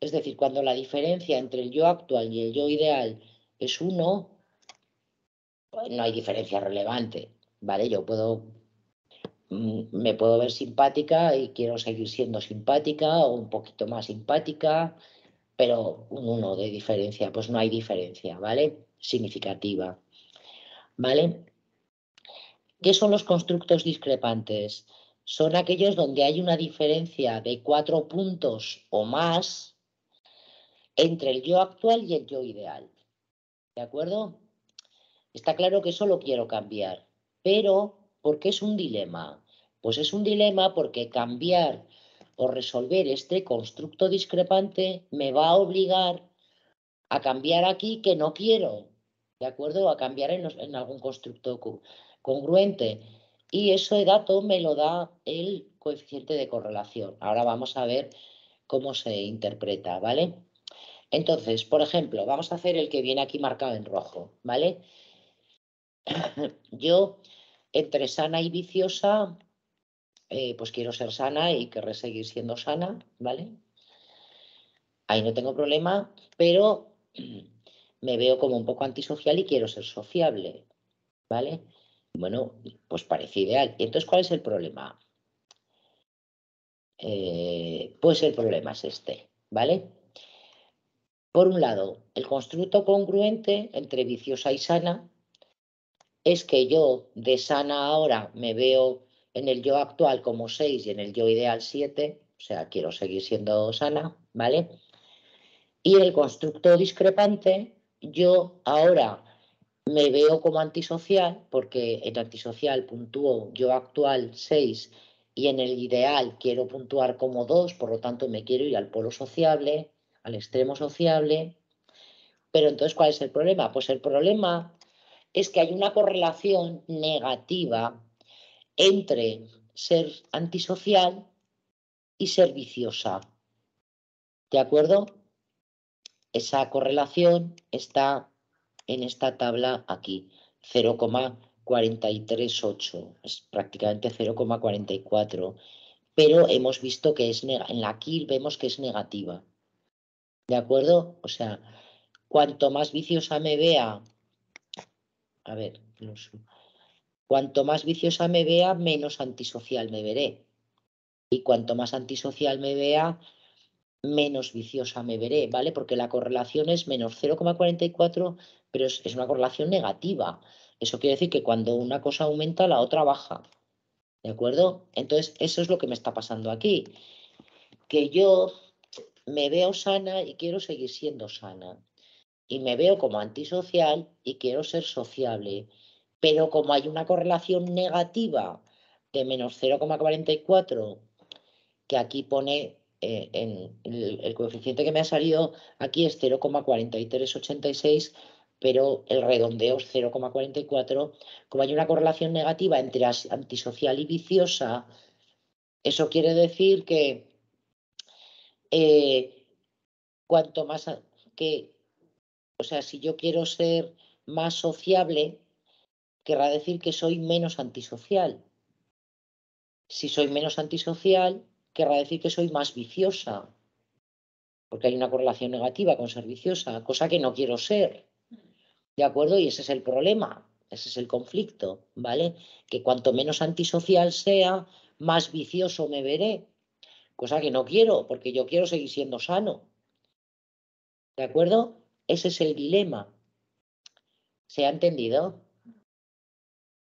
Es decir, cuando la diferencia entre el yo actual y el yo ideal es uno, pues no hay diferencia relevante, ¿vale? Yo puedo, me puedo ver simpática y quiero seguir siendo simpática o un poquito más simpática, pero un uno de diferencia, pues no hay diferencia, ¿vale? Significativa, ¿vale? ¿Qué son los constructos discrepantes? Son aquellos donde hay una diferencia de cuatro puntos o más entre el yo actual y el yo ideal. ¿De acuerdo? Está claro que eso lo quiero cambiar, pero ¿por qué es un dilema? Pues es un dilema porque cambiar o resolver este constructo discrepante me va a obligar a cambiar aquí que no quiero, ¿de acuerdo? A cambiar en, los, en algún constructo congruente. Y ese dato me lo da el coeficiente de correlación. Ahora vamos a ver cómo se interpreta, ¿vale? Entonces, por ejemplo, vamos a hacer el que viene aquí marcado en rojo, ¿vale? Yo, entre sana y viciosa, eh, pues quiero ser sana y querré seguir siendo sana, ¿vale? Ahí no tengo problema, pero me veo como un poco antisocial y quiero ser sociable, ¿vale? Bueno, pues parece ideal. Entonces, ¿cuál es el problema? Eh, pues el problema es este, ¿vale? Por un lado, el constructo congruente entre viciosa y sana es que yo de sana ahora me veo en el yo actual como seis y en el yo ideal siete, o sea, quiero seguir siendo sana, ¿vale? Y el constructo discrepante, yo ahora me veo como antisocial, porque en antisocial puntúo yo actual seis y en el ideal quiero puntuar como dos, por lo tanto me quiero ir al polo sociable, al extremo sociable. Pero entonces, ¿cuál es el problema? Pues el problema es que hay una correlación negativa entre ser antisocial y ser viciosa. ¿De acuerdo? Esa correlación está en esta tabla aquí, cero coma cuatro tres ocho, es prácticamente cero coma cuarenta y cuatro, pero hemos visto que es en la aquí vemos que es negativa, ¿de acuerdo? O sea, cuanto más viciosa me vea, a ver, cuanto más viciosa me vea, menos antisocial me veré, y cuanto más antisocial me vea, menos viciosa me veré, ¿vale? Porque la correlación es menos cero coma cuarenta y cuatro, pero es, es una correlación negativa. Eso quiere decir que cuando una cosa aumenta, la otra baja, ¿de acuerdo? Entonces, eso es lo que me está pasando aquí. Que yo me veo sana y quiero seguir siendo sana. Y me veo como antisocial y quiero ser sociable. Pero como hay una correlación negativa de menos cero coma cuarenta y cuatro, que aquí pone... Eh, en el, el coeficiente que me ha salido aquí es cero coma cuarenta y tres ochenta y seis, pero el redondeo es cero coma cuarenta y cuatro. Como hay una correlación negativa entre antisocial y viciosa, eso quiere decir que eh, cuanto más que, o sea, si yo quiero ser más sociable, querrá decir que soy menos antisocial. Si soy menos antisocial, querrá decir que soy más viciosa, porque hay una correlación negativa con ser viciosa, cosa que no quiero ser, ¿de acuerdo? Y ese es el problema, ese es el conflicto, ¿vale? Que cuanto menos antisocial sea, más vicioso me veré, cosa que no quiero, porque yo quiero seguir siendo sano, ¿de acuerdo? Ese es el dilema. ¿Se ha entendido?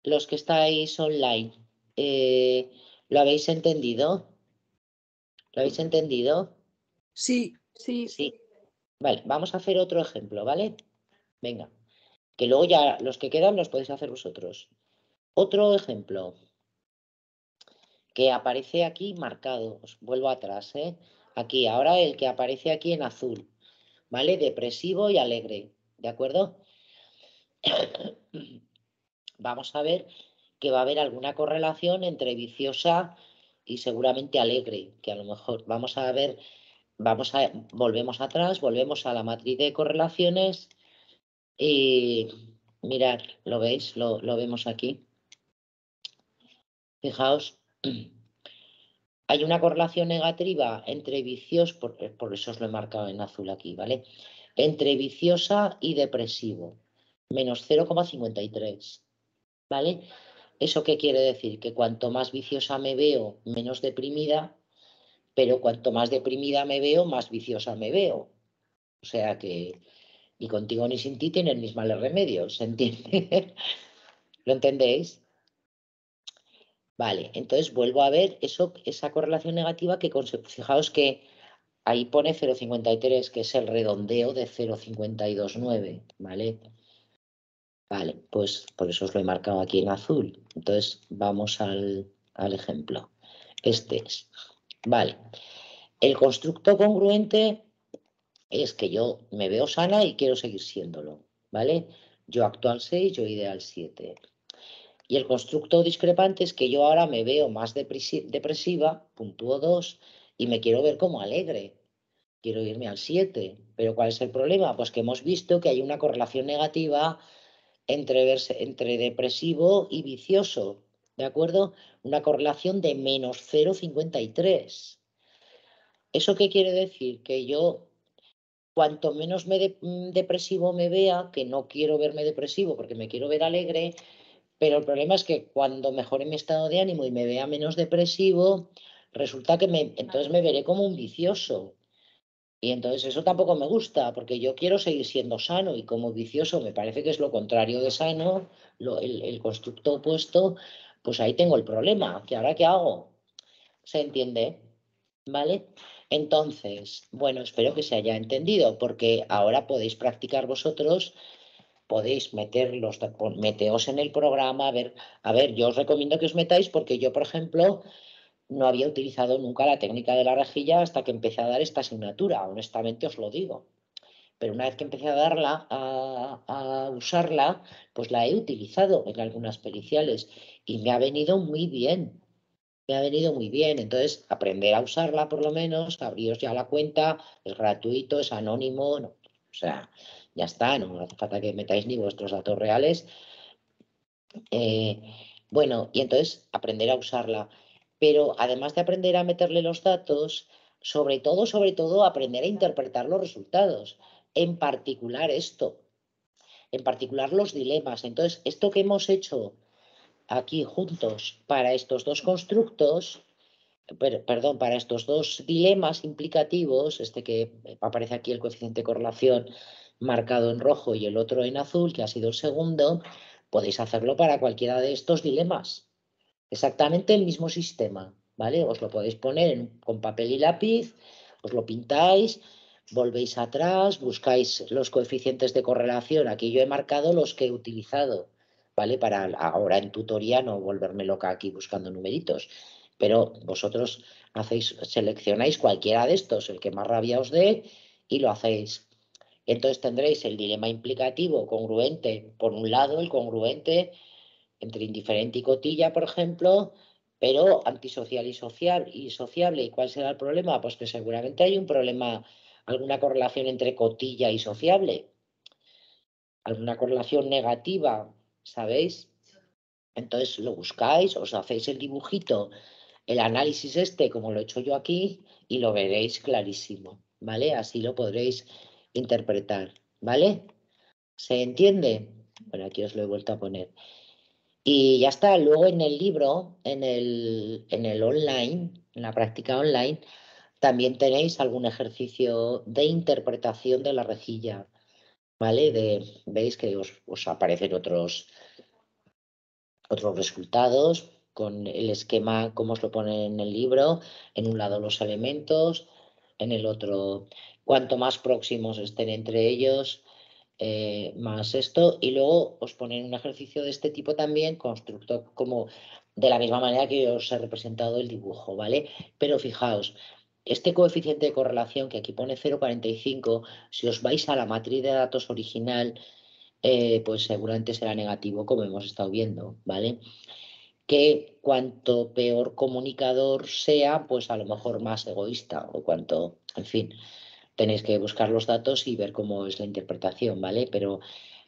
Los que estáis online, eh, ¿lo habéis entendido? ¿Lo habéis entendido? Sí, sí, sí. Vale, vamos a hacer otro ejemplo, ¿vale? Venga, que luego ya los que quedan los podéis hacer vosotros. Otro ejemplo que aparece aquí marcado. Os vuelvo atrás, ¿eh? Aquí, ahora el que aparece aquí en azul, ¿vale? Depresivo y alegre, ¿de acuerdo? Vamos a ver que va a haber alguna correlación entre viciosa y seguramente alegre, que a lo mejor vamos a ver, vamos a volvemos atrás, volvemos a la matriz de correlaciones y Mirad, ¿lo veis? Lo, lo vemos aquí. Fijaos, hay una correlación negativa entre vicios, por, por eso os lo he marcado en azul aquí, ¿vale? Entre viciosa y depresivo, menos cero coma cincuenta y tres, ¿vale? ¿Eso qué quiere decir? Que cuanto más viciosa me veo, menos deprimida, pero cuanto más deprimida me veo, más viciosa me veo. O sea que ni contigo ni sin ti tienen mis males remedios, ¿se entiende? ¿Lo entendéis? Vale, entonces vuelvo a ver eso, esa correlación negativa que, fijaos que ahí pone cero coma cincuenta y tres, que es el redondeo de cero coma cincuenta y dos nueve, ¿vale? Vale, pues por eso os lo he marcado aquí en azul. Entonces vamos al, al ejemplo. Este es. Vale. El constructo congruente es que yo me veo sana y quiero seguir siéndolo, ¿vale? Yo actual seis, yo ideal siete. Y el constructo discrepante es que yo ahora me veo más depresiva, puntúo dos, y me quiero ver como alegre. Quiero irme al siete. ¿Pero cuál es el problema? Pues que hemos visto que hay una correlación negativa entre, verse, entre depresivo y vicioso, ¿de acuerdo? Una correlación de menos cero coma cincuenta y tres. ¿Eso qué quiere decir? Que yo, cuanto menos me de, depresivo me vea, que no quiero verme depresivo porque me quiero ver alegre, pero el problema es que cuando mejore mi estado de ánimo y me vea menos depresivo, resulta que me, entonces me veré como un vicioso. Y entonces eso tampoco me gusta, porque yo quiero seguir siendo sano y como vicioso me parece que es lo contrario de sano, lo, el, el constructo opuesto, pues ahí tengo el problema. ¿Qué ahora qué hago? ¿Se entiende? ¿Vale? Entonces, bueno, espero que se haya entendido, porque ahora podéis practicar vosotros, podéis meterlos, meteos en el programa, a ver, a ver, yo os recomiendo que os metáis porque yo, por ejemplo, no había utilizado nunca la técnica de la rejilla hasta que empecé a dar esta asignatura, honestamente os lo digo. Pero una vez que empecé a darla, a, a usarla, pues la he utilizado en algunas periciales y me ha venido muy bien. Me ha venido muy bien. Entonces, aprender a usarla por lo menos, abríos ya la cuenta, es gratuito, es anónimo, no, o sea, ya está, no hace falta que metáis ni vuestros datos reales. Eh, bueno, y entonces aprender a usarla. Pero además de aprender a meterle los datos, sobre todo, sobre todo, aprender a interpretar los resultados. En particular esto, en particular los dilemas. Entonces, esto que hemos hecho aquí juntos para estos dos constructos, per, perdón, para estos dos dilemas implicativos, este que aparece aquí el coeficiente de correlación marcado en rojo y el otro en azul, que ha sido el segundo, podéis hacerlo para cualquiera de estos dilemas. Exactamente el mismo sistema, ¿vale? Os lo podéis poner en, con papel y lápiz, os lo pintáis, volvéis atrás, buscáis los coeficientes de correlación. Aquí yo he marcado los que he utilizado, ¿vale? Para ahora en tutoría no volverme loca aquí buscando numeritos, pero vosotros hacéis, seleccionáis cualquiera de estos, el que más rabia os dé, y lo hacéis. Entonces tendréis el dilema implicativo congruente, por un lado el congruente entre indiferente y cotilla, por ejemplo, pero antisocial y, social, y sociable. ¿Y cuál será el problema? Pues que seguramente hay un problema, alguna correlación entre cotilla y sociable. Alguna correlación negativa, ¿sabéis? Entonces lo buscáis, os hacéis el dibujito, el análisis este, como lo he hecho yo aquí, y lo veréis clarísimo, ¿vale? Así lo podréis interpretar, ¿vale? ¿Se entiende? Bueno, aquí os lo he vuelto a poner. Y ya está, luego en el libro, en el, en el online, en la práctica online, también tenéis algún ejercicio de interpretación de la rejilla, ¿vale? De, veis que os, os aparecen otros, otros resultados con el esquema, como os lo pone en el libro, en un lado los elementos, en el otro, cuanto más próximos estén entre ellos, Eh, más esto, y luego os ponen un ejercicio de este tipo también, constructo como de la misma manera que os he representado el dibujo, ¿vale? Pero fijaos, este coeficiente de correlación que aquí pone cero coma cuarenta y cinco, si os vais a la matriz de datos original, eh, pues seguramente será negativo, como hemos estado viendo, ¿vale? Que cuanto peor comunicador sea, pues a lo mejor más egoísta, o cuanto, en fin. Tenéis que buscar los datos y ver cómo es la interpretación, ¿vale? Pero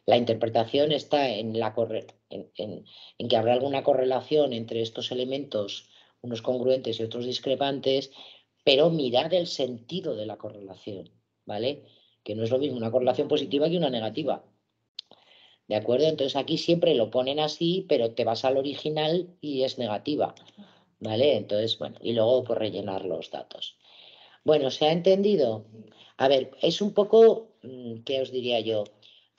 La interpretación está en, la corre en, en, en que habrá alguna correlación entre estos elementos, unos congruentes y otros discrepantes, pero mirar el sentido de la correlación, ¿vale? Que no es lo mismo una correlación positiva que una negativa. ¿De acuerdo? Entonces aquí siempre lo ponen así, pero te vas al original y es negativa, ¿vale? Entonces, bueno, y luego pues rellenar los datos. Bueno, ¿se ha entendido? A ver, es un poco, ¿qué os diría yo?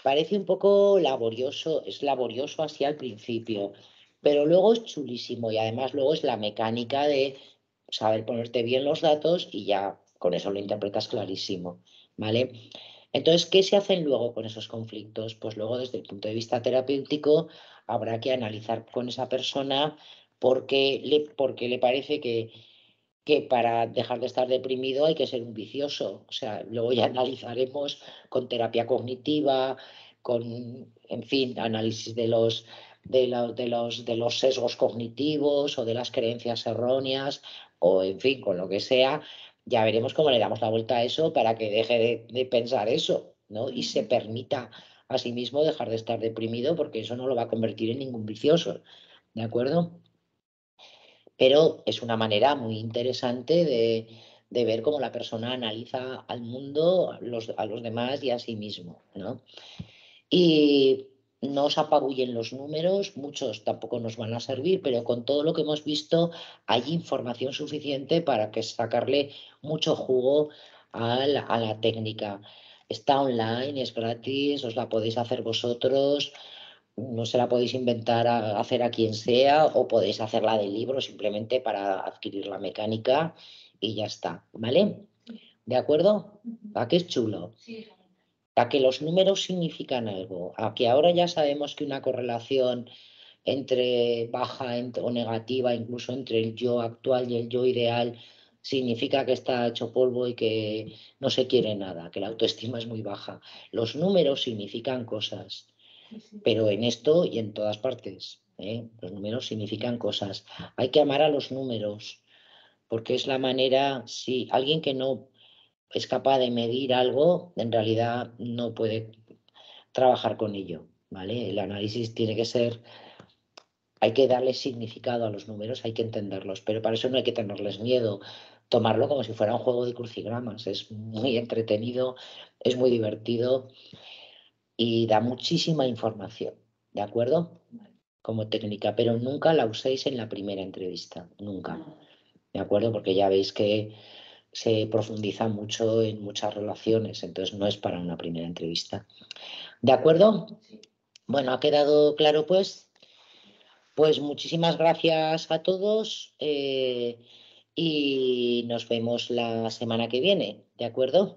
Parece un poco laborioso, es laborioso así al principio, pero luego es chulísimo y además luego es la mecánica de saber ponerte bien los datos y ya con eso lo interpretas clarísimo, ¿vale? Entonces, ¿qué se hacen luego con esos conflictos? Pues luego, desde el punto de vista terapéutico, habrá que analizar con esa persona por qué le, porque le parece que, que para dejar de estar deprimido hay que ser un vicioso. O sea, luego ya analizaremos con terapia cognitiva, con, en fin, análisis de los, de la, de los, de los sesgos cognitivos o de las creencias erróneas o, en fin, con lo que sea. Ya veremos cómo le damos la vuelta a eso para que deje de, de pensar eso, ¿no? Y se permita a sí mismo dejar de estar deprimido, porque eso no lo va a convertir en ningún vicioso, ¿de acuerdo? Pero es una manera muy interesante de, de ver cómo la persona analiza al mundo, a los, a los demás y a sí mismo, ¿no? Y no os apabullen los números, muchos tampoco nos van a servir, pero con todo lo que hemos visto hay información suficiente para que sacarle mucho jugo a la, a la técnica. Está online, es gratis, os la podéis hacer vosotros, no se la podéis inventar a hacer a quien sea, o podéis hacerla del libro simplemente para adquirir la mecánica y ya está, ¿vale? ¿De acuerdo? ¿A qué es chulo? Sí. A que los números significan algo, a que ahora ya sabemos que una correlación entre baja entre, o negativa, incluso entre el yo actual y el yo ideal, significa que está hecho polvo y que no se quiere nada, que la autoestima es muy baja. Los números significan cosas, pero en esto y en todas partes, ¿eh? Los números significan cosas. Hay que amar a los números, porque es la manera, si alguien que no es capaz de medir algo, en realidad no puede trabajar con ello, ¿vale? El análisis tiene que ser, hay que darle significado a los números, hay que entenderlos, pero para eso no hay que tenerles miedo, tomarlo como si fuera un juego de crucigramas, es muy entretenido, es muy divertido y da muchísima información, ¿de acuerdo? Como técnica, pero nunca la uséis en la primera entrevista, nunca, ¿de acuerdo? Porque ya veis que se profundiza mucho en muchas relaciones, entonces no es para una primera entrevista. ¿De acuerdo? Bueno, ¿ha quedado claro, pues? Pues muchísimas gracias a todos eh, y nos vemos la semana que viene, ¿de acuerdo?